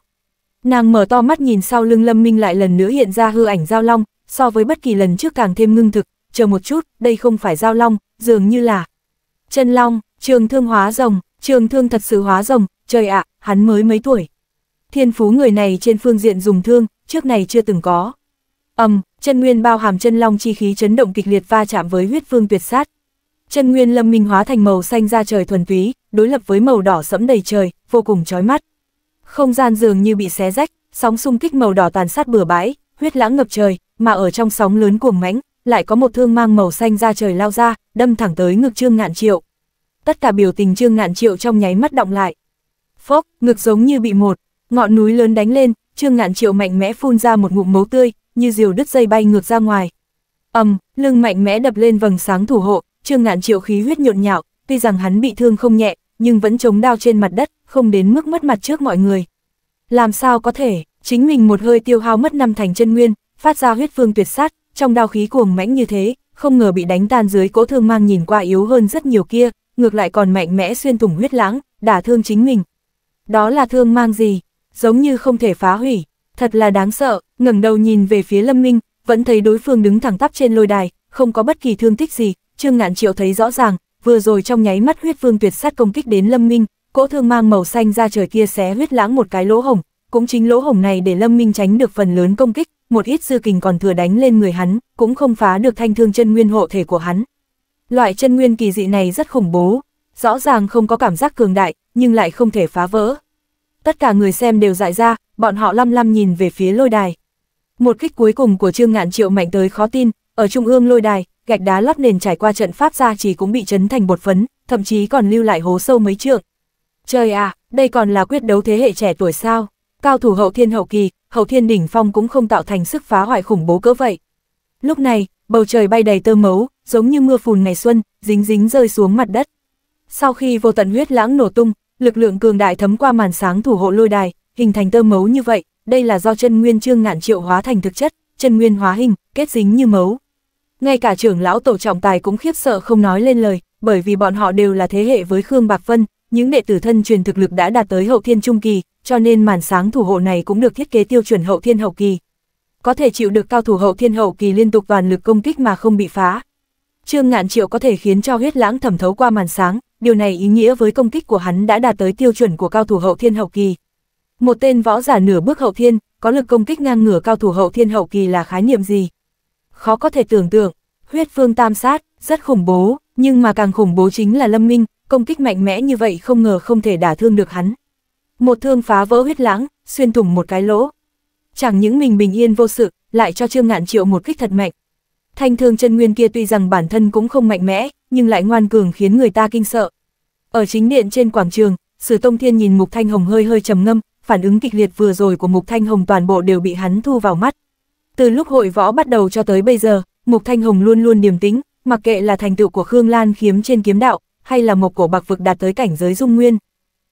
Nàng mở to mắt nhìn sau lưng Lâm Minh lại lần nữa hiện ra hư ảnh giao long, so với bất kỳ lần trước càng thêm ngưng thực, chờ một chút, đây không phải giao long, dường như là chân long, trường thương hóa rồng, trường thương thật sự hóa rồng, trời ạ, à, hắn mới mấy tuổi. Thiên phú người này trên phương diện dùng thương, trước này chưa từng có. Ầm, um, chân nguyên bao hàm chân long chi khí chấn động kịch liệt va chạm với huyết vương tuyệt sát. Chân nguyên Lâm Minh hóa thành màu xanh da trời thuần túy, đối lập với màu đỏ sẫm đầy trời, vô cùng chói mắt. Không gian dường như bị xé rách, sóng xung kích màu đỏ tàn sát bừa bãi, huyết lãng ngập trời, mà ở trong sóng lớn cuồng mãnh, lại có một thương mang màu xanh da trời lao ra, đâm thẳng tới ngực Trương Ngạn Triệu. Tất cả biểu tình Trương Ngạn Triệu trong nháy mắt động lại. Phốc, ngực giống như bị một ngọn núi lớn đánh lên, Trương Ngạn Triệu mạnh mẽ phun ra một ngụm máu tươi, như diều đứt dây bay ngược ra ngoài. Ầm, um, lưng mạnh mẽ đập lên vầng sáng thủ hộ, Trương Ngạn Triệu khí huyết nhộn nhạo, tuy rằng hắn bị thương không nhẹ, nhưng vẫn chống đao trên mặt đất, không đến mức mất mặt trước mọi người. Làm sao có thể, chính mình một hơi tiêu hao mất năm thành chân nguyên, phát ra huyết vương tuyệt sát, trong đao khí cuồng mãnh như thế, không ngờ bị đánh tan dưới cỗ thương mang nhìn qua yếu hơn rất nhiều kia, ngược lại còn mạnh mẽ xuyên thủng huyết lãng, đả thương chính mình. Đó là thương mang gì, giống như không thể phá hủy, thật là đáng sợ. Ngẩng đầu nhìn về phía Lâm Minh, vẫn thấy đối phương đứng thẳng tắp trên lôi đài, không có bất kỳ thương tích gì. Trương Ngạn Triệu thấy rõ ràng, vừa rồi trong nháy mắt huyết vương tuyệt sát công kích đến Lâm Minh, cỗ thương mang màu xanh ra trời kia xé huyết lãng một cái lỗ hổng, cũng chính lỗ hổng này để Lâm Minh tránh được phần lớn công kích, một ít dư kình còn thừa đánh lên người hắn, cũng không phá được thanh thương chân nguyên hộ thể của hắn. Loại chân nguyên kỳ dị này rất khủng bố, rõ ràng không có cảm giác cường đại, nhưng lại không thể phá vỡ. Tất cả người xem đều dại ra, bọn họ lăm lăm nhìn về phía lôi đài. Một kích cuối cùng của Trương Ngạn Triệu mạnh tới khó tin, ở trung ương lôi đài, gạch đá lót nền trải qua trận pháp gia trì cũng bị chấn thành bột phấn, thậm chí còn lưu lại hố sâu mấy trượng. Trời ạ, à, đây còn là quyết đấu thế hệ trẻ tuổi sao? Cao thủ hậu thiên hậu kỳ, hậu thiên đỉnh phong cũng không tạo thành sức phá hoại khủng bố cỡ vậy. Lúc này, bầu trời bay đầy tơ máu, giống như mưa phùn ngày xuân, dính dính rơi xuống mặt đất. Sau khi vô tận huyết lãng nổ tung, lực lượng cường đại thấm qua màn sáng thủ hộ lôi đài, hình thành tơ máu như vậy, đây là do chân nguyên Trương Ngạn Triệu hóa thành thực chất, chân nguyên hóa hình, kết dính như máu. Ngay cả trưởng lão tổ trọng tài cũng khiếp sợ không nói lên lời, bởi vì bọn họ đều là thế hệ với Khương Bạc Vân, những đệ tử thân truyền thực lực đã đạt tới hậu thiên trung kỳ, cho nên màn sáng thủ hộ này cũng được thiết kế tiêu chuẩn hậu thiên hậu kỳ. Có thể chịu được cao thủ hậu thiên hậu kỳ liên tục toàn lực công kích mà không bị phá. Trương Ngạn Triệu có thể khiến cho huyết lãng thẩm thấu qua màn sáng, điều này ý nghĩa với công kích của hắn đã đạt tới tiêu chuẩn của cao thủ hậu thiên hậu kỳ. Một tên võ giả nửa bước hậu thiên, có lực công kích ngang ngửa cao thủ hậu thiên hậu kỳ là khái niệm gì? Khó có thể tưởng tượng. Huyết Vương Tam Sát, rất khủng bố, nhưng mà càng khủng bố chính là Lâm Minh, công kích mạnh mẽ như vậy không ngờ không thể đả thương được hắn. Một thương phá vỡ huyết lãng, xuyên thủng một cái lỗ. Chẳng những mình bình yên vô sự, lại cho Trương Ngạn Triệu một kích thật mạnh. Thanh thương chân nguyên kia tuy rằng bản thân cũng không mạnh mẽ, nhưng lại ngoan cường khiến người ta kinh sợ. Ở chính điện trên quảng trường, Sử Tông Thiên nhìn Mục Thanh Hồng hơi hơi trầm ngâm, phản ứng kịch liệt vừa rồi của Mục Thanh Hồng toàn bộ đều bị hắn thu vào mắt. Từ lúc hội võ bắt đầu cho tới bây giờ, Mục Thanh Hồng luôn luôn điềm tĩnh, mặc kệ là thành tựu của Khương Lan Kiếm trên kiếm đạo, hay là Mộc Cổ Bạc Vực đạt tới cảnh giới dung nguyên.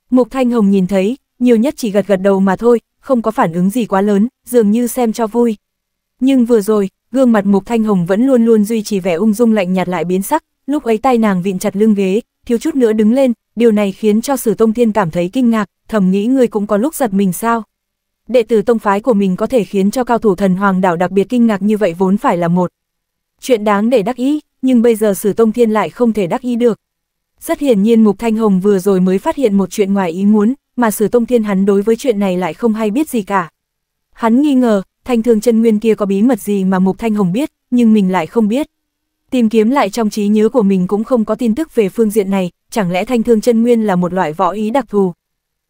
Mục Thanh Hồng nhìn thấy, nhiều nhất chỉ gật gật đầu mà thôi, không có phản ứng gì quá lớn, dường như xem cho vui. Nhưng vừa rồi, gương mặt Mục Thanh Hồng vẫn luôn luôn duy trì vẻ ung dung lạnh nhạt lại biến sắc, lúc ấy tay nàng vịn chặt lưng ghế, thiếu chút nữa đứng lên, điều này khiến cho Sử Tông Thiên cảm thấy kinh ngạc, thầm nghĩ người cũng có lúc giật mình sao. Đệ tử tông phái của mình có thể khiến cho cao thủ thần hoàng đảo đặc biệt kinh ngạc như vậy vốn phải là một chuyện đáng để đắc ý, nhưng bây giờ Sử Tông Thiên lại không thể đắc ý được. Rất hiển nhiên Mục Thanh Hồng vừa rồi mới phát hiện một chuyện ngoài ý muốn, mà Sử Tông Thiên hắn đối với chuyện này lại không hay biết gì cả. Hắn nghi ngờ, thanh thương chân nguyên kia có bí mật gì mà Mục Thanh Hồng biết, nhưng mình lại không biết. Tìm kiếm lại trong trí nhớ của mình cũng không có tin tức về phương diện này, chẳng lẽ thanh thương chân nguyên là một loại võ ý đặc thù?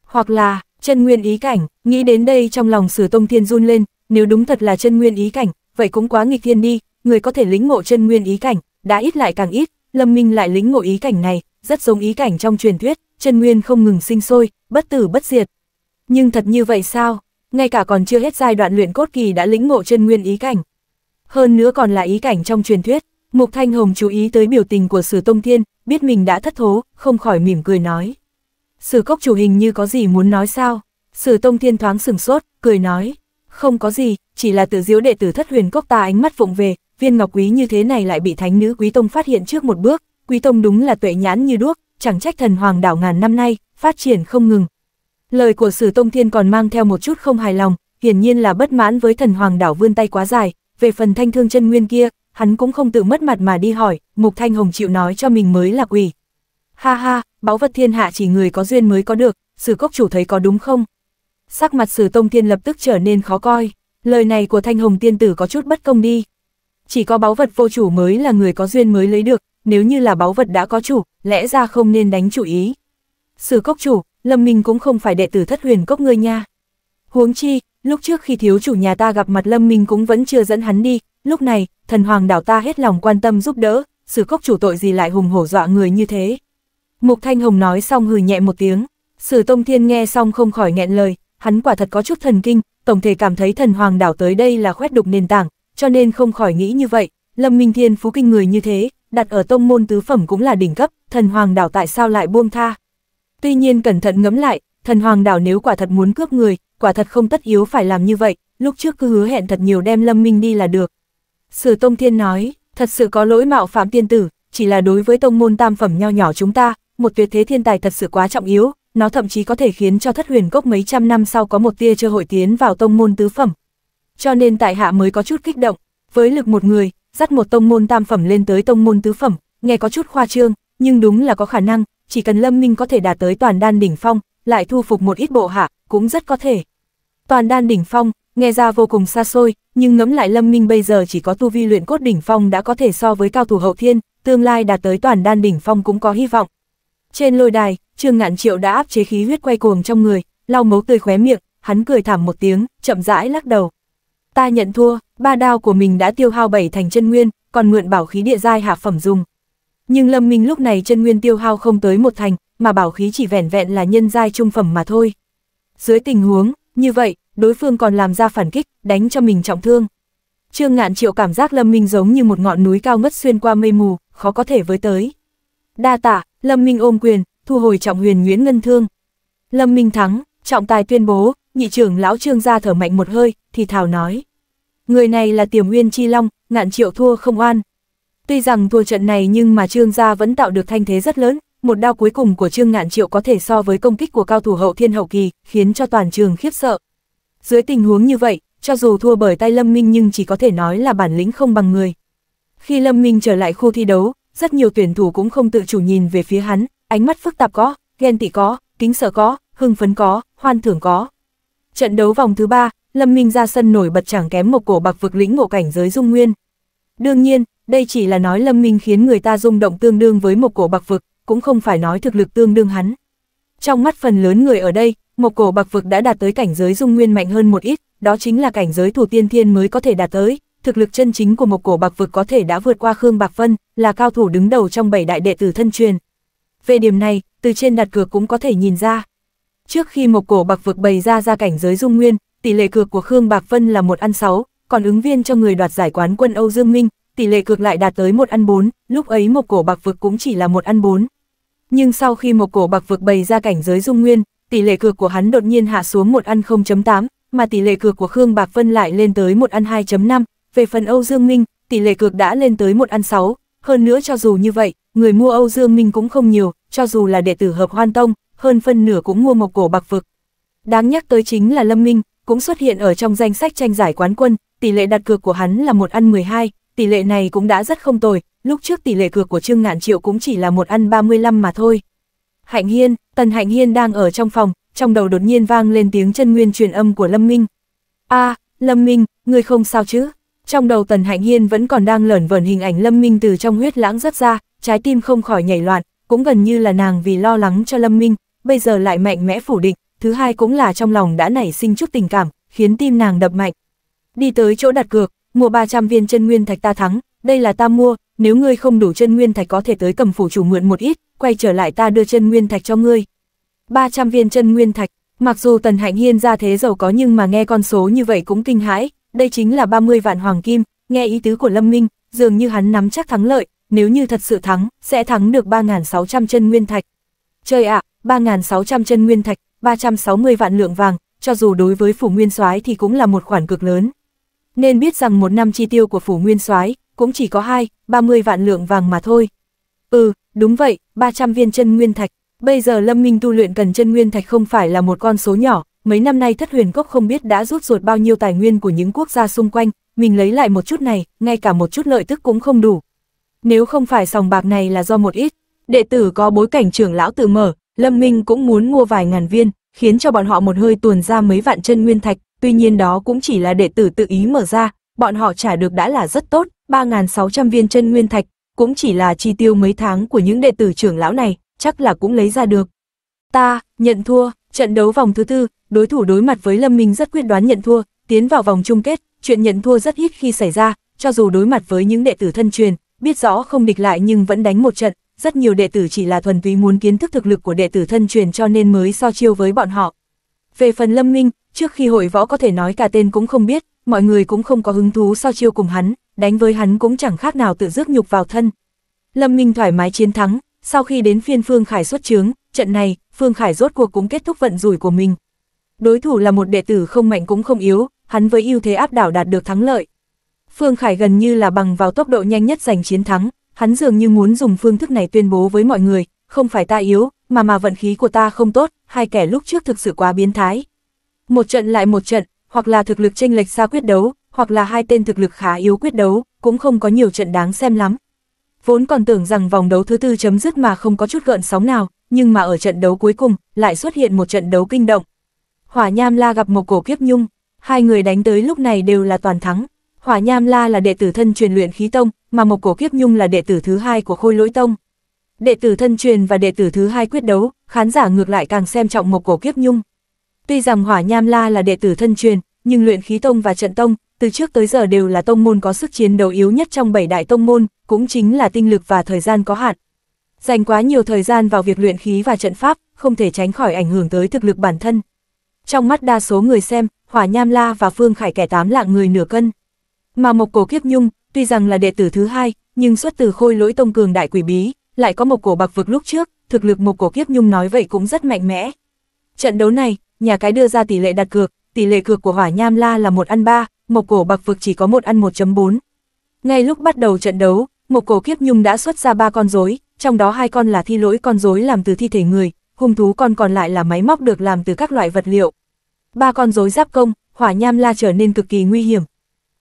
Hoặc là, chân nguyên ý cảnh, nghĩ đến đây trong lòng Sử Tông Thiên run lên, nếu đúng thật là chân nguyên ý cảnh, vậy cũng quá nghịch thiên đi, người có thể lĩnh ngộ chân nguyên ý cảnh, đã ít lại càng ít, Lâm Minh lại lĩnh ngộ ý cảnh này. Rất giống ý cảnh trong truyền thuyết, chân nguyên không ngừng sinh sôi, bất tử bất diệt. Nhưng thật như vậy sao? Ngay cả còn chưa hết giai đoạn luyện cốt kỳ đã lĩnh ngộ chân nguyên ý cảnh. Hơn nữa còn là ý cảnh trong truyền thuyết. Mục Thanh Hồng chú ý tới biểu tình của Sử Tông Thiên, biết mình đã thất thố, không khỏi mỉm cười nói. Sử Cốc chủ hình như có gì muốn nói sao? Sử Tông Thiên thoáng sửng sốt, cười nói. Không có gì, chỉ là tự diễu đệ tử Thất Huyền Cốc ta ánh mắt vụng về, viên ngọc quý như thế này lại bị thánh nữ Quý Tông phát hiện trước một bước. Quý Tông đúng là tuệ nhãn như đuốc, chẳng trách thần hoàng đảo ngàn năm nay, phát triển không ngừng. Lời của Sử Tông Thiên còn mang theo một chút không hài lòng, hiển nhiên là bất mãn với thần hoàng đảo vươn tay quá dài, về phần thanh thương chân nguyên kia, hắn cũng không tự mất mặt mà đi hỏi, Mục Thanh Hồng chịu nói cho mình mới là quỷ. Ha ha, báu vật thiên hạ chỉ người có duyên mới có được, Sử Cốc chủ thấy có đúng không? Sắc mặt Sử Tông Thiên lập tức trở nên khó coi, lời này của Thanh Hồng tiên tử có chút bất công đi. Chỉ có báu vật vô chủ mới là người có duyên mới lấy được. Nếu như là báu vật đã có chủ, lẽ ra không nên đánh chủ ý. Sử Cốc chủ, Lâm Minh cũng không phải đệ tử Thất Huyền Cốc ngươi nha. Huống chi, lúc trước khi thiếu chủ nhà ta gặp mặt Lâm Minh cũng vẫn chưa dẫn hắn đi, lúc này, thần hoàng đảo ta hết lòng quan tâm giúp đỡ, Sử Cốc chủ tội gì lại hùng hổ dọa người như thế. Mục Thanh Hồng nói xong hừ nhẹ một tiếng, Sử Tông Thiên nghe xong không khỏi nghẹn lời, hắn quả thật có chút thần kinh, tổng thể cảm thấy thần hoàng đảo tới đây là khoét đục nền tảng, cho nên không khỏi nghĩ như vậy, Lâm Minh thiên phú kinh người như thế. Đặt ở tông môn tứ phẩm cũng là đỉnh cấp, thần hoàng đảo tại sao lại buông tha? Tuy nhiên cẩn thận ngẫm lại, thần hoàng đảo nếu quả thật muốn cướp người, quả thật không tất yếu phải làm như vậy, lúc trước cứ hứa hẹn thật nhiều đem Lâm Minh đi là được. Sử Tông Thiên nói, thật sự có lỗi mạo phạm tiên tử, chỉ là đối với tông môn tam phẩm nho nhỏ chúng ta, một tuyệt thế thiên tài thật sự quá trọng yếu, nó thậm chí có thể khiến cho Thất Huyền Cốc mấy trăm năm sau có một tia cơ hội tiến vào tông môn tứ phẩm. Cho nên tại hạ mới có chút kích động, với lực một người, dắt một tông môn tam phẩm lên tới tông môn tứ phẩm, nghe có chút khoa trương, nhưng đúng là có khả năng, chỉ cần Lâm Minh có thể đạt tới toàn đan đỉnh phong, lại thu phục một ít bộ hạ, cũng rất có thể. Toàn đan đỉnh phong, nghe ra vô cùng xa xôi, nhưng ngẫm lại Lâm Minh bây giờ chỉ có tu vi luyện cốt đỉnh phong đã có thể so với cao thủ hậu thiên, tương lai đạt tới toàn đan đỉnh phong cũng có hy vọng. Trên lôi đài, Trương Ngạn Triệu đã áp chế khí huyết quay cuồng trong người, lau máu tươi khóe miệng, hắn cười thảm một tiếng, chậm rãi lắc đầu. Ta nhận thua, ba đao của mình đã tiêu hao bảy thành chân nguyên, còn mượn bảo khí địa giai hạ phẩm dùng. Nhưng Lâm Minh lúc này chân nguyên tiêu hao không tới một thành, mà bảo khí chỉ vẻn vẹn là nhân giai trung phẩm mà thôi. Dưới tình huống như vậy, đối phương còn làm ra phản kích, đánh cho mình trọng thương. Trương Ngạn Triệu cảm giác Lâm Minh giống như một ngọn núi cao ngất xuyên qua mây mù, khó có thể với tới. Đa tạ, Lâm Minh ôm quyền, thu hồi Trọng Huyền Nguyên Ngân Thương. Lâm Minh thắng, trọng tài tuyên bố, nhị trưởng lão Trương gia thở mạnh một hơi, thì thào nói. Người này là Tiềm Nguyên Chi Long, Ngạn Triệu thua không oan. Tuy rằng thua trận này nhưng mà Trương gia vẫn tạo được thanh thế rất lớn, một đao cuối cùng của Trương Ngạn Triệu có thể so với công kích của cao thủ hậu thiên hậu kỳ, khiến cho toàn trường khiếp sợ. Dưới tình huống như vậy, cho dù thua bởi tay Lâm Minh nhưng chỉ có thể nói là bản lĩnh không bằng người. Khi Lâm Minh trở lại khu thi đấu, rất nhiều tuyển thủ cũng không tự chủ nhìn về phía hắn, ánh mắt phức tạp có, ghen tị có, kính sợ có, hưng phấn có, hoan thưởng có. Trận đấu vòng thứ ba, Lâm Minh ra sân nổi bật chẳng kém Mộc Cổ Bạc Vực lĩnh ngộ cảnh giới dung nguyên. Đương nhiên, đây chỉ là nói Lâm Minh khiến người ta rung động tương đương với Mộc Cổ Bạc Vực, cũng không phải nói thực lực tương đương hắn. Trong mắt phần lớn người ở đây, Mộc Cổ Bạc Vực đã đạt tới cảnh giới dung nguyên mạnh hơn một ít, đó chính là cảnh giới thủ tiên thiên mới có thể đạt tới. Thực lực chân chính của Mộc Cổ Bạc Vực có thể đã vượt qua Khương Bạc Vân, là cao thủ đứng đầu trong bảy đại đệ tử thân truyền. Về điểm này, từ trên đặt cược cũng có thể nhìn ra. Trước khi Mộc Cổ Bạc Vực bày ra ra cảnh giới dung nguyên, tỷ lệ cược của Khương Bạc Vân là một ăn sáu, còn ứng viên cho người đoạt giải quán quân Âu Dương Minh, tỷ lệ cược lại đạt tới một ăn bốn, lúc ấy Mộc Cổ Bạc Vực cũng chỉ là một ăn bốn. Nhưng sau khi Mộc Cổ Bạc Vực bày ra cảnh giới dung nguyên, tỷ lệ cược của hắn đột nhiên hạ xuống một ăn không chấm tám, mà tỷ lệ cược của Khương Bạc Vân lại lên tới một ăn hai chấm năm. Về phần Âu Dương Minh, tỷ lệ cược đã lên tới một ăn sáu, hơn nữa cho dù như vậy, người mua Âu Dương Minh cũng không nhiều, cho dù là đệ tử Hợp Hoan Tông, hơn phân nửa cũng mua Mộc Cổ Bạc Vực. Đáng nhắc tới chính là Lâm Minh, cũng xuất hiện ở trong danh sách tranh giải quán quân, tỷ lệ đặt cược của hắn là một ăn mười hai, tỷ lệ này cũng đã rất không tồi, lúc trước tỷ lệ cược của Trương Ngạn Triệu cũng chỉ là một ăn ba mươi lăm mà thôi. Hạnh Hiên, Tần Hạnh Hiên đang ở trong phòng, trong đầu đột nhiên vang lên tiếng chân nguyên truyền âm của Lâm Minh. A, à, Lâm Minh, ngươi không sao chứ? Trong đầu Tần Hạnh Hiên vẫn còn đang lởn vởn hình ảnh Lâm Minh từ trong huyết lãng rất ra, trái tim không khỏi nhảy loạn, cũng gần như là nàng vì lo lắng cho Lâm Minh, bây giờ lại mạnh mẽ phủ định, thứ hai cũng là trong lòng đã nảy sinh chút tình cảm, khiến tim nàng đập mạnh. Đi tới chỗ đặt cược, mua ba trăm viên chân nguyên thạch ta thắng, đây là ta mua, nếu ngươi không đủ chân nguyên thạch có thể tới cầm phủ chủ mượn một ít, quay trở lại ta đưa chân nguyên thạch cho ngươi. ba trăm viên chân nguyên thạch, mặc dù Tần Hạnh Hiên ra thế giàu có nhưng mà nghe con số như vậy cũng kinh hãi. Đây chính là ba mươi vạn hoàng kim, nghe ý tứ của Lâm Minh, dường như hắn nắm chắc thắng lợi, nếu như thật sự thắng, sẽ thắng được ba nghìn sáu trăm chân nguyên thạch. Trời ạ, à, ba nghìn sáu trăm chân nguyên thạch, ba trăm sáu mươi vạn lượng vàng, cho dù đối với phủ nguyên soái thì cũng là một khoản cực lớn. Nên biết rằng một năm chi tiêu của phủ nguyên soái cũng chỉ có hai, ba mươi vạn lượng vàng mà thôi. Ừ, đúng vậy, ba trăm viên chân nguyên thạch, bây giờ Lâm Minh tu luyện cần chân nguyên thạch không phải là một con số nhỏ. Mấy năm nay Thất Huyền Cốc không biết đã rút ruột bao nhiêu tài nguyên của những quốc gia xung quanh, mình lấy lại một chút này, ngay cả một chút lợi tức cũng không đủ. Nếu không phải sòng bạc này là do một ít đệ tử có bối cảnh trưởng lão tự mở, Lâm Minh cũng muốn mua vài ngàn viên, khiến cho bọn họ một hơi tuồn ra mấy vạn chân nguyên thạch, tuy nhiên đó cũng chỉ là đệ tử tự ý mở ra, bọn họ trả được đã là rất tốt, ba nghìn sáu trăm viên chân nguyên thạch, cũng chỉ là chi tiêu mấy tháng của những đệ tử trưởng lão này, chắc là cũng lấy ra được. Ta, nhận thua. Trận đấu vòng thứ tư, đối thủ đối mặt với Lâm Minh rất quyết đoán nhận thua, tiến vào vòng chung kết, chuyện nhận thua rất ít khi xảy ra, cho dù đối mặt với những đệ tử thân truyền, biết rõ không địch lại nhưng vẫn đánh một trận, rất nhiều đệ tử chỉ là thuần túy muốn kiến thức thực lực của đệ tử thân truyền cho nên mới so chiêu với bọn họ. Về phần Lâm Minh, trước khi hội võ có thể nói cả tên cũng không biết, mọi người cũng không có hứng thú so chiêu cùng hắn, đánh với hắn cũng chẳng khác nào tự rước nhục vào thân. Lâm Minh thoải mái chiến thắng, sau khi đến phiên Phương Khải xuất chướng, trận này, Phương Khải rốt cuộc cũng kết thúc vận rủi của mình. Đối thủ là một đệ tử không mạnh cũng không yếu, hắn với ưu thế áp đảo đạt được thắng lợi. Phương Khải gần như là bằng vào tốc độ nhanh nhất giành chiến thắng, hắn dường như muốn dùng phương thức này tuyên bố với mọi người, không phải ta yếu, mà mà vận khí của ta không tốt, hai kẻ lúc trước thực sự quá biến thái. Một trận lại một trận, hoặc là thực lực chênh lệch xa quyết đấu, hoặc là hai tên thực lực khá yếu quyết đấu, cũng không có nhiều trận đáng xem lắm. Vốn còn tưởng rằng vòng đấu thứ tư chấm dứt mà không có chút gợn sóng nào, nhưng mà ở trận đấu cuối cùng lại xuất hiện một trận đấu kinh động. Hỏa Nham La gặp Mộc Cổ Kiếp Nhung, hai người đánh tới lúc này đều là toàn thắng. Hỏa Nham La là đệ tử thân truyền Luyện Khí Tông, mà Mộc Cổ Kiếp Nhung là đệ tử thứ hai của Khôi Lỗi Tông. Đệ tử thân truyền và đệ tử thứ hai quyết đấu, khán giả ngược lại càng xem trọng Mộc Cổ Kiếp Nhung. Tuy rằng Hỏa Nham La là đệ tử thân truyền, nhưng Luyện Khí Tông và Trận Tông từ trước tới giờ đều là tông môn có sức chiến đấu yếu nhất trong bảy đại tông môn, cũng chính là tinh lực và thời gian có hạn. Dành quá nhiều thời gian vào việc luyện khí và trận pháp, không thể tránh khỏi ảnh hưởng tới thực lực bản thân. Trong mắt đa số người xem, Hỏa Nham La và Phương Khải kẻ tám lạng người nửa cân. Mà Mộc Cổ Kiếp Nhung, tuy rằng là đệ tử thứ hai, nhưng xuất từ Khôi Lỗi Tông cường đại quỷ bí, lại có Mộc Cổ Bạc Vực lúc trước, thực lực Mộc Cổ Kiếp Nhung nói vậy cũng rất mạnh mẽ. Trận đấu này, nhà cái đưa ra tỷ lệ đặt cược, tỷ lệ cược của Hỏa Nham La là một ăn ba, Mộc Cổ Bạc Vực chỉ có một ăn một chấm bốn. Ngay lúc bắt đầu trận đấu, Mộc Cổ Kiếp Nhung đã xuất ra ba con rối, trong đó hai con là thi lỗi con rối làm từ thi thể người, hung thú con còn lại là máy móc được làm từ các loại vật liệu. Ba con rối giáp công, Hỏa Nham La trở nên cực kỳ nguy hiểm.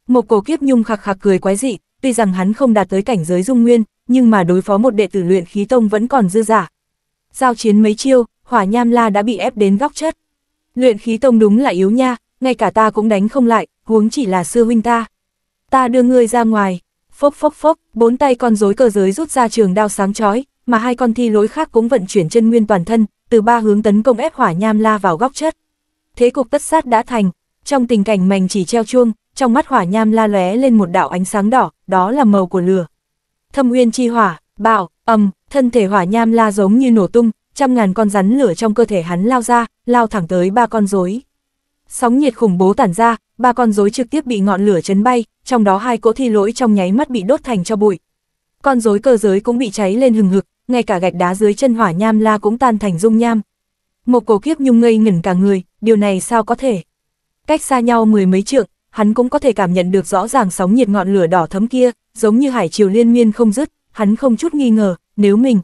Mộc Cổ Kiếp Nhung khạc khạc cười quái dị, tuy rằng hắn không đạt tới cảnh giới dung nguyên, nhưng mà đối phó một đệ tử luyện khí tông vẫn còn dư giả. Giao chiến mấy chiêu, Hỏa Nham La đã bị ép đến góc chết. Luyện khí tông đúng là yếu nha, ngay cả ta cũng đánh không lại, huống chỉ là sư huynh ta. Ta đưa ngươi ra ngoài. Phốc phốc phốc, bốn tay con rối cơ giới rút ra trường đao sáng chói, mà hai con thi lối khác cũng vận chuyển chân nguyên toàn thân, từ ba hướng tấn công ép Hỏa Nham La vào góc chết. Thế cục tất sát đã thành. Trong tình cảnh mảnh chỉ treo chuông, trong mắt Hỏa Nham La lóe lên một đạo ánh sáng đỏ, đó là màu của lửa. Thâm Uyên Chi Hỏa, bạo, ầm, thân thể Hỏa Nham La giống như nổ tung, trăm ngàn con rắn lửa trong cơ thể hắn lao ra, lao thẳng tới ba con rối. Sóng nhiệt khủng bố tản ra, ba con rối trực tiếp bị ngọn lửa chấn bay, trong đó hai cỗ thi lỗi trong nháy mắt bị đốt thành cho bụi. Con rối cơ giới cũng bị cháy lên hừng hực, ngay cả gạch đá dưới chân Hỏa Nham La cũng tan thành dung nham. Mộc Cổ Kiếp Nhung ngây ngẩn cả người, điều này sao có thể? Cách xa nhau mười mấy trượng, hắn cũng có thể cảm nhận được rõ ràng sóng nhiệt ngọn lửa đỏ thấm kia, giống như hải triều liên miên không dứt, hắn không chút nghi ngờ, nếu mình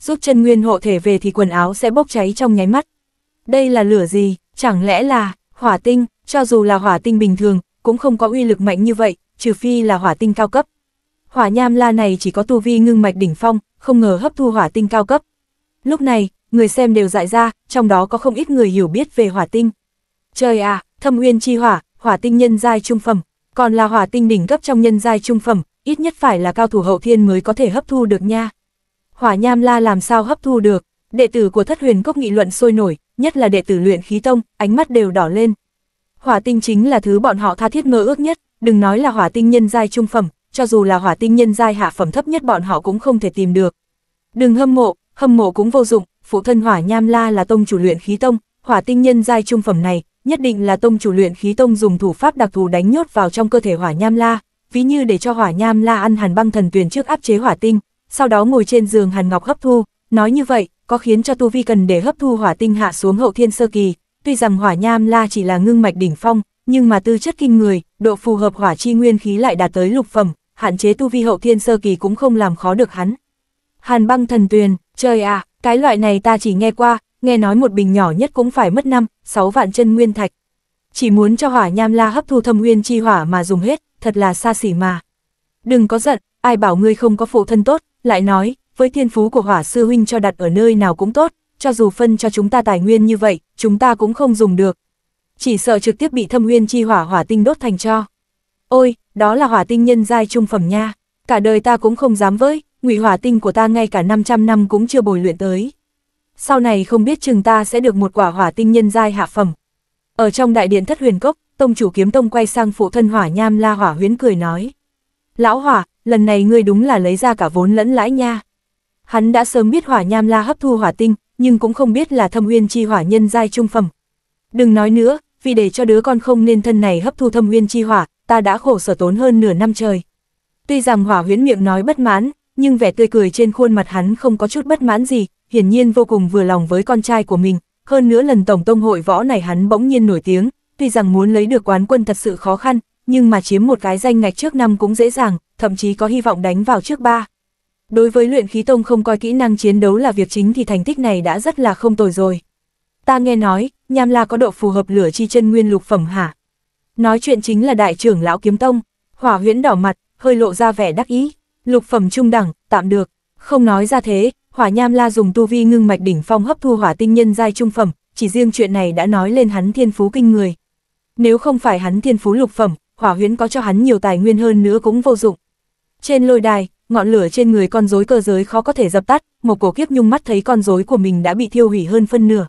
rút chân nguyên hộ thể về thì quần áo sẽ bốc cháy trong nháy mắt. Đây là lửa gì, chẳng lẽ là hỏa tinh? Cho dù là hỏa tinh bình thường, cũng không có uy lực mạnh như vậy, trừ phi là hỏa tinh cao cấp. Hỏa Nham La này chỉ có tu vi ngưng mạch đỉnh phong, không ngờ hấp thu hỏa tinh cao cấp. Lúc này, người xem đều dại ra, trong đó có không ít người hiểu biết về hỏa tinh. Trời ạ, à, Thâm Uyên Chi Hỏa, hỏa tinh nhân giai trung phẩm, còn là hỏa tinh đỉnh cấp trong nhân giai trung phẩm, ít nhất phải là cao thủ hậu thiên mới có thể hấp thu được nha. Hỏa Nham La làm sao hấp thu được? Đệ tử của Thất Huyền Cốc nghị luận sôi nổi, nhất là đệ tử luyện khí tông, ánh mắt đều đỏ lên. Hỏa tinh chính là thứ bọn họ tha thiết mơ ước nhất, đừng nói là hỏa tinh nhân giai trung phẩm, cho dù là hỏa tinh nhân giai hạ phẩm thấp nhất bọn họ cũng không thể tìm được. Đừng hâm mộ, hâm mộ cũng vô dụng, phụ thân Hỏa Nham La là tông chủ luyện khí tông, hỏa tinh nhân giai trung phẩm này nhất định là tông chủ luyện khí tông dùng thủ pháp đặc thù đánh nhốt vào trong cơ thể Hỏa Nham La, ví như để cho Hỏa Nham La ăn Hàn Băng Thần Tuyền trước áp chế hỏa tinh, sau đó ngồi trên giường hàn ngọc hấp thu. Nói như vậy, có khiến cho tu vi cần để hấp thu hỏa tinh hạ xuống hậu thiên sơ kỳ. Tuy rằng Hỏa Nham La chỉ là ngưng mạch đỉnh phong, nhưng mà tư chất kinh người, độ phù hợp hỏa chi nguyên khí lại đạt tới lục phẩm, hạn chế tu vi hậu thiên sơ kỳ cũng không làm khó được hắn. Hàn Băng Thần Tuyền, trời ạ, à, cái loại này ta chỉ nghe qua, nghe nói một bình nhỏ nhất cũng phải mất năm, sáu vạn chân nguyên thạch. Chỉ muốn cho Hỏa Nham La hấp thu Thâm Uyên Chi Hỏa mà dùng hết, thật là xa xỉ mà. Đừng có giận, ai bảo ngươi không có phụ thân tốt, lại nói, với thiên phú của Hỏa sư huynh cho đặt ở nơi nào cũng tốt. Cho dù phân cho chúng ta tài nguyên như vậy, chúng ta cũng không dùng được. Chỉ sợ trực tiếp bị Thâm Uyên Chi Hỏa hỏa tinh đốt thành cho. Ôi, đó là hỏa tinh nhân giai trung phẩm nha. Cả đời ta cũng không dám với, ngụy hỏa tinh của ta ngay cả năm trăm năm cũng chưa bồi luyện tới. Sau này không biết chừng ta sẽ được một quả hỏa tinh nhân giai hạ phẩm. Ở trong đại điện Thất Huyền Cốc, tông chủ Kiếm Tông quay sang phụ thân Hỏa Nham La Hỏa Huyến cười nói. Lão Hỏa, lần này ngươi đúng là lấy ra cả vốn lẫn lãi nha. Hắn đã sớm biết Hỏa Nham La hấp thu hỏa tinh, nhưng cũng không biết là Thâm Uyên Chi Hỏa nhân giai trung phẩm. Đừng nói nữa, vì để cho đứa con không nên thân này hấp thu Thâm Uyên Chi Hỏa, ta đã khổ sở tốn hơn nửa năm trời. Tuy rằng Hỏa Huyến miệng nói bất mãn, nhưng vẻ tươi cười trên khuôn mặt hắn không có chút bất mãn gì, hiển nhiên vô cùng vừa lòng với con trai của mình. Hơn nữa lần tổng tông hội võ này hắn bỗng nhiên nổi tiếng, tuy rằng muốn lấy được quán quân thật sự khó khăn, nhưng mà chiếm một cái danh ngạch trước năm cũng dễ dàng, thậm chí có hy vọng đánh vào trước ba. Đối với luyện khí tông không coi kỹ năng chiến đấu là việc chính thì thành tích này đã rất là không tồi rồi. Ta nghe nói, Nham La có độ phù hợp lửa chi chân nguyên lục phẩm hả? Nói chuyện chính là đại trưởng lão Kiếm Tông. Hỏa Huyễn đỏ mặt, hơi lộ ra vẻ đắc ý. Lục phẩm trung đẳng, tạm được. Không nói ra thế, Hỏa Nham La dùng tu vi ngưng mạch đỉnh phong hấp thu hỏa tinh nhân giai trung phẩm, chỉ riêng chuyện này đã nói lên hắn thiên phú kinh người. Nếu không phải hắn thiên phú lục phẩm, Hỏa Huyễn có cho hắn nhiều tài nguyên hơn nữa cũng vô dụng. Trên lôi đài, ngọn lửa trên người con rối cơ giới khó có thể dập tắt, Mộc Cổ Kiếp Nhung mắt thấy con rối của mình đã bị thiêu hủy hơn phân nửa.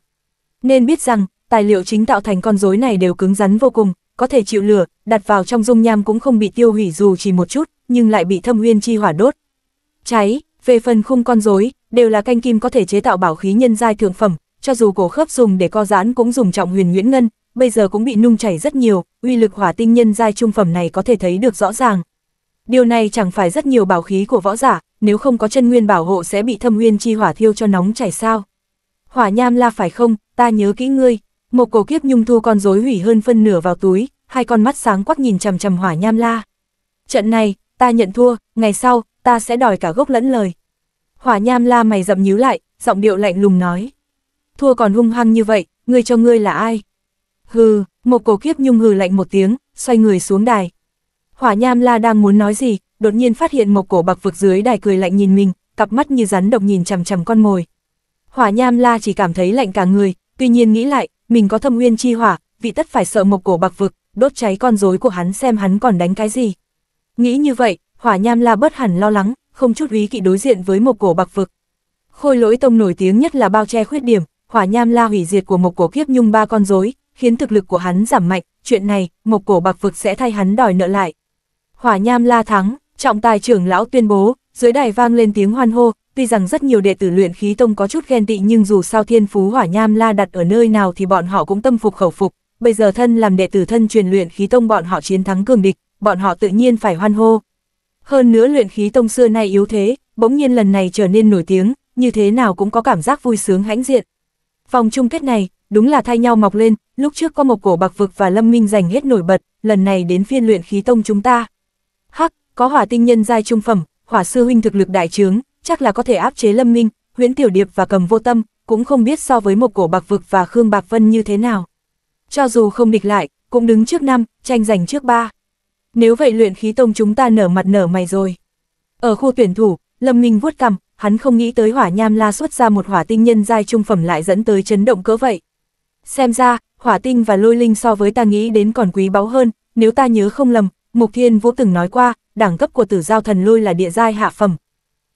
Nên biết rằng, tài liệu chính tạo thành con rối này đều cứng rắn vô cùng, có thể chịu lửa, đặt vào trong dung nham cũng không bị tiêu hủy dù chỉ một chút, nhưng lại bị Thâm Uyên Chi Hỏa đốt cháy. Về phần khung con rối, đều là canh kim có thể chế tạo bảo khí nhân giai thượng phẩm, cho dù cổ khớp dùng để co giãn cũng dùng Trọng Huyền Nguyên Ngân, bây giờ cũng bị nung chảy rất nhiều, uy lực hỏa tinh nhân giai trung phẩm này có thể thấy được rõ ràng. Điều này chẳng phải rất nhiều bảo khí của võ giả, nếu không có chân nguyên bảo hộ sẽ bị Thâm Uyên Chi Hỏa thiêu cho nóng chảy sao? Hỏa Nham La phải không, ta nhớ kỹ ngươi. Mộc Cổ Kiếp Nhung thu con rối hủy hơn phân nửa vào túi, hai con mắt sáng quắc nhìn chằm chằm Hỏa Nham La. Trận này, ta nhận thua, ngày sau, ta sẽ đòi cả gốc lẫn lời. Hỏa Nham La mày rậm nhíu lại, giọng điệu lạnh lùng nói. Thua còn hung hăng như vậy, ngươi cho ngươi là ai? Hừ, Mộc Cổ Kiếp Nhung hừ lạnh một tiếng, xoay người xuống đài. Hỏa Nham La đang muốn nói gì, đột nhiên phát hiện Mộc Cổ Bạc Vực dưới đài cười lạnh nhìn mình, cặp mắt như rắn độc nhìn chằm chằm con mồi. Hỏa Nham La chỉ cảm thấy lạnh cả người, tuy nhiên nghĩ lại, mình có Thâm Uyên Chi Hỏa, vị tất phải sợ Mộc Cổ Bạc Vực, đốt cháy con rối của hắn xem hắn còn đánh cái gì. Nghĩ như vậy, Hỏa Nham La bớt hẳn lo lắng, không chút ý kỵ đối diện với Mộc Cổ Bạc Vực. Khôi Lỗi Tông nổi tiếng nhất là bao che khuyết điểm, Hỏa Nham La hủy diệt của Mộc Cổ Kiếp Nhung ba con rối, khiến thực lực của hắn giảm mạnh, chuyện này, Mộc Cổ Bạc Vực sẽ thay hắn đòi nợ lại. Hỏa Nham La thắng, trọng tài trưởng lão tuyên bố, dưới đài vang lên tiếng hoan hô, tuy rằng rất nhiều đệ tử Luyện Khí Tông có chút ghen tị nhưng dù sao thiên phú Hỏa Nham La đặt ở nơi nào thì bọn họ cũng tâm phục khẩu phục, bây giờ thân làm đệ tử thân truyền Luyện Khí Tông bọn họ chiến thắng cường địch, bọn họ tự nhiên phải hoan hô. Hơn nữa Luyện Khí Tông xưa nay yếu thế, bỗng nhiên lần này trở nên nổi tiếng, như thế nào cũng có cảm giác vui sướng hãnh diện. Vòng chung kết này, đúng là thay nhau mọc lên, lúc trước có Mộc Cổ Bạc Vực và Lâm Minh giành hết nổi bật, lần này đến phiên Luyện Khí Tông chúng ta. Hắc, có hỏa tinh nhân giai trung phẩm, Hỏa sư huynh thực lực đại trướng, chắc là có thể áp chế Lâm Minh, Huyễn Tiểu Điệp và Cầm Vô Tâm, cũng không biết so với Mộc Cổ Bạc Vực và Khương Bạc Vân như thế nào. Cho dù không địch lại, cũng đứng trước năm, tranh giành trước ba. Nếu vậy Luyện Khí Tông chúng ta nở mặt nở mày rồi. Ở khu tuyển thủ, Lâm Minh vuốt cằm, hắn không nghĩ tới Hỏa Nham La xuất ra một hỏa tinh nhân giai trung phẩm lại dẫn tới chấn động cỡ vậy. Xem ra, hỏa tinh và lôi linh so với ta nghĩ đến còn quý báu hơn, nếu ta nhớ không lầm, Mục Thiên Vũ từng nói qua, đẳng cấp của Tử Giao Thần Lôi là địa giai hạ phẩm.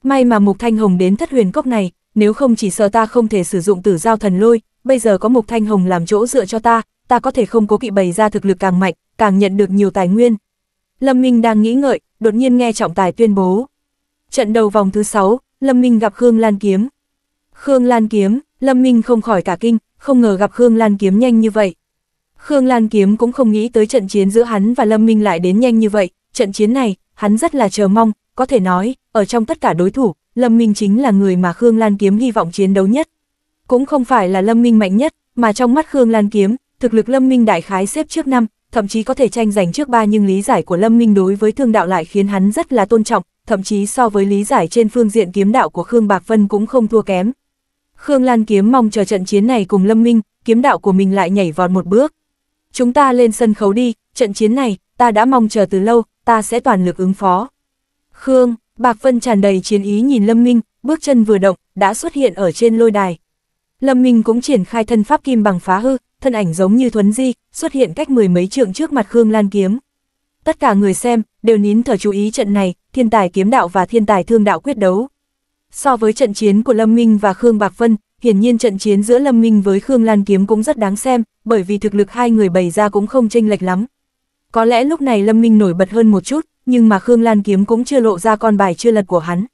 May mà Mục Thanh Hồng đến Thất Huyền Cốc này, nếu không chỉ sợ ta không thể sử dụng Tử Giao Thần Lôi, bây giờ có Mục Thanh Hồng làm chỗ dựa cho ta, ta có thể không cố kỵ bày ra thực lực càng mạnh, càng nhận được nhiều tài nguyên. Lâm Minh đang nghĩ ngợi, đột nhiên nghe trọng tài tuyên bố. Trận đầu vòng thứ sáu, Lâm Minh gặp Khương Lan Kiếm. Khương Lan Kiếm, Lâm Minh không khỏi cả kinh, không ngờ gặp Khương Lan Kiếm nhanh như vậy. Khương Lan Kiếm cũng không nghĩ tới trận chiến giữa hắn và Lâm Minh lại đến nhanh như vậy, trận chiến này, hắn rất là chờ mong, có thể nói, ở trong tất cả đối thủ, Lâm Minh chính là người mà Khương Lan Kiếm hy vọng chiến đấu nhất. Cũng không phải là Lâm Minh mạnh nhất, mà trong mắt Khương Lan Kiếm, thực lực Lâm Minh đại khái xếp trước năm, thậm chí có thể tranh giành trước ba, nhưng lý giải của Lâm Minh đối với thương đạo lại khiến hắn rất là tôn trọng, thậm chí so với lý giải trên phương diện kiếm đạo của Khương Bạc Vân cũng không thua kém. Khương Lan Kiếm mong chờ trận chiến này cùng Lâm Minh, kiếm đạo của mình lại nhảy vọt một bước. Chúng ta lên sân khấu đi, trận chiến này, ta đã mong chờ từ lâu, ta sẽ toàn lực ứng phó. Khương, Bạc Vân tràn đầy chiến ý nhìn Lâm Minh, bước chân vừa động, đã xuất hiện ở trên lôi đài. Lâm Minh cũng triển khai thân pháp Kim Bằng Phá Hư, thân ảnh giống như thuấn di, xuất hiện cách mười mấy trượng trước mặt Khương Lan Kiếm. Tất cả người xem, đều nín thở chú ý trận này, thiên tài kiếm đạo và thiên tài thương đạo quyết đấu. So với trận chiến của Lâm Minh và Khương Bạc Vân, hiển nhiên trận chiến giữa Lâm Minh với Khương Lan Kiếm cũng rất đáng xem, bởi vì thực lực hai người bày ra cũng không chênh lệch lắm. Có lẽ lúc này Lâm Minh nổi bật hơn một chút, nhưng mà Khương Lan Kiếm cũng chưa lộ ra con bài chưa lật của hắn.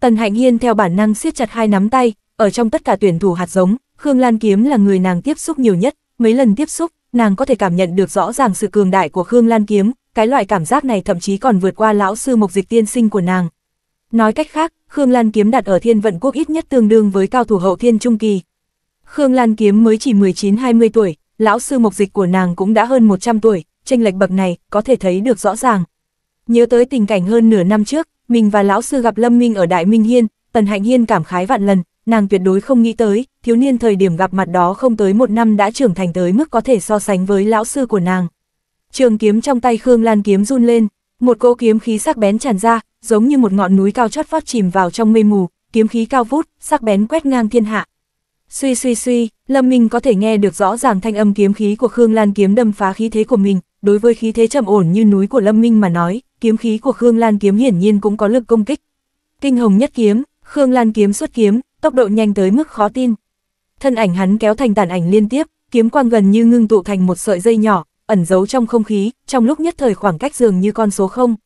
Tần Hạnh Hiên theo bản năng siết chặt hai nắm tay, ở trong tất cả tuyển thủ hạt giống, Khương Lan Kiếm là người nàng tiếp xúc nhiều nhất, mấy lần tiếp xúc, nàng có thể cảm nhận được rõ ràng sự cường đại của Khương Lan Kiếm, cái loại cảm giác này thậm chí còn vượt qua lão sư Mộc Dịch tiên sinh của nàng. Nói cách khác, Khương Lan Kiếm đặt ở Thiên Vận Quốc ít nhất tương đương với cao thủ hậu thiên trung kỳ. Khương Lan Kiếm mới chỉ mười chín hai mươi tuổi, lão sư Mộc Dịch của nàng cũng đã hơn một trăm tuổi, chênh lệch bậc này có thể thấy được rõ ràng. Nhớ tới tình cảnh hơn nửa năm trước, mình và lão sư gặp Lâm Minh ở Đại Minh Hiên, Tần Hạnh Hiên cảm khái vạn lần, nàng tuyệt đối không nghĩ tới, thiếu niên thời điểm gặp mặt đó không tới một năm đã trưởng thành tới mức có thể so sánh với lão sư của nàng. Trường kiếm trong tay Khương Lan Kiếm run lên, một cỗ kiếm khí sắc bén tràn ra, giống như một ngọn núi cao chót vót chìm vào trong mây mù, kiếm khí cao vút, sắc bén quét ngang thiên hạ. Suy suy suy, Lâm Minh có thể nghe được rõ ràng thanh âm kiếm khí của Khương Lan Kiếm đâm phá khí thế của mình, đối với khí thế trầm ổn như núi của Lâm Minh mà nói, kiếm khí của Khương Lan Kiếm hiển nhiên cũng có lực công kích. Kinh hồng nhất kiếm, Khương Lan Kiếm xuất kiếm, tốc độ nhanh tới mức khó tin. Thân ảnh hắn kéo thành tàn ảnh liên tiếp, kiếm quang gần như ngưng tụ thành một sợi dây nhỏ, ẩn giấu trong không khí, trong lúc nhất thời khoảng cách dường như con số không.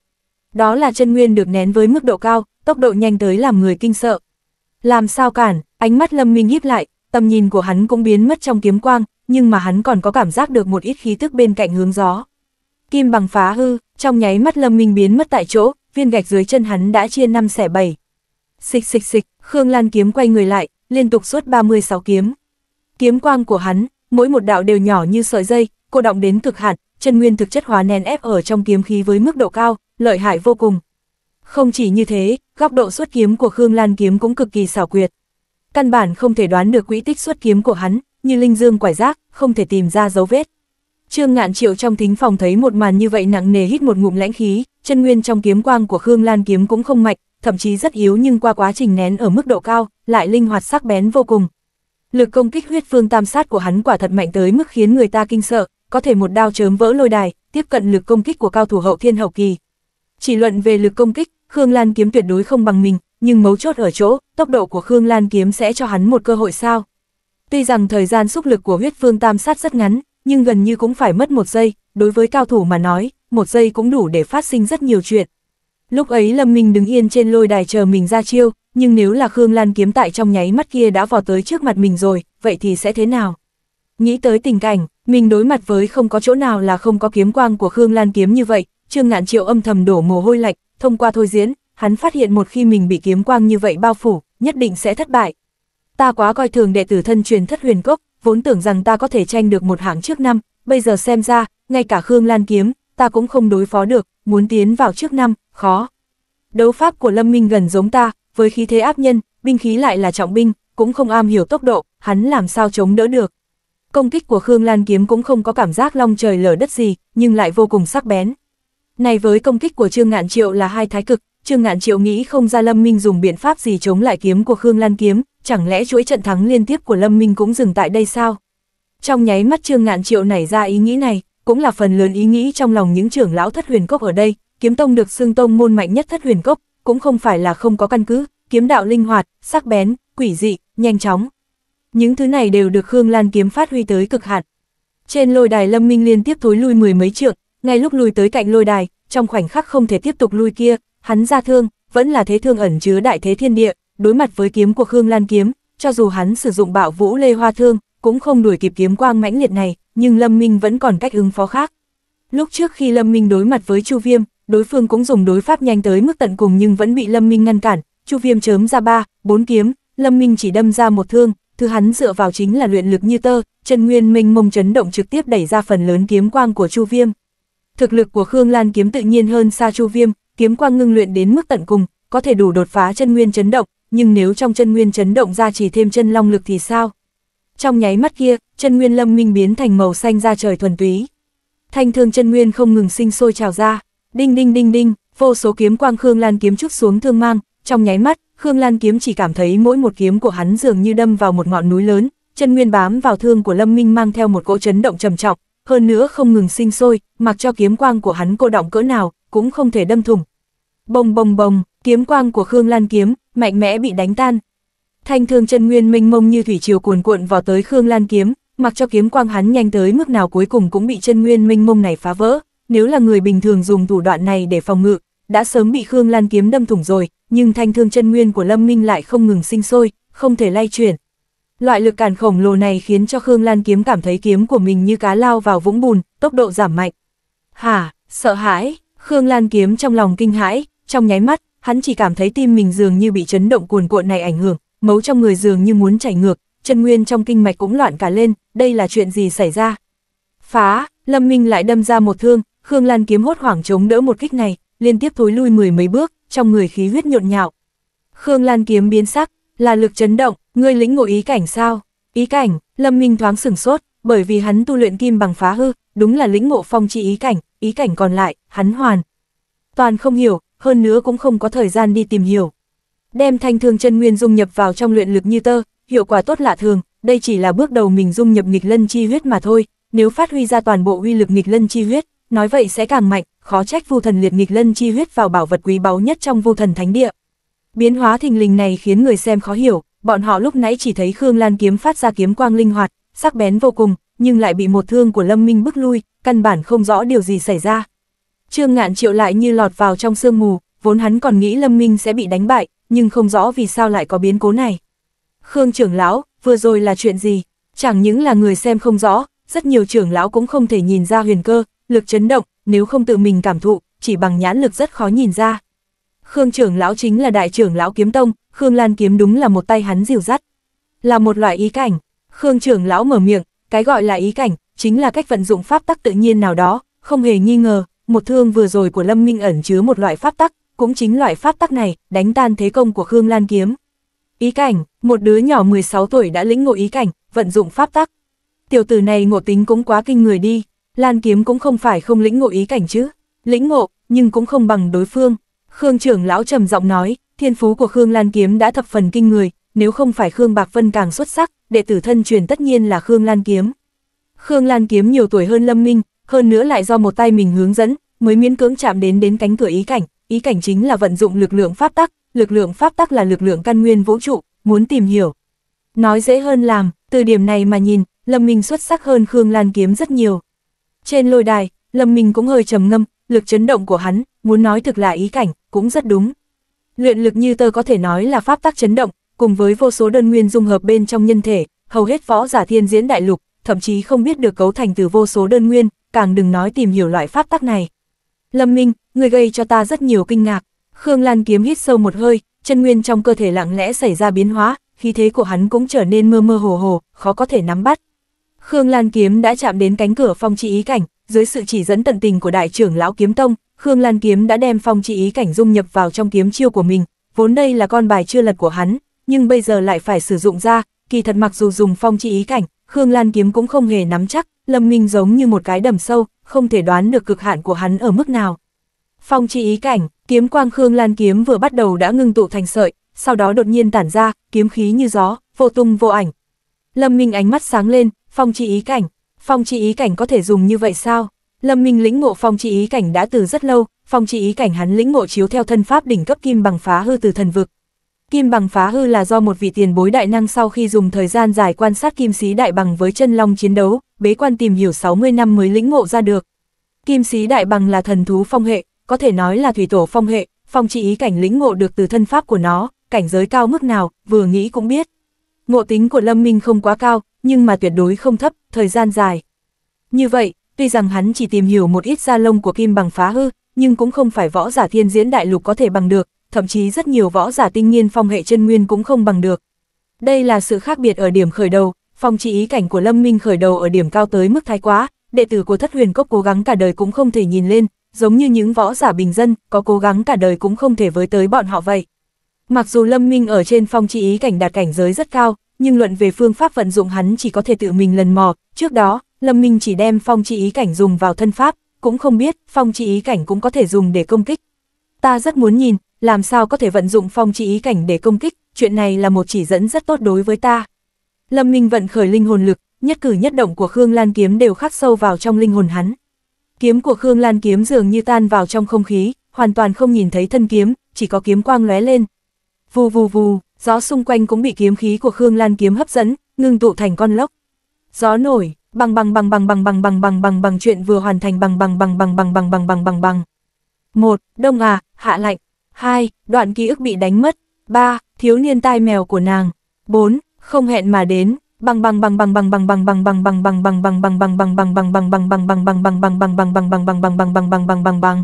Đó là chân nguyên được nén với mức độ cao, tốc độ nhanh tới làm người kinh sợ. Làm sao cản, ánh mắt Lâm Minh híp lại, tầm nhìn của hắn cũng biến mất trong kiếm quang, nhưng mà hắn còn có cảm giác được một ít khí tức bên cạnh hướng gió. Kim Bằng Phá Hư, trong nháy mắt Lâm Minh biến mất tại chỗ, viên gạch dưới chân hắn đã chia năm xẻ bảy. Xịch xịch xịch, Khương Lan Kiếm quay người lại, liên tục xuất ba mươi sáu kiếm. Kiếm quang của hắn, mỗi một đạo đều nhỏ như sợi dây, cô động đến cực hạn, chân nguyên thực chất hóa nén ép ở trong kiếm khí với mức độ cao, lợi hại vô cùng. Không chỉ như thế, góc độ xuất kiếm của Khương Lan Kiếm cũng cực kỳ xảo quyệt. Căn bản không thể đoán được quỹ tích xuất kiếm của hắn, như linh dương quải rác, không thể tìm ra dấu vết. Trương Ngạn Triệu trong thính phòng thấy một màn như vậy nặng nề hít một ngụm lãnh khí, chân nguyên trong kiếm quang của Khương Lan Kiếm cũng không mạnh, thậm chí rất yếu, nhưng qua quá trình nén ở mức độ cao, lại linh hoạt sắc bén vô cùng. Lực công kích huyết phương tam sát của hắn quả thật mạnh tới mức khiến người ta kinh sợ, có thể một đao chớm vỡ lôi đài, tiếp cận lực công kích của cao thủ hậu thiên hậu kỳ. Chỉ luận về lực công kích, Khương Lan Kiếm tuyệt đối không bằng mình, nhưng mấu chốt ở chỗ, tốc độ của Khương Lan Kiếm sẽ cho hắn một cơ hội sao? Tuy rằng thời gian xúc lực của huyết phương tam sát rất ngắn, nhưng gần như cũng phải mất một giây, đối với cao thủ mà nói, một giây cũng đủ để phát sinh rất nhiều chuyện. Lúc ấy Lâm Minh đứng yên trên lôi đài chờ mình ra chiêu, nhưng nếu là Khương Lan Kiếm tại trong nháy mắt kia đã vọt tới trước mặt mình rồi, vậy thì sẽ thế nào? Nghĩ tới tình cảnh, mình đối mặt với không có chỗ nào là không có kiếm quang của Khương Lan Kiếm như vậy, Trương Ngạn Triệu âm thầm đổ mồ hôi lạnh, thông qua thôi diễn, hắn phát hiện một khi mình bị kiếm quang như vậy bao phủ, nhất định sẽ thất bại. Ta quá coi thường đệ tử thân truyền Thất Huyền Cốc, vốn tưởng rằng ta có thể tranh được một hạng trước năm, bây giờ xem ra, ngay cả Khương Lan Kiếm, ta cũng không đối phó được, muốn tiến vào trước năm, khó. Đấu pháp của Lâm Minh gần giống ta, với khí thế áp nhân, binh khí lại là trọng binh, cũng không am hiểu tốc độ, hắn làm sao chống đỡ được. Công kích của Khương Lan Kiếm cũng không có cảm giác long trời lở đất gì, nhưng lại vô cùng sắc bén. Này với công kích của Trương Ngạn Triệu là hai thái cực, Trương Ngạn Triệu nghĩ không ra Lâm Minh dùng biện pháp gì chống lại kiếm của Khương Lan Kiếm, chẳng lẽ chuỗi trận thắng liên tiếp của Lâm Minh cũng dừng tại đây sao? Trong nháy mắt Trương Ngạn Triệu nảy ra ý nghĩ này, cũng là phần lớn ý nghĩ trong lòng những trưởng lão Thất Huyền Cốc ở đây, Kiếm Tông được xưng tông môn mạnh nhất Thất Huyền Cốc, cũng không phải là không có căn cứ, kiếm đạo linh hoạt, sắc bén, quỷ dị, nhanh chóng. Những thứ này đều được Khương Lan Kiếm phát huy tới cực hạn. Trên lôi đài Lâm Minh liên tiếp thối lui mười mấy trượng, ngay lúc lùi tới cạnh lôi đài, trong khoảnh khắc không thể tiếp tục lui kia, hắn ra thương, vẫn là thế thương ẩn chứa đại thế thiên địa, đối mặt với kiếm của Khương Lan Kiếm, cho dù hắn sử dụng Bạo Vũ Lê Hoa Thương, cũng không đuổi kịp kiếm quang mãnh liệt này, nhưng Lâm Minh vẫn còn cách ứng phó khác. Lúc trước khi Lâm Minh đối mặt với Chu Viêm, đối phương cũng dùng đối pháp nhanh tới mức tận cùng nhưng vẫn bị Lâm Minh ngăn cản, Chu Viêm chớm ra ba, bốn kiếm, Lâm Minh chỉ đâm ra một thương, thứ hắn dựa vào chính là luyện lực như tơ, chân nguyên mênh mông chấn động trực tiếp đẩy ra phần lớn kiếm quang của Chu Viêm. Thực lực của Khương Lan Kiếm tự nhiên hơn xa Chu Viêm, kiếm quang ngưng luyện đến mức tận cùng, có thể đủ đột phá chân nguyên chấn động, nhưng nếu trong chân nguyên chấn động ra chỉ thêm chân long lực thì sao? Trong nháy mắt kia, chân nguyên Lâm Minh biến thành màu xanh da trời thuần túy. Thanh thương chân nguyên không ngừng sinh sôi trào ra, đinh đinh đinh đinh, vô số kiếm quang Khương Lan Kiếm chút xuống thương mang, trong nháy mắt, Khương Lan Kiếm chỉ cảm thấy mỗi một kiếm của hắn dường như đâm vào một ngọn núi lớn, chân nguyên bám vào thương của Lâm Minh mang theo một cỗ chấn động trầm trọng, hơn nữa không ngừng sinh sôi, mặc cho kiếm quang của hắn cô động cỡ nào, cũng không thể đâm thủng. Bồng bồng bồng, kiếm quang của Khương Lan Kiếm mạnh mẽ bị đánh tan. Thanh thương chân nguyên mênh mông như thủy triều cuồn cuộn vào tới Khương Lan Kiếm, mặc cho kiếm quang hắn nhanh tới mức nào cuối cùng cũng bị chân nguyên mênh mông này phá vỡ. Nếu là người bình thường dùng thủ đoạn này để phòng ngự, đã sớm bị Khương Lan Kiếm đâm thủng rồi, nhưng thanh thương chân nguyên của Lâm Minh lại không ngừng sinh sôi, không thể lay chuyển. Loại lực cản khổng lồ này khiến cho Khương Lan Kiếm cảm thấy kiếm của mình như cá lao vào vũng bùn, tốc độ giảm mạnh. Hả, sợ hãi, Khương Lan Kiếm trong lòng kinh hãi, trong nháy mắt, hắn chỉ cảm thấy tim mình dường như bị chấn động cuồn cuộn này ảnh hưởng, máu trong người dường như muốn chảy ngược, chân nguyên trong kinh mạch cũng loạn cả lên, đây là chuyện gì xảy ra? Phá, Lâm Minh lại đâm ra một thương, Khương Lan Kiếm hốt hoảng chống đỡ một kích này, liên tiếp thối lui mười mấy bước, trong người khí huyết nhộn nhạo. Khương Lan Kiếm biến sắc, là lực chấn động, ngươi lĩnh ngộ ý cảnh sao? Ý cảnh, Lâm Minh thoáng sửng sốt, bởi vì hắn tu luyện Kim Bằng Phá Hư, đúng là lĩnh ngộ Phong Trì Ý Cảnh, ý cảnh còn lại, hắn hoàn toàn không hiểu, hơn nữa cũng không có thời gian đi tìm hiểu. Đem thanh thương chân nguyên dung nhập vào trong luyện lực như tơ, hiệu quả tốt lạ thường, đây chỉ là bước đầu mình dung nhập nghịch lân chi huyết mà thôi, nếu phát huy ra toàn bộ uy lực nghịch lân chi huyết, nói vậy sẽ càng mạnh, khó trách Vu Thần liệt nghịch lân chi huyết vào bảo vật quý báu nhất trong Vu Thần Thánh Địa. Biến hóa thình lình này khiến người xem khó hiểu, bọn họ lúc nãy chỉ thấy Khương Lan Kiếm phát ra kiếm quang linh hoạt, sắc bén vô cùng, nhưng lại bị một thương của Lâm Minh bức lui, căn bản không rõ điều gì xảy ra. Trương Ngạn Triệu lại như lọt vào trong sương mù, vốn hắn còn nghĩ Lâm Minh sẽ bị đánh bại, nhưng không rõ vì sao lại có biến cố này. Khương trưởng lão, vừa rồi là chuyện gì? Chẳng những là người xem không rõ, rất nhiều trưởng lão cũng không thể nhìn ra huyền cơ, lực chấn động, nếu không tự mình cảm thụ, chỉ bằng nhãn lực rất khó nhìn ra. Khương trưởng lão chính là đại trưởng lão Kiếm Tông, Khương Lan Kiếm đúng là một tay hắn dìu dắt. Là một loại ý cảnh, Khương trưởng lão mở miệng, cái gọi là ý cảnh, chính là cách vận dụng pháp tắc tự nhiên nào đó, không hề nghi ngờ, một thương vừa rồi của Lâm Minh ẩn chứa một loại pháp tắc, cũng chính loại pháp tắc này, đánh tan thế công của Khương Lan Kiếm. Ý cảnh, một đứa nhỏ mười sáu tuổi đã lĩnh ngộ ý cảnh, vận dụng pháp tắc. Tiểu tử này ngộ tính cũng quá kinh người đi, Lan Kiếm cũng không phải không lĩnh ngộ ý cảnh chứ. Lĩnh ngộ, nhưng cũng không bằng đối phương. Khương trưởng lão trầm giọng nói, thiên phú của Khương Lan Kiếm đã thập phần kinh người, nếu không phải Khương Bạc Vân càng xuất sắc, đệ tử thân truyền tất nhiên là Khương Lan Kiếm. Khương Lan Kiếm nhiều tuổi hơn Lâm Minh, hơn nữa lại do một tay mình hướng dẫn, mới miễn cưỡng chạm đến đến cánh cửa ý cảnh. Ý cảnh chính là vận dụng lực lượng pháp tắc, lực lượng pháp tắc là lực lượng căn nguyên vũ trụ, muốn tìm hiểu. Nói dễ hơn làm, từ điểm này mà nhìn, Lâm Minh xuất sắc hơn Khương Lan Kiếm rất nhiều. Trên lôi đài, Lâm Minh cũng hơi trầm ngâm, lực chấn động của hắn, muốn nói thực là ý cảnh, cũng rất đúng. Luyện lực như tơ có thể nói là pháp tắc chấn động, cùng với vô số đơn nguyên dung hợp bên trong nhân thể, hầu hết võ giả thiên diễn đại lục, thậm chí không biết được cấu thành từ vô số đơn nguyên, càng đừng nói tìm hiểu loại pháp tắc này. Lâm Minh, người gây cho ta rất nhiều kinh ngạc. Khương Lan Kiếm hít sâu một hơi, chân nguyên trong cơ thể lặng lẽ xảy ra biến hóa, khí thế của hắn cũng trở nên mơ mơ hồ hồ, khó có thể nắm bắt. Khương Lan Kiếm đã chạm đến cánh cửa phong trì ý cảnh, dưới sự chỉ dẫn tận tình của đại trưởng lão Kiếm Tông, Khương Lan Kiếm đã đem phong trì ý cảnh dung nhập vào trong kiếm chiêu của mình, vốn đây là con bài chưa lật của hắn, nhưng bây giờ lại phải sử dụng ra, kỳ thật mặc dù dùng phong trì ý cảnh, Khương Lan Kiếm cũng không hề nắm chắc, Lâm Minh giống như một cái đầm sâu, không thể đoán được cực hạn của hắn ở mức nào. Phong trì ý cảnh, kiếm quang Khương Lan Kiếm vừa bắt đầu đã ngưng tụ thành sợi, sau đó đột nhiên tản ra, kiếm khí như gió, vô tung vô ảnh. Lâm Minh ánh mắt sáng lên, phong trì ý cảnh, phong trì ý cảnh có thể dùng như vậy sao? Lâm Minh lĩnh ngộ phong trì ý cảnh đã từ rất lâu, phong trì ý cảnh hắn lĩnh ngộ chiếu theo thân pháp đỉnh cấp Kim Bằng Phá Hư từ thần vực. Kim Bằng Phá Hư là do một vị tiền bối đại năng sau khi dùng thời gian dài quan sát Kim Sĩ Đại Bằng với chân long chiến đấu, bế quan tìm hiểu sáu mươi năm mới lĩnh ngộ ra được. Kim Sĩ Đại Bằng là thần thú phong hệ, có thể nói là thủy tổ phong hệ, phong trì ý cảnh lĩnh ngộ được từ thân pháp của nó, cảnh giới cao mức nào, vừa nghĩ cũng biết. Ngộ tính của Lâm Minh không quá cao, nhưng mà tuyệt đối không thấp, thời gian dài. Như vậy, tuy rằng hắn chỉ tìm hiểu một ít da lông của Kim Bằng Phá Hư, nhưng cũng không phải võ giả thiên diễn đại lục có thể bằng được, thậm chí rất nhiều võ giả tinh nghiên phong hệ chân nguyên cũng không bằng được. Đây là sự khác biệt ở điểm khởi đầu, phong trì ý cảnh của Lâm Minh khởi đầu ở điểm cao tới mức thái quá, đệ tử của Thất Huyền Cốc cố gắng cả đời cũng không thể nhìn lên, giống như những võ giả bình dân, có cố gắng cả đời cũng không thể với tới bọn họ vậy. Mặc dù Lâm Minh ở trên phong trì ý cảnh đạt cảnh giới rất cao, nhưng luận về phương pháp vận dụng hắn chỉ có thể tự mình lần mò, trước đó, Lâm Minh chỉ đem phong trì ý cảnh dùng vào thân pháp, cũng không biết phong trì ý cảnh cũng có thể dùng để công kích. Ta rất muốn nhìn, làm sao có thể vận dụng phong trì ý cảnh để công kích, chuyện này là một chỉ dẫn rất tốt đối với ta. Lâm Minh vận khởi linh hồn lực, nhất cử nhất động của Khương Lan Kiếm đều khắc sâu vào trong linh hồn hắn. Kiếm của Khương Lan Kiếm dường như tan vào trong không khí, hoàn toàn không nhìn thấy thân kiếm, chỉ có kiếm quang lóe lên. Vù vù vù, gió xung quanh cũng bị kiếm khí của Khương Lan Kiếm hấp dẫn, ngưng tụ thành con lốc. Gió nổi, bằng bằng bằng bằng bằng bằng bằng bằng bằng bằng chuyện vừa hoàn thành bằng bằng bằng bằng bằng bằng bằng bằng bằng. một. Đông à, hạ lạnh. hai. Đoạn ký ức bị đánh mất. ba. Thiếu niên tai mèo của nàng. bốn. Không hẹn mà đến. Bằng bằng bằng bằng bằng bằng bằng bằng bằng bằng bằng bằng bằng bằng bằng bằng bằng bằng bằng bằng bằng bằng bằng bằng bằng bằng bằng bằng bằng bằng bằng bằng bằng bằng.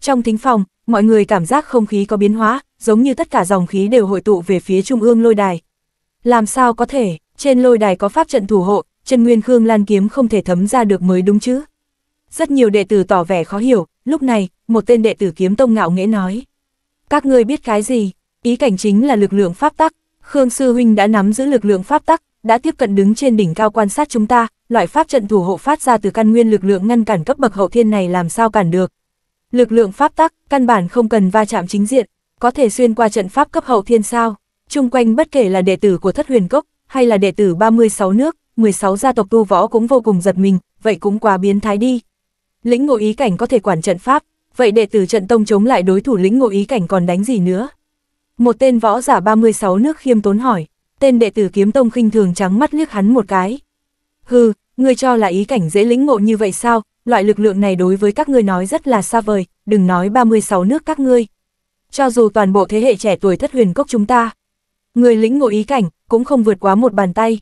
Trong thính phòng, mọi người cảm giác không khí có biến hóa, giống như tất cả dòng khí đều hội tụ về phía trung ương lôi đài. Làm sao có thể, trên lôi đài có pháp trận thủ hộ, chân nguyên Khương Lan Kiếm không thể thấm ra được mới đúng chứ. Rất nhiều đệ tử tỏ vẻ khó hiểu, lúc này, một tên đệ tử Kiếm Tông ngạo nghễ nói. Các ngươi biết cái gì, ý cảnh chính là lực lượng pháp tắc, Khương sư huynh đã nắm giữ lực lượng pháp tắc, đã tiếp cận đứng trên đỉnh cao quan sát chúng ta, loại pháp trận thủ hộ phát ra từ căn nguyên lực lượng ngăn cản cấp bậc hậu thiên này làm sao cản được. Lực lượng pháp tắc, căn bản không cần va chạm chính diện, có thể xuyên qua trận pháp cấp hậu thiên sao? Chung quanh bất kể là đệ tử của Thất Huyền Cốc, hay là đệ tử ba mươi sáu nước, mười sáu gia tộc tu võ cũng vô cùng giật mình, vậy cũng quá biến thái đi. Lĩnh ngộ ý cảnh có thể quản trận pháp, vậy đệ tử Trận Tông chống lại đối thủ lĩnh ngộ ý cảnh còn đánh gì nữa? Một tên võ giả ba mươi sáu nước khiêm tốn hỏi, tên đệ tử Kiếm Tông khinh thường trắng mắt liếc hắn một cái. Hừ, ngươi cho là ý cảnh dễ lĩnh ngộ như vậy sao? Loại lực lượng này đối với các ngươi nói rất là xa vời, đừng nói ba mươi sáu nước các ngươi. Cho dù toàn bộ thế hệ trẻ tuổi Thất Huyền Cốc chúng ta, người lĩnh ngộ ý cảnh cũng không vượt quá một bàn tay.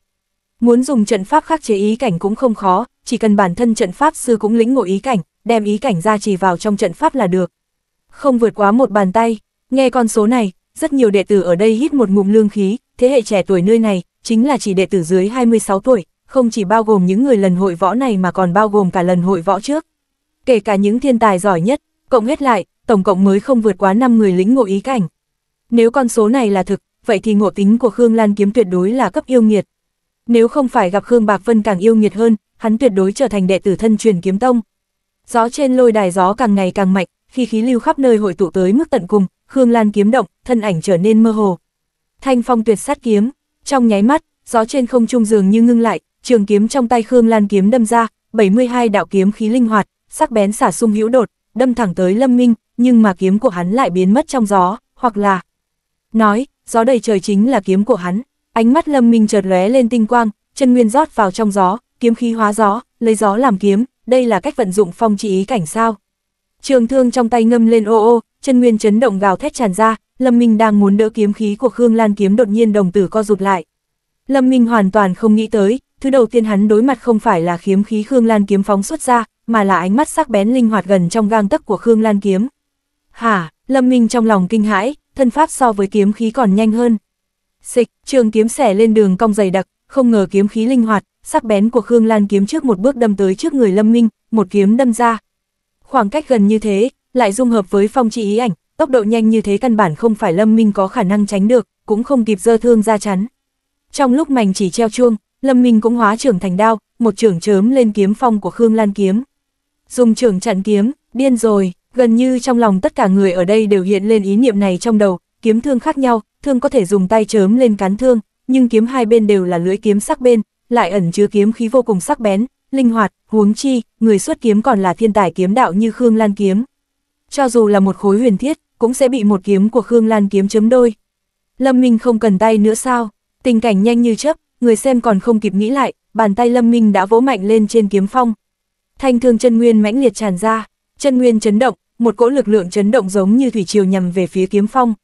Muốn dùng trận pháp khắc chế ý cảnh cũng không khó, chỉ cần bản thân trận pháp sư cũng lĩnh ngộ ý cảnh, đem ý cảnh gia trì vào trong trận pháp là được. Không vượt quá một bàn tay, nghe con số này, rất nhiều đệ tử ở đây hít một ngụm lương khí, thế hệ trẻ tuổi nơi này, chính là chỉ đệ tử dưới hai mươi sáu tuổi. Không chỉ bao gồm những người lần hội võ này mà còn bao gồm cả lần hội võ trước. Kể cả những thiên tài giỏi nhất, cộng hết lại, tổng cộng mới không vượt quá năm người lĩnh ngộ ý cảnh. Nếu con số này là thực, vậy thì ngộ tính của Khương Lan Kiếm tuyệt đối là cấp yêu nghiệt. Nếu không phải gặp Khương Bạc Vân càng yêu nghiệt hơn, hắn tuyệt đối trở thành đệ tử thân truyền Kiếm Tông. Gió trên lôi đài gió càng ngày càng mạnh, khi khí lưu khắp nơi hội tụ tới mức tận cùng, Khương Lan Kiếm động, thân ảnh trở nên mơ hồ. Thanh phong tuyệt sát kiếm, trong nháy mắt, gió trên không trung dường như ngưng lại, trường kiếm trong tay Khương Lan Kiếm đâm ra, bảy mươi hai đạo kiếm khí linh hoạt, sắc bén xả sung hữu đột, đâm thẳng tới Lâm Minh, nhưng mà kiếm của hắn lại biến mất trong gió, hoặc là nói, gió đầy trời chính là kiếm của hắn. Ánh mắt Lâm Minh chợt lóe lên tinh quang, chân nguyên rót vào trong gió, kiếm khí hóa gió, lấy gió làm kiếm, đây là cách vận dụng phong trì ý cảnh sao? Trường thương trong tay ngâm lên ô ô, chân nguyên chấn động gào thét tràn ra, Lâm Minh đang muốn đỡ kiếm khí của Khương Lan Kiếm đột nhiên đồng tử co rụt lại. Lâm Minh hoàn toàn không nghĩ tới, thứ đầu tiên hắn đối mặt không phải là kiếm khí Khương Lan Kiếm phóng xuất ra, mà là ánh mắt sắc bén linh hoạt gần trong gang tấc của Khương Lan Kiếm. Hả, Lâm Minh trong lòng kinh hãi, thân pháp so với kiếm khí còn nhanh hơn. Xịch, trường kiếm xẻ lên đường cong dày đặc, không ngờ kiếm khí linh hoạt, sắc bén của Khương Lan Kiếm trước một bước đâm tới trước người Lâm Minh, một kiếm đâm ra. Khoảng cách gần như thế, lại dung hợp với phong trì ý ảnh, tốc độ nhanh như thế căn bản không phải Lâm Minh có khả năng tránh được, cũng không kịp giơ thương ra chắn. Trong lúc mảnh chỉ treo chuông, Lâm Minh cũng hóa trưởng thành đao, một trưởng chớm lên kiếm phong của Khương Lan Kiếm. Dùng trưởng chặn kiếm, điên rồi, gần như trong lòng tất cả người ở đây đều hiện lên ý niệm này trong đầu, kiếm thương khác nhau, thương có thể dùng tay chớm lên cán thương, nhưng kiếm hai bên đều là lưỡi kiếm sắc bên, lại ẩn chứa kiếm khí vô cùng sắc bén, linh hoạt, huống chi, người xuất kiếm còn là thiên tài kiếm đạo như Khương Lan Kiếm. Cho dù là một khối huyền thiết, cũng sẽ bị một kiếm của Khương Lan Kiếm chấm đôi. Lâm Minh không cần tay nữa sao? Tình cảnh nhanh như chớp, người xem còn không kịp nghĩ lại, bàn tay Lâm Minh đã vỗ mạnh lên trên kiếm phong. Thanh thương chân nguyên mãnh liệt tràn ra, chân nguyên chấn động, một cỗ lực lượng chấn động giống như thủy triều nhằm về phía kiếm phong.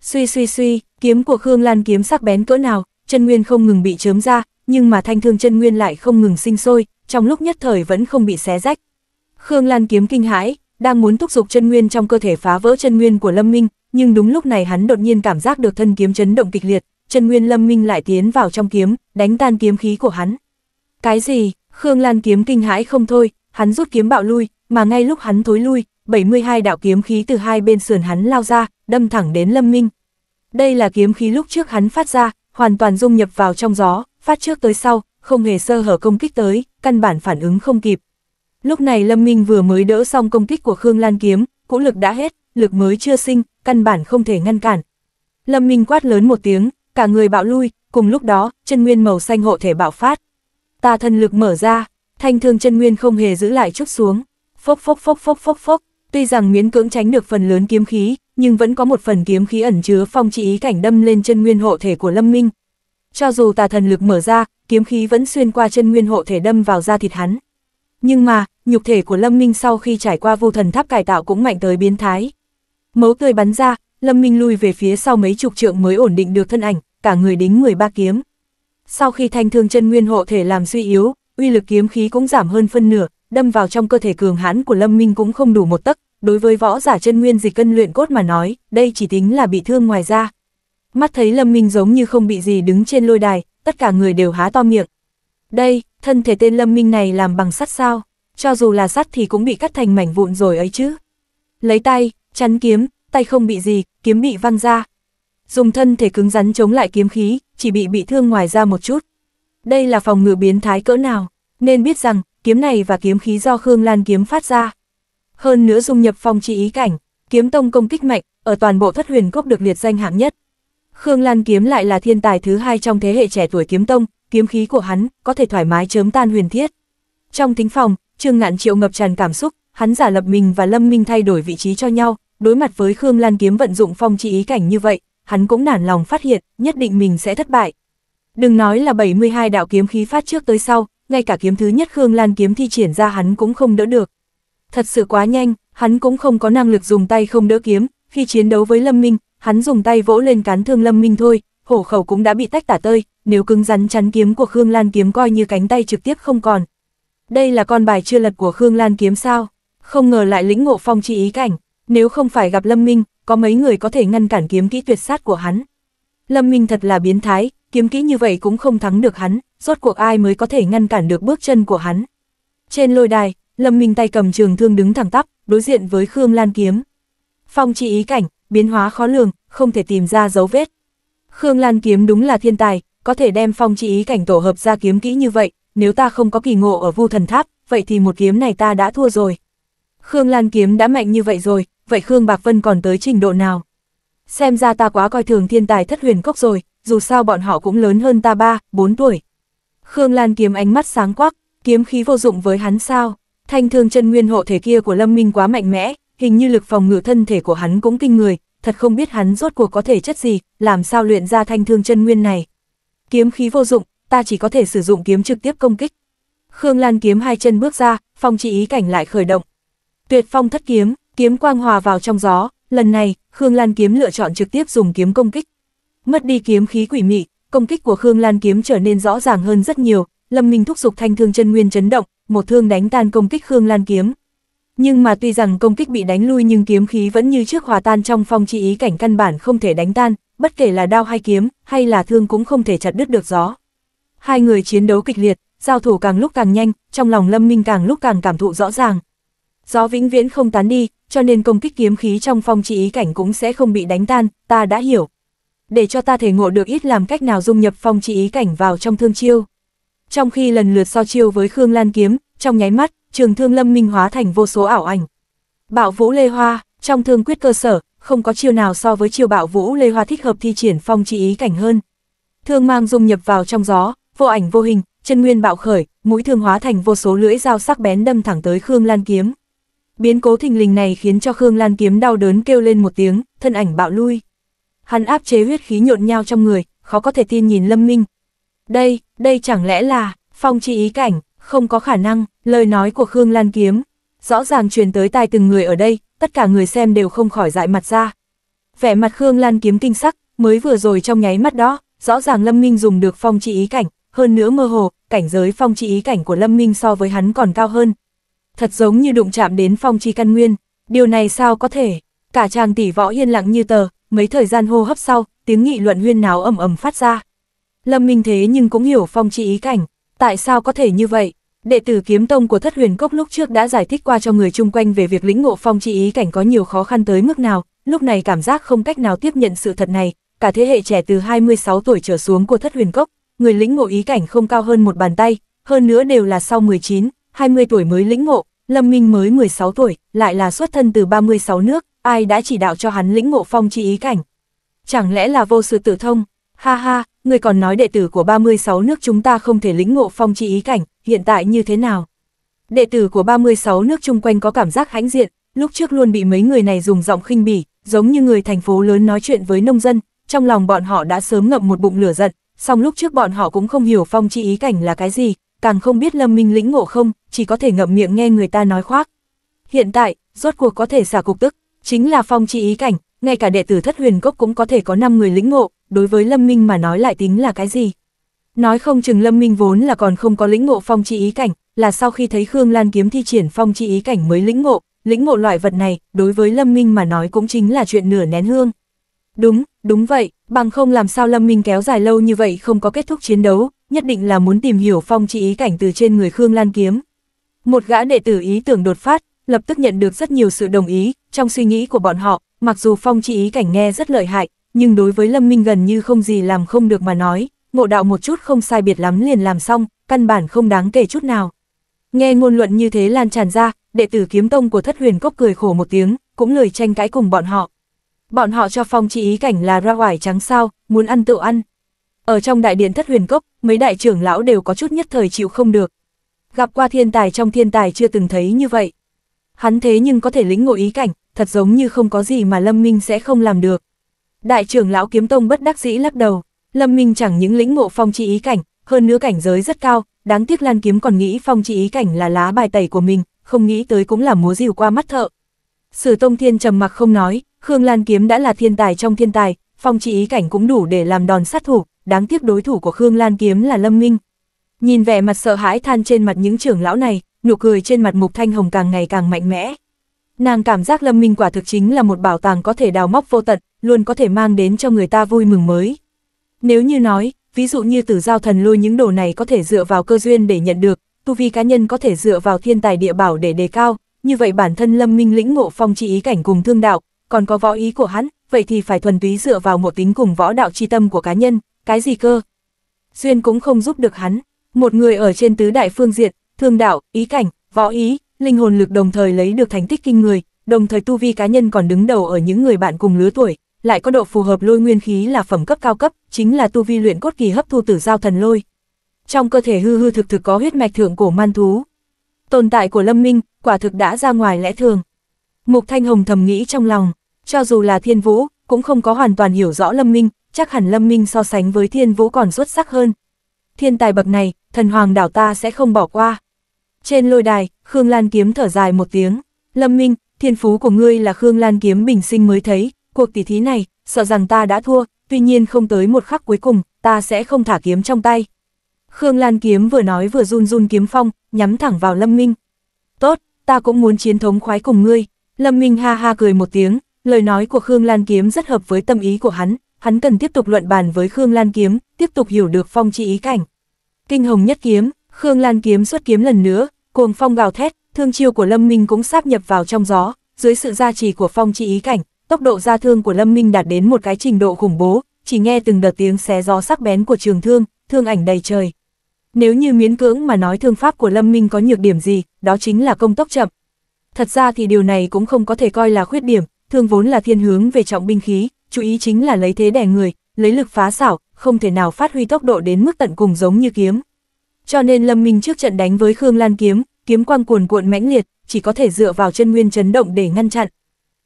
Suy suy suy, kiếm của Khương Lan Kiếm sắc bén cỡ nào, chân nguyên không ngừng bị chớm ra, nhưng mà thanh thương chân nguyên lại không ngừng sinh sôi, trong lúc nhất thời vẫn không bị xé rách. Khương Lan Kiếm kinh hãi, đang muốn thúc giục chân nguyên trong cơ thể phá vỡ chân nguyên của Lâm Minh, nhưng đúng lúc này hắn đột nhiên cảm giác được thân kiếm chấn động kịch liệt, chân nguyên Lâm Minh lại tiến vào trong kiếm, đánh tan kiếm khí của hắn. Cái gì? Khương Lan Kiếm kinh hãi không thôi, hắn rút kiếm bạo lui, mà ngay lúc hắn thối lui, bảy mươi hai đạo kiếm khí từ hai bên sườn hắn lao ra, đâm thẳng đến Lâm Minh. Đây là kiếm khí lúc trước hắn phát ra, hoàn toàn dung nhập vào trong gió, phát trước tới sau, không hề sơ hở công kích tới, căn bản phản ứng không kịp. Lúc này Lâm Minh vừa mới đỡ xong công kích của Khương Lan Kiếm, cũ lực đã hết, lực mới chưa sinh, căn bản không thể ngăn cản. Lâm Minh quát lớn một tiếng, cả người bạo lui, cùng lúc đó, chân nguyên màu xanh hộ thể bạo phát. Tà thần lực mở ra, thanh thương chân nguyên không hề giữ lại chút xuống. Phốc phốc phốc phốc phốc phốc, tuy rằng miễn cưỡng tránh được phần lớn kiếm khí, nhưng vẫn có một phần kiếm khí ẩn chứa phong trì ý cảnh đâm lên chân nguyên hộ thể của Lâm Minh. Cho dù tà thần lực mở ra, kiếm khí vẫn xuyên qua chân nguyên hộ thể đâm vào da thịt hắn. Nhưng mà, nhục thể của Lâm Minh sau khi trải qua vô thần tháp cải tạo cũng mạnh tới biến thái. Máu tươi bắn ra, Lâm Minh lui về phía sau mấy chục trượng mới ổn định được thân ảnh, cả người đính mười ba kiếm. Sau khi thanh thương chân nguyên hộ thể làm suy yếu, uy lực kiếm khí cũng giảm hơn phân nửa, đâm vào trong cơ thể cường hãn của Lâm Minh cũng không đủ một tấc. Đối với võ giả chân nguyên dịch cân luyện cốt mà nói, đây chỉ tính là bị thương ngoài da. Mắt thấy Lâm Minh giống như không bị gì đứng trên lôi đài, tất cả người đều há to miệng. Đây, thân thể tên Lâm Minh này làm bằng sắt sao? Cho dù là sắt thì cũng bị cắt thành mảnh vụn rồi ấy chứ. Lấy tay, chắn kiếm, tay không bị gì, kiếm bị văng ra. Dùng thân thể cứng rắn chống lại kiếm khí, chỉ bị bị thương ngoài da một chút. Đây là phòng ngự biến thái cỡ nào? Nên biết rằng, kiếm này và kiếm khí do Khương Lan Kiếm phát ra, hơn nữa dung nhập phong trì ý cảnh, Kiếm Tông công kích mạnh, ở toàn bộ Thất Huyền Cốc được liệt danh hạng nhất. Khương Lan Kiếm lại là thiên tài thứ hai trong thế hệ trẻ tuổi Kiếm Tông, kiếm khí của hắn có thể thoải mái chớm tan huyền thiết. Trong thính phòng, Trương Ngạn Triệu ngập tràn cảm xúc, hắn giả lập mình và Lâm Minh thay đổi vị trí cho nhau, đối mặt với Khương Lan Kiếm vận dụng phong trì ý cảnh như vậy, hắn cũng nản lòng phát hiện, nhất định mình sẽ thất bại. Đừng nói là bảy mươi hai đạo kiếm khí phát trước tới sau, ngay cả kiếm thứ nhất Khương Lan Kiếm thi triển ra hắn cũng không đỡ được. Thật sự quá nhanh, hắn cũng không có năng lực dùng tay không đỡ kiếm, khi chiến đấu với Lâm Minh, hắn dùng tay vỗ lên cán thương Lâm Minh thôi, hổ khẩu cũng đã bị tách tả tơi, nếu cứng rắn chắn kiếm của Khương Lan Kiếm coi như cánh tay trực tiếp không còn. Đây là con bài chưa lật của Khương Lan Kiếm sao? Không ngờ lại lĩnh ngộ phong trì ý cảnh, nếu không phải gặp Lâm Minh, có mấy người có thể ngăn cản kiếm kỹ tuyệt sát của hắn. Lâm Minh thật là biến thái, kiếm kỹ như vậy cũng không thắng được hắn, rốt cuộc ai mới có thể ngăn cản được bước chân của hắn. Trên lôi đài, Lâm Minh tay cầm trường thương đứng thẳng tắp, đối diện với Khương Lan Kiếm. Phong Trì Ý Cảnh, biến hóa khó lường, không thể tìm ra dấu vết. Khương Lan Kiếm đúng là thiên tài, có thể đem Phong Trì Ý Cảnh tổ hợp ra kiếm kỹ như vậy, nếu ta không có kỳ ngộ ở Vu Thần Tháp, vậy thì một kiếm này ta đã thua rồi. Khương Lan Kiếm đã mạnh như vậy rồi, vậy Khương Bạc Vân còn tới trình độ nào? Xem ra ta quá coi thường thiên tài Thất Huyền Cốc rồi, dù sao bọn họ cũng lớn hơn ta ba, bốn tuổi. Khương Lan Kiếm ánh mắt sáng quắc, kiếm khí vô dụng với hắn sao? Thanh thương chân nguyên hộ thể kia của Lâm Minh quá mạnh mẽ, hình như lực phòng ngự thân thể của hắn cũng kinh người, thật không biết hắn rốt cuộc có thể chất gì, làm sao luyện ra thanh thương chân nguyên này. Kiếm khí vô dụng, ta chỉ có thể sử dụng kiếm trực tiếp công kích. Khương Lan Kiếm hai chân bước ra, Phong Trì Ý Cảnh lại khởi động. Tuyệt Phong Thất Kiếm, kiếm quang hòa vào trong gió, lần này, Khương Lan Kiếm lựa chọn trực tiếp dùng kiếm công kích. Mất đi kiếm khí quỷ mị, công kích của Khương Lan Kiếm trở nên rõ ràng hơn rất nhiều, Lâm Minh thúc giục thanh thương chân nguyên chấn động, một thương đánh tan công kích Khương Lan Kiếm. Nhưng mà tuy rằng công kích bị đánh lui nhưng kiếm khí vẫn như trước hòa tan trong Phong Trì Ý Cảnh, căn bản không thể đánh tan, bất kể là đao hay kiếm, hay là thương cũng không thể chặt đứt được gió. Hai người chiến đấu kịch liệt, giao thủ càng lúc càng nhanh, trong lòng Lâm Minh càng lúc càng cảm thụ rõ ràng. Gió vĩnh viễn không tán đi, cho nên công kích kiếm khí trong Phong Trì Ý Cảnh cũng sẽ không bị đánh tan, ta đã hiểu. Để cho ta thể ngộ được ít làm cách nào dung nhập Phong Trì Ý Cảnh vào trong thương chiêu. Trong khi lần lượt so chiêu với Khương Lan Kiếm, trong nháy mắt, trường thương Lâm Minh hóa thành vô số ảo ảnh. Bạo Vũ Lê Hoa, trong thương quyết cơ sở, không có chiêu nào so với chiêu Bạo Vũ Lê Hoa thích hợp thi triển Phong Trì Ý Cảnh hơn. Thương mang dung nhập vào trong gió, vô ảnh vô hình, chân nguyên bạo khởi, mũi thương hóa thành vô số lưỡi dao sắc bén đâm thẳng tới Khương Lan Kiếm. Biến cố thình lình này khiến cho Khương Lan Kiếm đau đớn kêu lên một tiếng, thân ảnh bạo lui. Hắn áp chế huyết khí nhộn nhao trong người, khó có thể tin nhìn Lâm Minh. Đây, đây chẳng lẽ là Phong Trì Ý Cảnh? Không có khả năng, lời nói của Khương Lan Kiếm rõ ràng truyền tới tai từng người ở đây, tất cả người xem đều không khỏi dại mặt ra. Vẻ mặt Khương Lan Kiếm kinh sắc, mới vừa rồi trong nháy mắt đó, rõ ràng Lâm Minh dùng được Phong Trì Ý Cảnh, hơn nữa mơ hồ, cảnh giới Phong Trì Ý Cảnh của Lâm Minh so với hắn còn cao hơn. Thật giống như đụng chạm đến phong chi căn nguyên, điều này sao có thể? Cả chàng tỷ võ yên lặng như tờ, mấy thời gian hô hấp sau, tiếng nghị luận huyên náo ầm ầm phát ra. Lâm Minh thế nhưng cũng hiểu Phong Trì Ý Cảnh, tại sao có thể như vậy? Đệ tử Kiếm Tông của Thất Huyền Cốc lúc trước đã giải thích qua cho người chung quanh về việc lĩnh ngộ Phong Trì Ý Cảnh có nhiều khó khăn tới mức nào, lúc này cảm giác không cách nào tiếp nhận sự thật này, cả thế hệ trẻ từ hai mươi sáu tuổi trở xuống của Thất Huyền Cốc, người lĩnh ngộ ý cảnh không cao hơn một bàn tay, hơn nữa đều là sau mười chín, hai mươi tuổi mới lĩnh ngộ, Lâm Minh mới mười sáu tuổi, lại là xuất thân từ ba mươi sáu nước, ai đã chỉ đạo cho hắn lĩnh ngộ Phong Trì Ý Cảnh? Chẳng lẽ là vô sự tự thông? Ha ha, người còn nói đệ tử của ba mươi sáu nước chúng ta không thể lĩnh ngộ Phong Trì Ý Cảnh, hiện tại như thế nào? Đệ tử của ba mươi sáu nước chung quanh có cảm giác hãnh diện, lúc trước luôn bị mấy người này dùng giọng khinh bỉ, giống như người thành phố lớn nói chuyện với nông dân, trong lòng bọn họ đã sớm ngậm một bụng lửa giận, song lúc trước bọn họ cũng không hiểu Phong Trì Ý Cảnh là cái gì, càng không biết Lâm Minh lĩnh ngộ không, chỉ có thể ngậm miệng nghe người ta nói khoác. Hiện tại, rốt cuộc có thể xả cục tức, chính là Phong Trì Ý Cảnh, ngay cả đệ tử Thất Huyền Cốc cũng có thể có năm người lĩnh ngộ, đối với Lâm Minh mà nói lại tính là cái gì? Nói không chừng Lâm Minh vốn là còn không có lĩnh ngộ Phong Trì Ý Cảnh, là sau khi thấy Khương Lan Kiếm thi triển Phong Trì Ý Cảnh mới lĩnh ngộ, lĩnh ngộ loại vật này, đối với Lâm Minh mà nói cũng chính là chuyện nửa nén hương. Đúng, đúng vậy, bằng không làm sao Lâm Minh kéo dài lâu như vậy không có kết thúc chiến đấu, nhất định là muốn tìm hiểu Phong Trì Ý Cảnh từ trên người Khương Lan Kiếm. Một gã đệ tử ý tưởng đột phát, lập tức nhận được rất nhiều sự đồng ý, trong suy nghĩ của bọn họ, mặc dù Phong Trì Ý Cảnh nghe rất lợi hại, nhưng đối với Lâm Minh gần như không gì làm không được mà nói, ngộ đạo một chút không sai biệt lắm liền làm xong, căn bản không đáng kể chút nào. Nghe ngôn luận như thế lan tràn ra, đệ tử Kiếm Tông của Thất Huyền Cốc cười khổ một tiếng, cũng lười tranh cãi cùng bọn họ. Bọn họ cho Phong Trì Ý Cảnh là ra hoài trắng sao, muốn ăn tự ăn. Ở trong đại điện Thất Huyền Cốc, mấy đại trưởng lão đều có chút nhất thời chịu không được. Gặp qua thiên tài trong thiên tài chưa từng thấy như vậy. Hắn thế nhưng có thể lĩnh ngộ ý cảnh, thật giống như không có gì mà Lâm Minh sẽ không làm được. Đại trưởng lão Kiếm Tông bất đắc dĩ lắc đầu, Lâm Minh chẳng những lĩnh ngộ Phong Trì Ý Cảnh, hơn nữa cảnh giới rất cao, đáng tiếc Lan Kiếm còn nghĩ Phong Trì Ý Cảnh là lá bài tẩy của mình, không nghĩ tới cũng là múa rìu qua mắt thợ. Sử Tông Thiên trầm mặc không nói, Khương Lan Kiếm đã là thiên tài trong thiên tài, Phong Trì Ý Cảnh cũng đủ để làm đòn sát thủ, đáng tiếc đối thủ của Khương Lan Kiếm là Lâm Minh. Nhìn vẻ mặt sợ hãi than trên mặt những trưởng lão này, nụ cười trên mặt Mục Thanh Hồng càng ngày càng mạnh mẽ. Nàng cảm giác Lâm Minh quả thực chính là một bảo tàng có thể đào móc vô tận, luôn có thể mang đến cho người ta vui mừng mới. Nếu như nói, ví dụ như Tử Giao Thần Lôi, những đồ này có thể dựa vào cơ duyên để nhận được, tu vi cá nhân có thể dựa vào thiên tài địa bảo để đề cao, như vậy bản thân Lâm Minh lĩnh ngộ phong chi ý cảnh cùng thương đạo, còn có võ ý của hắn, vậy thì phải thuần túy dựa vào một tính cùng võ đạo chi tâm của cá nhân, cái gì cơ? Duyên cũng không giúp được hắn, một người ở trên tứ đại phương diện, thương đạo, ý cảnh, võ ý, linh hồn lực đồng thời lấy được thành tích kinh người, đồng thời tu vi cá nhân còn đứng đầu ở những người bạn cùng lứa tuổi, lại có độ phù hợp lôi nguyên khí là phẩm cấp cao cấp, chính là tu vi luyện cốt kỳ hấp thu tử giao thần lôi. Trong cơ thể hư hư thực thực có huyết mạch thượng cổ man thú. Tồn tại của Lâm Minh, quả thực đã ra ngoài lẽ thường. Mục Thanh Hồng thầm nghĩ trong lòng, cho dù là Thiên Vũ, cũng không có hoàn toàn hiểu rõ Lâm Minh, chắc hẳn Lâm Minh so sánh với Thiên Vũ còn xuất sắc hơn. Thiên tài bậc này, thần hoàng đảo ta sẽ không bỏ qua. Trên lôi đài, Khương Lan Kiếm thở dài một tiếng. Lâm Minh, thiên phú của ngươi là Khương Lan Kiếm bình sinh mới thấy, cuộc tỷ thí này, sợ rằng ta đã thua, tuy nhiên không tới một khắc cuối cùng, ta sẽ không thả kiếm trong tay. Khương Lan Kiếm vừa nói vừa run run kiếm phong, nhắm thẳng vào Lâm Minh. Tốt, ta cũng muốn chiến thống khoái cùng ngươi. Lâm Minh ha ha cười một tiếng, lời nói của Khương Lan Kiếm rất hợp với tâm ý của hắn, hắn cần tiếp tục luận bàn với Khương Lan Kiếm, tiếp tục hiểu được phong chi ý cảnh. Kinh hồng nhất kiếm, Khương Lan Kiếm xuất kiếm lần nữa, cuồng phong gào thét, thương chiêu của Lâm Minh cũng sáp nhập vào trong gió, dưới sự gia trì của phong chi ý cảnh, tốc độ ra thương của Lâm Minh đạt đến một cái trình độ khủng bố, chỉ nghe từng đợt tiếng xé gió sắc bén của trường thương, thương ảnh đầy trời. Nếu như miễn cưỡng mà nói thương pháp của Lâm Minh có nhược điểm gì, đó chính là công tốc chậm. Thật ra thì điều này cũng không có thể coi là khuyết điểm, thương vốn là thiên hướng về trọng binh khí, chú ý chính là lấy thế đè người, lấy lực phá xảo, không thể nào phát huy tốc độ đến mức tận cùng giống như kiếm. Cho nên Lâm Minh trước trận đánh với Khương Lan Kiếm, kiếm quang cuồn cuộn mãnh liệt, chỉ có thể dựa vào chân nguyên chấn động để ngăn chặn.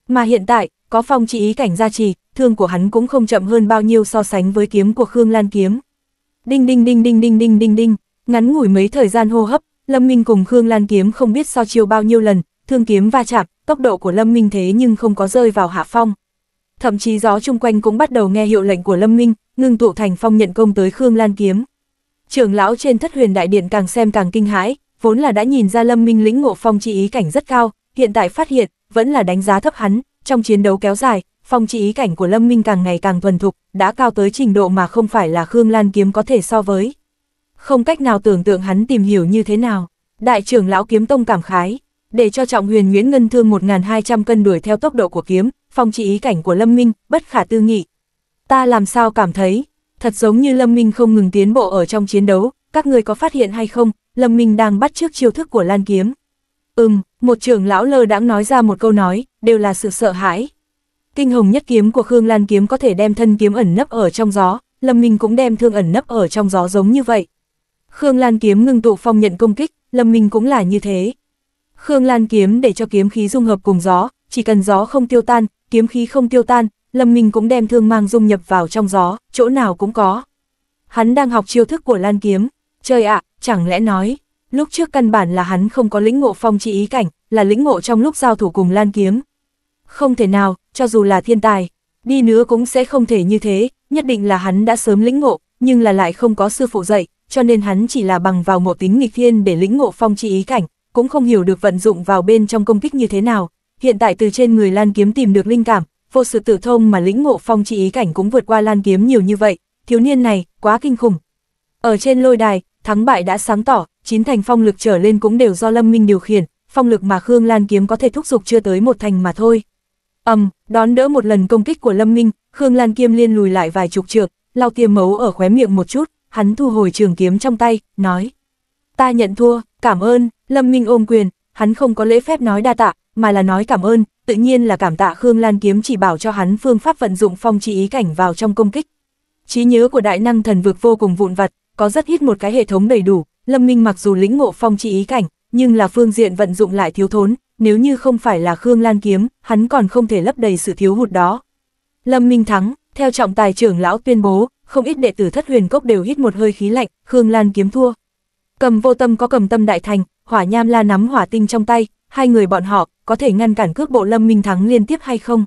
Mà hiện tại, có phong chỉ ý cảnh gia trì, thương của hắn cũng không chậm hơn bao nhiêu so sánh với kiếm của Khương Lan Kiếm. Đinh đinh đinh đinh đinh đinh đinh đinh, ngắn ngủi mấy thời gian hô hấp, Lâm Minh cùng Khương Lan Kiếm không biết so chiêu bao nhiêu lần, thương kiếm va chạm, tốc độ của Lâm Minh thế nhưng không có rơi vào hạ phong. Thậm chí gió chung quanh cũng bắt đầu nghe hiệu lệnh của Lâm Minh, ngưng tụ thành phong nhận công tới Khương Lan Kiếm. Trưởng lão trên Thất Huyền Đại Điện càng xem càng kinh hãi, vốn là đã nhìn ra Lâm Minh lĩnh ngộ phong chi ý cảnh rất cao, hiện tại phát hiện, vẫn là đánh giá thấp hắn, trong chiến đấu kéo dài, phong chi ý cảnh của Lâm Minh càng ngày càng thuần thục, đã cao tới trình độ mà không phải là Khương Lan Kiếm có thể so với. Không cách nào tưởng tượng hắn tìm hiểu như thế nào, đại trưởng lão Kiếm Tông cảm khái. Để cho Trọng Huyền Nguyên Ngân Thương một nghìn hai trăm cân đuổi theo tốc độ của kiếm, phong chỉ ý cảnh của Lâm Minh, bất khả tư nghị. Ta làm sao cảm thấy, thật giống như Lâm Minh không ngừng tiến bộ ở trong chiến đấu, các người có phát hiện hay không, Lâm Minh đang bắt chước chiêu thức của Lan Kiếm. Ừm, một trưởng lão lơ đãng nói ra một câu nói, đều là sự sợ hãi. Kinh hồng nhất kiếm của Khương Lan Kiếm có thể đem thân kiếm ẩn nấp ở trong gió, Lâm Minh cũng đem thương ẩn nấp ở trong gió giống như vậy. Khương Lan Kiếm ngưng tụ phong nhận công kích, Lâm Minh cũng là như thế. Khương Lan Kiếm để cho kiếm khí dung hợp cùng gió, chỉ cần gió không tiêu tan, kiếm khí không tiêu tan, Lâm Minh cũng đem thương mang dung nhập vào trong gió, chỗ nào cũng có. Hắn đang học chiêu thức của Lan Kiếm, trời ạ, à, chẳng lẽ nói, lúc trước căn bản là hắn không có lĩnh ngộ phong chi ý cảnh, là lĩnh ngộ trong lúc giao thủ cùng Lan Kiếm. Không thể nào, cho dù là thiên tài, đi nữa cũng sẽ không thể như thế, nhất định là hắn đã sớm lĩnh ngộ, nhưng là lại không có sư phụ dạy, cho nên hắn chỉ là bằng vào một tính nghịch thiên để lĩnh ngộ phong chi ý cảnh. Cũng không hiểu được vận dụng vào bên trong công kích như thế nào, hiện tại từ trên người Lan Kiếm tìm được linh cảm, vô sự tự thông mà lĩnh ngộ phong chi ý cảnh cũng vượt qua Lan Kiếm nhiều như vậy, thiếu niên này, quá kinh khủng. Ở trên lôi đài, thắng bại đã sáng tỏ, chín thành phong lực trở lên cũng đều do Lâm Minh điều khiển, phong lực mà Khương Lan Kiếm có thể thúc giục chưa tới một thành mà thôi. Ầm, um, đón đỡ một lần công kích của Lâm Minh, Khương Lan Kiếm liên lùi lại vài chục trượng, lau tia máu ở khóe miệng một chút, hắn thu hồi trường kiếm trong tay, nói: "Ta nhận thua, cảm ơn." Lâm Minh ôm quyền, hắn không có lễ phép nói đa tạ, mà là nói cảm ơn, tự nhiên là cảm tạ Khương Lan Kiếm chỉ bảo cho hắn phương pháp vận dụng phong chi ý cảnh vào trong công kích. Trí nhớ của đại năng thần vực vô cùng vụn vặt, có rất ít một cái hệ thống đầy đủ, Lâm Minh mặc dù lĩnh ngộ phong chi ý cảnh, nhưng là phương diện vận dụng lại thiếu thốn, nếu như không phải là Khương Lan Kiếm, hắn còn không thể lấp đầy sự thiếu hụt đó. Lâm Minh thắng, theo trọng tài trưởng lão tuyên bố, không ít đệ tử Thất Huyền Cốc đều hít một hơi khí lạnh, Khương Lan Kiếm thua. Cầm Vô Tâm có Cầm Tâm Đại Thành, Hỏa Nham La nắm hỏa tinh trong tay, hai người bọn họ có thể ngăn cản cước bộ Lâm Minh thắng liên tiếp hay không?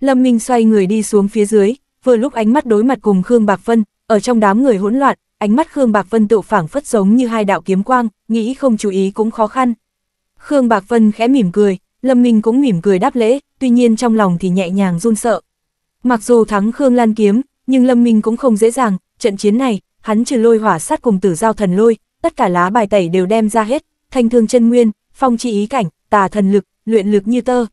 Lâm Minh xoay người đi xuống phía dưới, vừa lúc ánh mắt đối mặt cùng Khương Bạc Vân, ở trong đám người hỗn loạn, ánh mắt Khương Bạc Vân tự phảng phất giống như hai đạo kiếm quang, nghĩ không chú ý cũng khó khăn. Khương Bạc Vân khẽ mỉm cười, Lâm Minh cũng mỉm cười đáp lễ, tuy nhiên trong lòng thì nhẹ nhàng run sợ. Mặc dù thắng Khương Lan Kiếm, nhưng Lâm Minh cũng không dễ dàng, trận chiến này, hắn trừ lôi hỏa sát cùng tử giao thần lôi, tất cả lá bài tẩy đều đem ra hết. Thanh thương chân nguyên, phong chi ý cảnh, tà thần lực, luyện lực như tơ.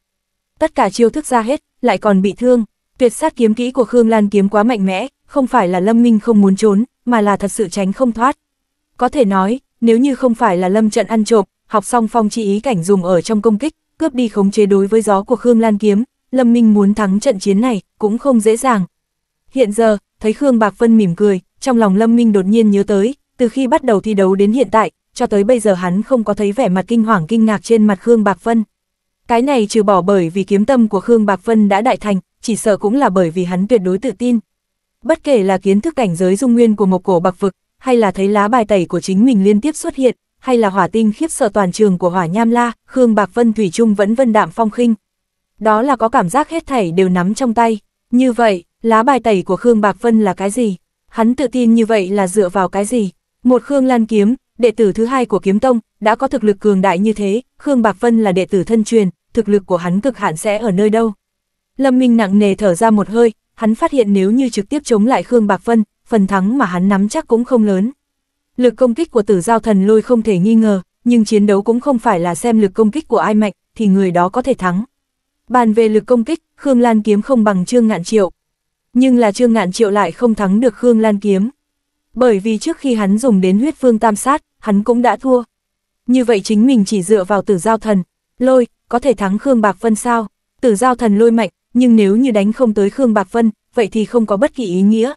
Tất cả chiêu thức ra hết, lại còn bị thương. Tuyệt sát kiếm kỹ của Khương Lan Kiếm quá mạnh mẽ, không phải là Lâm Minh không muốn trốn, mà là thật sự tránh không thoát. Có thể nói, nếu như không phải là Lâm Trận ăn trộm, học xong phong chi ý cảnh dùng ở trong công kích, cướp đi khống chế đối với gió của Khương Lan Kiếm, Lâm Minh muốn thắng trận chiến này cũng không dễ dàng. Hiện giờ, thấy Khương Bạc Vân mỉm cười, trong lòng Lâm Minh đột nhiên nhớ tới, từ khi bắt đầu thi đấu đến hiện tại, cho tới bây giờ hắn không có thấy vẻ mặt kinh hoàng kinh ngạc trên mặt Khương Bạc Vân. Cái này trừ bỏ bởi vì kiếm tâm của Khương Bạc Vân đã đại thành, chỉ sợ cũng là bởi vì hắn tuyệt đối tự tin. Bất kể là kiến thức cảnh giới dung nguyên của Mộc Cổ Bạc Vực, hay là thấy lá bài tẩy của chính mình liên tiếp xuất hiện, hay là hỏa tinh khiếp sợ toàn trường của Hỏa Nham La, Khương Bạc Vân thủy chung vẫn vân đạm phong khinh. Đó là có cảm giác hết thảy đều nắm trong tay. Như vậy, lá bài tẩy của Khương Bạc Vân là cái gì? Hắn tự tin như vậy là dựa vào cái gì? Một Khương Lan Kiếm, đệ tử thứ hai của Kiếm Tông, đã có thực lực cường đại như thế, Khương Bạc Vân là đệ tử thân truyền, thực lực của hắn cực hạn sẽ ở nơi đâu? Lâm Minh nặng nề thở ra một hơi, hắn phát hiện nếu như trực tiếp chống lại Khương Bạc Vân, phần thắng mà hắn nắm chắc cũng không lớn. Lực công kích của Tử Giao Thần Lôi không thể nghi ngờ, nhưng chiến đấu cũng không phải là xem lực công kích của ai mạnh thì người đó có thể thắng. Bàn về lực công kích, Khương Lan Kiếm không bằng Trương Ngạn Triệu. Nhưng là Trương Ngạn Triệu lại không thắng được Khương Lan Kiếm. Bởi vì trước khi hắn dùng đến Huyết Vương Tam Sát, hắn cũng đã thua. Như vậy chính mình chỉ dựa vào Tử Giao Thần Lôi, có thể thắng Khương Bạc Vân sao? Tử Giao Thần Lôi mạnh, nhưng nếu như đánh không tới Khương Bạc Vân, vậy thì không có bất kỳ ý nghĩa.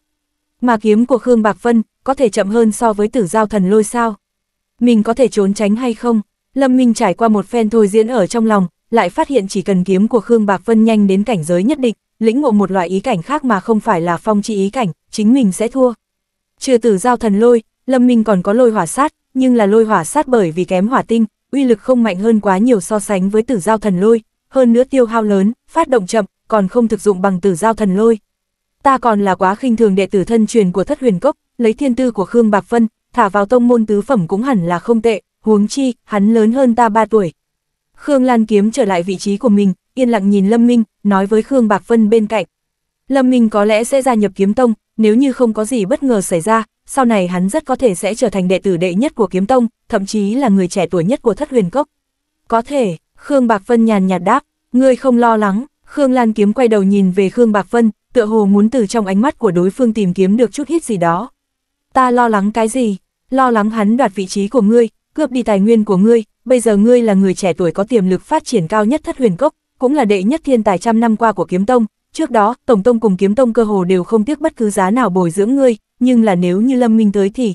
Mà kiếm của Khương Bạc Vân có thể chậm hơn so với Tử Giao Thần Lôi sao? Mình có thể trốn tránh hay không? Lâm Minh trải qua một phen thôi diễn ở trong lòng, lại phát hiện chỉ cần kiếm của Khương Bạc Vân nhanh đến cảnh giới nhất định, lĩnh ngộ một loại ý cảnh khác mà không phải là phong chi ý cảnh, chính mình sẽ thua. Trừ Tử Giao Thần Lôi, Lâm Minh còn có Lôi Hỏa Sát, nhưng là Lôi Hỏa Sát bởi vì kém hỏa tinh, uy lực không mạnh hơn quá nhiều so sánh với Tử Giao Thần Lôi, hơn nữa tiêu hao lớn, phát động chậm, còn không thực dụng bằng Tử Giao Thần Lôi. Ta còn là quá khinh thường đệ tử thân truyền của Thất Huyền Cốc, lấy thiên tư của Khương Bạc Vân, thả vào tông môn tứ phẩm cũng hẳn là không tệ, huống chi, hắn lớn hơn ta ba tuổi. Khương Lan Kiếm trở lại vị trí của mình, yên lặng nhìn Lâm Minh, nói với Khương Bạc Vân bên cạnh. Lâm Minh có lẽ sẽ gia nhập Kiếm Tông, nếu như không có gì bất ngờ xảy ra, sau này hắn rất có thể sẽ trở thành đệ tử đệ nhất của Kiếm Tông, thậm chí là người trẻ tuổi nhất của Thất Huyền Cốc. Có thể, Khương Bạc Vân nhàn nhạt đáp, ngươi không lo lắng. Khương Lan Kiếm quay đầu nhìn về Khương Bạc Vân, tựa hồ muốn từ trong ánh mắt của đối phương tìm kiếm được chút hít gì đó. Ta lo lắng cái gì? Lo lắng hắn đoạt vị trí của ngươi, cướp đi tài nguyên của ngươi, bây giờ ngươi là người trẻ tuổi có tiềm lực phát triển cao nhất Thất Huyền Cốc, cũng là đệ nhất thiên tài trăm năm qua của Kiếm Tông. Trước đó, Tổng Tông cùng Kiếm Tông cơ hồ đều không tiếc bất cứ giá nào bồi dưỡng ngươi, nhưng là nếu như Lâm Minh tới thì...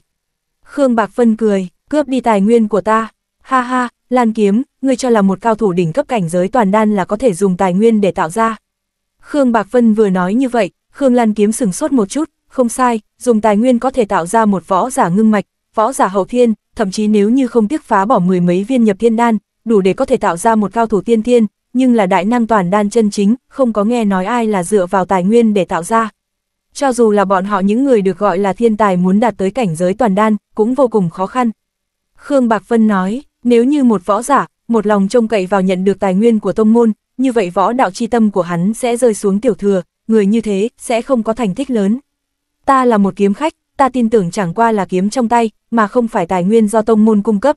Khương Bạc Vân cười, cướp đi tài nguyên của ta. Ha ha, Lan Kiếm, ngươi cho là một cao thủ đỉnh cấp cảnh giới toàn đan là có thể dùng tài nguyên để tạo ra. Khương Bạc Vân vừa nói như vậy, Khương Lan Kiếm sửng sốt một chút, không sai, dùng tài nguyên có thể tạo ra một võ giả ngưng mạch, võ giả hậu thiên, thậm chí nếu như không tiếc phá bỏ mười mấy viên nhập thiên đan, đủ để có thể tạo ra một cao thủ tiên thiên, nhưng là đại năng toàn đan chân chính, không có nghe nói ai là dựa vào tài nguyên để tạo ra. Cho dù là bọn họ những người được gọi là thiên tài muốn đạt tới cảnh giới toàn đan, cũng vô cùng khó khăn. Khương Bạc Vân nói, nếu như một võ giả, một lòng trông cậy vào nhận được tài nguyên của tông môn, như vậy võ đạo chi tâm của hắn sẽ rơi xuống tiểu thừa, người như thế sẽ không có thành tích lớn. Ta là một kiếm khách, ta tin tưởng chẳng qua là kiếm trong tay, mà không phải tài nguyên do tông môn cung cấp.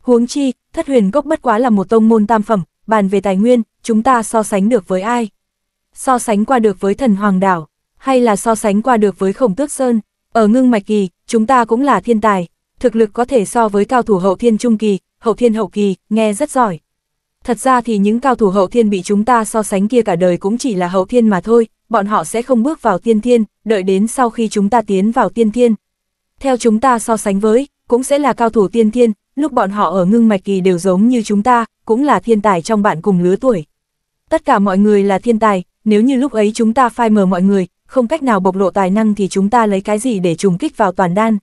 Huống chi, Thất Huyền Cốc bất quá là một tông môn tam phẩm, bàn về tài nguyên, chúng ta so sánh được với ai? So sánh qua được với Thần Hoàng Đảo, hay là so sánh qua được với Khổng Tước Sơn? Ở Ngưng Mạch Kỳ, chúng ta cũng là thiên tài, thực lực có thể so với cao thủ hậu thiên trung kỳ, hậu thiên hậu kỳ, nghe rất giỏi. Thật ra thì những cao thủ hậu thiên bị chúng ta so sánh kia cả đời cũng chỉ là hậu thiên mà thôi, bọn họ sẽ không bước vào tiên thiên, đợi đến sau khi chúng ta tiến vào tiên thiên. Theo chúng ta so sánh với, cũng sẽ là cao thủ tiên thiên, lúc bọn họ ở Ngưng Mạch Kỳ đều giống như chúng ta, cũng là thiên tài trong bạn cùng lứa tuổi. Tất cả mọi người là thiên tài, nếu như lúc ấy chúng ta phai mờ mọi người, không cách nào bộc lộ tài năng thì chúng ta lấy cái gì để trùng kích vào toàn đan.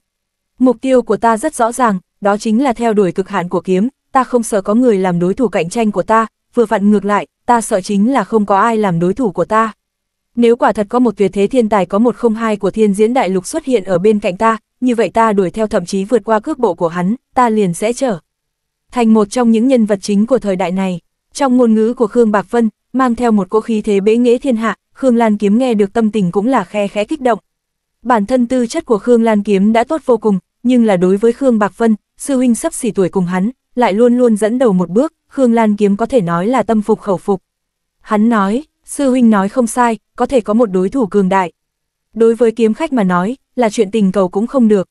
Mục tiêu của ta rất rõ ràng, đó chính là theo đuổi cực hạn của kiếm. Ta không sợ có người làm đối thủ cạnh tranh của ta, vừa vặn ngược lại, ta sợ chính là không có ai làm đối thủ của ta. Nếu quả thật có một tuyệt thế thiên tài có một không hai của thiên diễn đại lục xuất hiện ở bên cạnh ta, như vậy ta đuổi theo thậm chí vượt qua cước bộ của hắn, ta liền sẽ trở thành một trong những nhân vật chính của thời đại này. Trong ngôn ngữ của Khương Bạc Vân, mang theo một cỗ khí thế bế nghệ thiên hạ, Khương Lan Kiếm nghe được tâm tình cũng là khe khẽ kích động. Bản thân tư chất của Khương Lan Kiếm đã tốt vô cùng, nhưng là đối với Khương Bạc Vân, sư huynh sắp xỉ tuổi cùng hắn, lại luôn luôn dẫn đầu một bước, Khương Lan Kiếm có thể nói là tâm phục khẩu phục. Hắn nói, sư huynh nói không sai, có thể có một đối thủ cường đại. Đối với kiếm khách mà nói, là chuyện tình cầu cũng không được.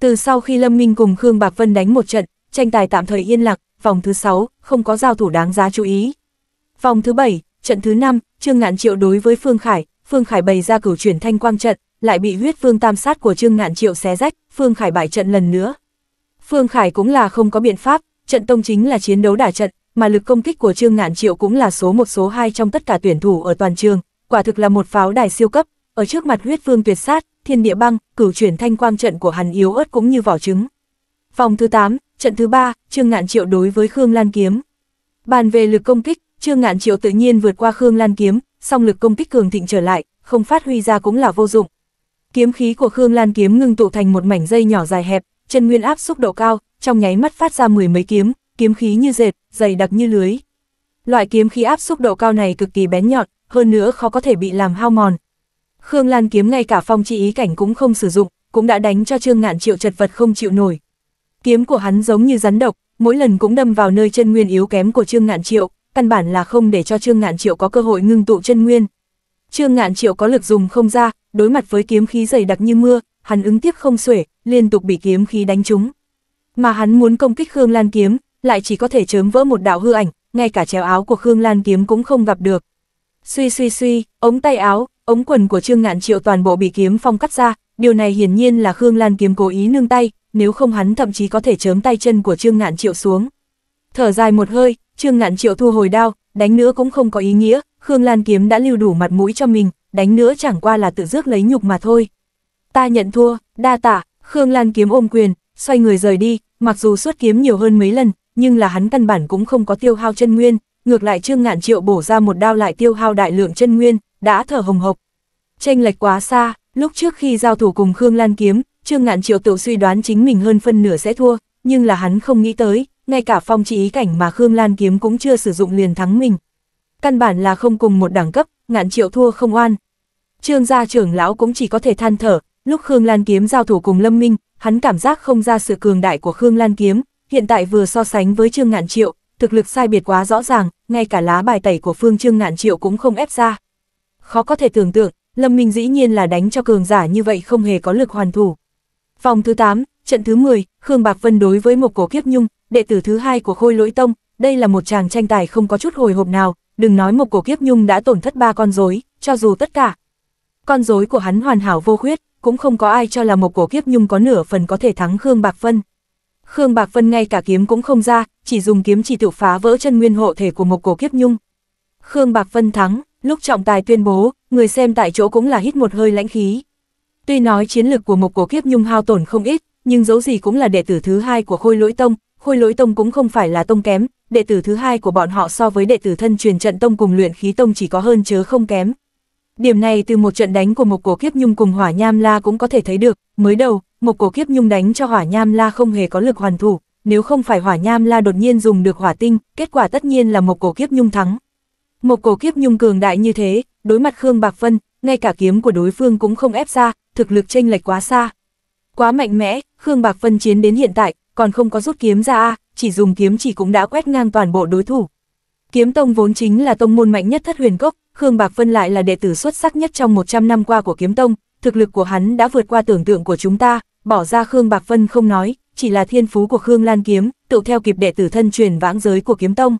Từ sau khi Lâm Minh cùng Khương Bạc Vân đánh một trận, tranh tài tạm thời yên lặng, vòng thứ sáu, không có giao thủ đáng giá chú ý. Vòng thứ bảy, trận thứ năm, Trương Ngạn Triệu đối với Phương Khải, Phương Khải bày ra cửu chuyển thanh quang trận, lại bị huyết vương tam sát của Trương Ngạn Triệu xé rách, Phương Khải bại trận lần nữa. Phương Khải cũng là không có biện pháp, trận tông chính là chiến đấu đả trận, mà lực công kích của Trương Ngạn Triệu cũng là số một số hai trong tất cả tuyển thủ ở toàn trường, quả thực là một pháo đài siêu cấp, ở trước mặt huyết vương tuyệt sát, thiên địa băng, cửu chuyển thanh quang trận của hắn yếu ớt cũng như vỏ trứng. Vòng thứ tám, trận thứ ba, Trương Ngạn Triệu đối với Khương Lan Kiếm. Bàn về lực công kích, Trương Ngạn Triệu tự nhiên vượt qua Khương Lan Kiếm, song lực công kích cường thịnh trở lại, không phát huy ra cũng là vô dụng. Kiếm khí của Khương Lan Kiếm ngưng tụ thành một mảnh dây nhỏ dài hẹp, chân nguyên áp xúc độ cao, trong nháy mắt phát ra mười mấy kiếm, kiếm khí như dệt, dày đặc như lưới. Loại kiếm khí áp xúc độ cao này cực kỳ bén nhọn, hơn nữa khó có thể bị làm hao mòn. Khương Lan Kiếm ngay cả phong trì ý cảnh cũng không sử dụng, cũng đã đánh cho Trương Ngạn Triệu chật vật không chịu nổi. Kiếm của hắn giống như rắn độc, mỗi lần cũng đâm vào nơi chân nguyên yếu kém của Trương Ngạn Triệu, căn bản là không để cho Trương Ngạn Triệu có cơ hội ngưng tụ chân nguyên. Trương Ngạn Triệu có lực dùng không ra, đối mặt với kiếm khí dày đặc như mưa, hắn ứng tiếp không xuể, liên tục bị kiếm khí đánh trúng. Mà hắn muốn công kích Khương Lan Kiếm, lại chỉ có thể chớm vỡ một đạo hư ảnh, ngay cả chéo áo của Khương Lan Kiếm cũng không gặp được. Suy suy suy, ống tay áo, ống quần của Trương Ngạn Triệu toàn bộ bị kiếm phong cắt ra, điều này hiển nhiên là Khương Lan Kiếm cố ý nương tay, nếu không hắn thậm chí có thể chớm tay chân của Trương Ngạn Triệu xuống. Thở dài một hơi, Trương Ngạn Triệu thu hồi đao, đánh nữa cũng không có ý nghĩa, Khương Lan Kiếm đã lưu đủ mặt mũi cho mình, đánh nữa chẳng qua là tự rước lấy nhục mà thôi. Ta nhận thua, đa tạ, Khương Lan Kiếm ôm quyền, xoay người rời đi, mặc dù xuất kiếm nhiều hơn mấy lần, nhưng là hắn căn bản cũng không có tiêu hao chân nguyên, ngược lại Trương Ngạn Triệu bổ ra một đao lại tiêu hao đại lượng chân nguyên, đã thở hồng hộc. Chênh lệch quá xa, lúc trước khi giao thủ cùng Khương Lan Kiếm, Trương Ngạn Triệu tự suy đoán chính mình hơn phân nửa sẽ thua, nhưng là hắn không nghĩ tới, ngay cả phong trì ý cảnh mà Khương Lan Kiếm cũng chưa sử dụng liền thắng mình. Căn bản là không cùng một đẳng cấp, Ngạn Triệu thua không oan. Trương gia trưởng lão cũng chỉ có thể than thở, lúc Khương Lan Kiếm giao thủ cùng Lâm Minh, hắn cảm giác không ra sự cường đại của Khương Lan Kiếm, hiện tại vừa so sánh với Trương Ngạn Triệu, thực lực sai biệt quá rõ ràng, ngay cả lá bài tẩy của Phương Trương Ngạn Triệu cũng không ép ra. Khó có thể tưởng tượng, Lâm Minh dĩ nhiên là đánh cho cường giả như vậy không hề có lực hoàn thủ. Vòng thứ tám, trận thứ mười, Khương Bạc Vân đối với Mộc Cổ Kiếp Nhung, đệ tử thứ hai của Khôi Lỗi Tông, đây là một tràng tranh tài không có chút hồi hộp nào, đừng nói Mộc Cổ Kiếp Nhung đã tổn thất ba con rối, cho dù tất cả con rối của hắn hoàn hảo vô khuyết, cũng không có ai cho là Mộc Cổ Kiếp Nhung có nửa phần có thể thắng Khương Bạc Vân. Khương Bạc Vân ngay cả kiếm cũng không ra, chỉ dùng kiếm chỉ tự phá vỡ chân nguyên hộ thể của Mộc Cổ Kiếp Nhung. Khương Bạc Vân thắng, lúc trọng tài tuyên bố, người xem tại chỗ cũng là hít một hơi lãnh khí. Tuy nói chiến lực của Mộc Cổ Kiếp Nhung hao tổn không ít, nhưng dẫu gì cũng là đệ tử thứ hai của Khôi Lỗi Tông, Khôi Lỗi Tông cũng không phải là tông kém, đệ tử thứ hai của bọn họ so với đệ tử thân truyền Trận Tông cùng Luyện Khí Tông chỉ có hơn chớ không kém. Điểm này từ một trận đánh của Mộc Cổ Kiếp Nhung cùng Hỏa Nham La cũng có thể thấy được, mới đầu, Mộc Cổ Kiếp Nhung đánh cho Hỏa Nham La không hề có lực hoàn thủ, nếu không phải Hỏa Nham La đột nhiên dùng được hỏa tinh, kết quả tất nhiên là Mộc Cổ Kiếp Nhung thắng. Mộc Cổ Kiếp Nhung cường đại như thế, đối mặt Khương Bạc Vân, ngay cả kiếm của đối phương cũng không ép ra, thực lực chênh lệch quá xa. Quá mạnh mẽ, Khương Bạc Vân chiến đến hiện tại, còn không có rút kiếm ra a, chỉ dùng kiếm chỉ cũng đã quét ngang toàn bộ đối thủ. Kiếm Tông vốn chính là tông môn mạnh nhất Thất Huyền Cốc, Khương Bạc Vân lại là đệ tử xuất sắc nhất trong một trăm năm qua của Kiếm Tông, thực lực của hắn đã vượt qua tưởng tượng của chúng ta, bỏ ra Khương Bạc Vân không nói, chỉ là thiên phú của Khương Lan Kiếm, tự theo kịp đệ tử thân truyền vãng giới của Kiếm Tông.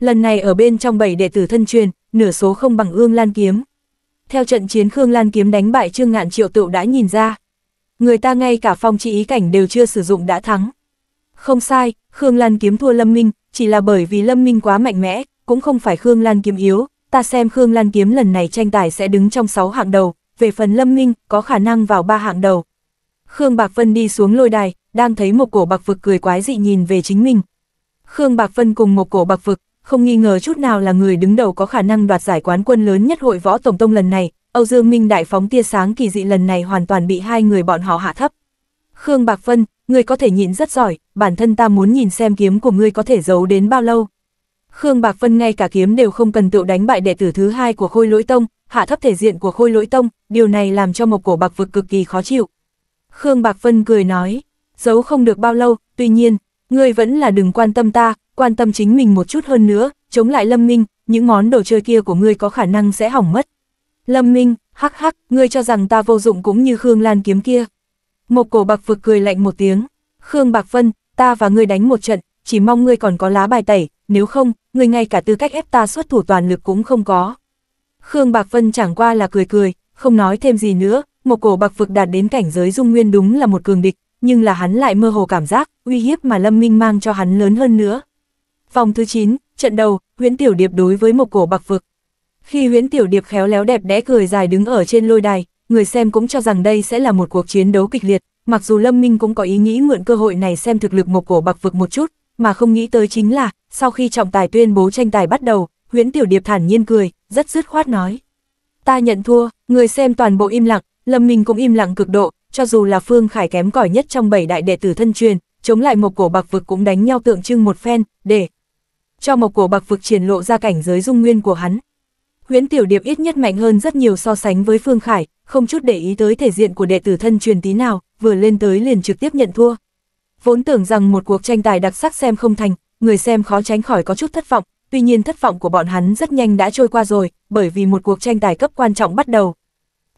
Lần này ở bên trong bảy đệ tử thân truyền, nửa số không bằng Khương Lan Kiếm. Theo trận chiến Khương Lan Kiếm đánh bại Trương Ngạn Triệu tựu đã nhìn ra, người ta ngay cả phong trì ý cảnh đều chưa sử dụng đã thắng. Không sai, Khương Lan Kiếm thua Lâm Minh, chỉ là bởi vì Lâm Minh quá mạnh mẽ, cũng không phải Khương Lan Kiếm yếu, ta xem Khương Lan Kiếm lần này tranh tài sẽ đứng trong sáu hạng đầu, về phần Lâm Minh có khả năng vào ba hạng đầu. Khương Bạc Vân đi xuống lôi đài, đang thấy Mộc Cổ Bạc Vực cười quái dị nhìn về chính mình. Khương Bạc Vân cùng Mộc Cổ Bạc Vực không nghi ngờ chút nào là người đứng đầu có khả năng đoạt giải quán quân lớn nhất hội võ tổng tông lần này, Âu Dương Minh đại phóng tia sáng kỳ dị lần này hoàn toàn bị hai người bọn họ hạ thấp. Khương Bạc Vân, ngươi có thể nhịn rất giỏi, bản thân ta muốn nhìn xem kiếm của ngươi có thể giấu đến bao lâu. Khương Bạc Vân ngay cả kiếm đều không cần tựu đánh bại đệ tử thứ hai của Khôi Lỗi Tông, hạ thấp thể diện của Khôi Lỗi Tông, điều này làm cho Mộc Cổ Bạc Vực cực kỳ khó chịu. Khương Bạc Vân cười nói, giấu không được bao lâu, tuy nhiên, ngươi vẫn là đừng quan tâm ta, quan tâm chính mình một chút hơn nữa, chống lại Lâm Minh, những món đồ chơi kia của ngươi có khả năng sẽ hỏng mất. Lâm Minh, hắc hắc, ngươi cho rằng ta vô dụng cũng như Khương Lan kiếm kia. Mộc Cổ Bạc Vực cười lạnh một tiếng, Khương Bạc Vân, ta và ngươi đánh một trận, chỉ mong ngươi còn có lá bài tẩy, nếu không, ngươi ngay cả tư cách ép ta xuất thủ toàn lực cũng không có. Khương Bạc Vân chẳng qua là cười cười, không nói thêm gì nữa. Mộc Cổ Bạc Vực đạt đến cảnh giới dung nguyên đúng là một cường địch, nhưng là hắn lại mơ hồ cảm giác, uy hiếp mà Lâm Minh mang cho hắn lớn hơn nữa. Vòng thứ chín, trận đầu, Huyễn Tiểu Điệp đối với Mộc Cổ Bạc Vực. Khi Huyễn Tiểu Điệp khéo léo đẹp đẽ cười dài đứng ở trên lôi đài, người xem cũng cho rằng đây sẽ là một cuộc chiến đấu kịch liệt, mặc dù Lâm Minh cũng có ý nghĩ mượn cơ hội này xem thực lực Mộc Cổ Bạc Vực một chút, mà không nghĩ tới chính là, sau khi trọng tài tuyên bố tranh tài bắt đầu, Huyễn Tiểu Điệp thản nhiên cười, rất dứt khoát nói: "Ta nhận thua." Người xem toàn bộ im lặng. Lâm Minh cũng im lặng cực độ, cho dù là Phương Khải kém cỏi nhất trong bảy đại đệ tử thân truyền, chống lại Mộc Cổ Bạc Vực cũng đánh nhau tượng trưng một phen, để cho Mộc Cổ Bạc Vực triển lộ ra cảnh giới dung nguyên của hắn. Huyễn Tiểu Điệp ít nhất mạnh hơn rất nhiều so sánh với Phương Khải, không chút để ý tới thể diện của đệ tử thân truyền tí nào, vừa lên tới liền trực tiếp nhận thua. Vốn tưởng rằng một cuộc tranh tài đặc sắc xem không thành, người xem khó tránh khỏi có chút thất vọng, tuy nhiên thất vọng của bọn hắn rất nhanh đã trôi qua rồi, bởi vì một cuộc tranh tài cấp quan trọng bắt đầu.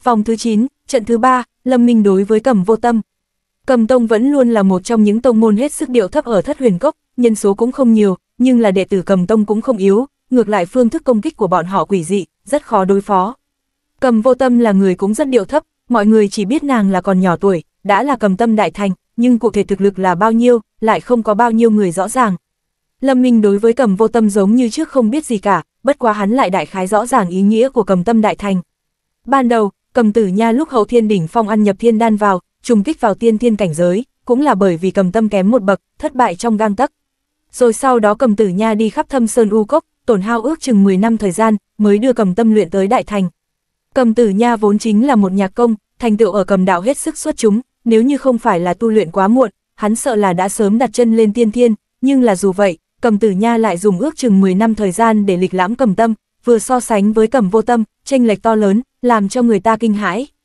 Vòng thứ chín, trận thứ ba, Lâm Minh đối với Cầm Vô Tâm. Cầm Tông vẫn luôn là một trong những tông môn hết sức điệu thấp ở Thất Huyền Cốc, nhân số cũng không nhiều, nhưng là đệ tử Cầm Tông cũng không yếu, ngược lại phương thức công kích của bọn họ quỷ dị, rất khó đối phó. Cầm Vô Tâm là người cũng rất điệu thấp, mọi người chỉ biết nàng là còn nhỏ tuổi, đã là Cầm Tâm đại thành, nhưng cụ thể thực lực là bao nhiêu, lại không có bao nhiêu người rõ ràng. Lâm Minh đối với Cầm Vô Tâm giống như trước không biết gì cả, bất quá hắn lại đại khái rõ ràng ý nghĩa của Cầm Tâm đại thành. Ban đầu Cầm Tử Nha lúc hậu thiên đỉnh phong ăn nhập thiên đan vào, trùng kích vào tiên thiên cảnh giới, cũng là bởi vì Cầm Tâm kém một bậc, thất bại trong gang tấc. Rồi sau đó Cầm Tử Nha đi khắp Thâm Sơn U Cốc, tổn hao ước chừng mười năm thời gian, mới đưa Cầm Tâm luyện tới đại thành. Cầm Tử Nha vốn chính là một nhạc công, thành tựu ở Cầm đạo hết sức xuất chúng, nếu như không phải là tu luyện quá muộn, hắn sợ là đã sớm đặt chân lên tiên thiên, nhưng là dù vậy, Cầm Tử Nha lại dùng ước chừng mười năm thời gian để lịch lãm Cầm Tâm, vừa so sánh với Cầm Vô Tâm, chênh lệch to lớn, làm cho người ta kinh hãi.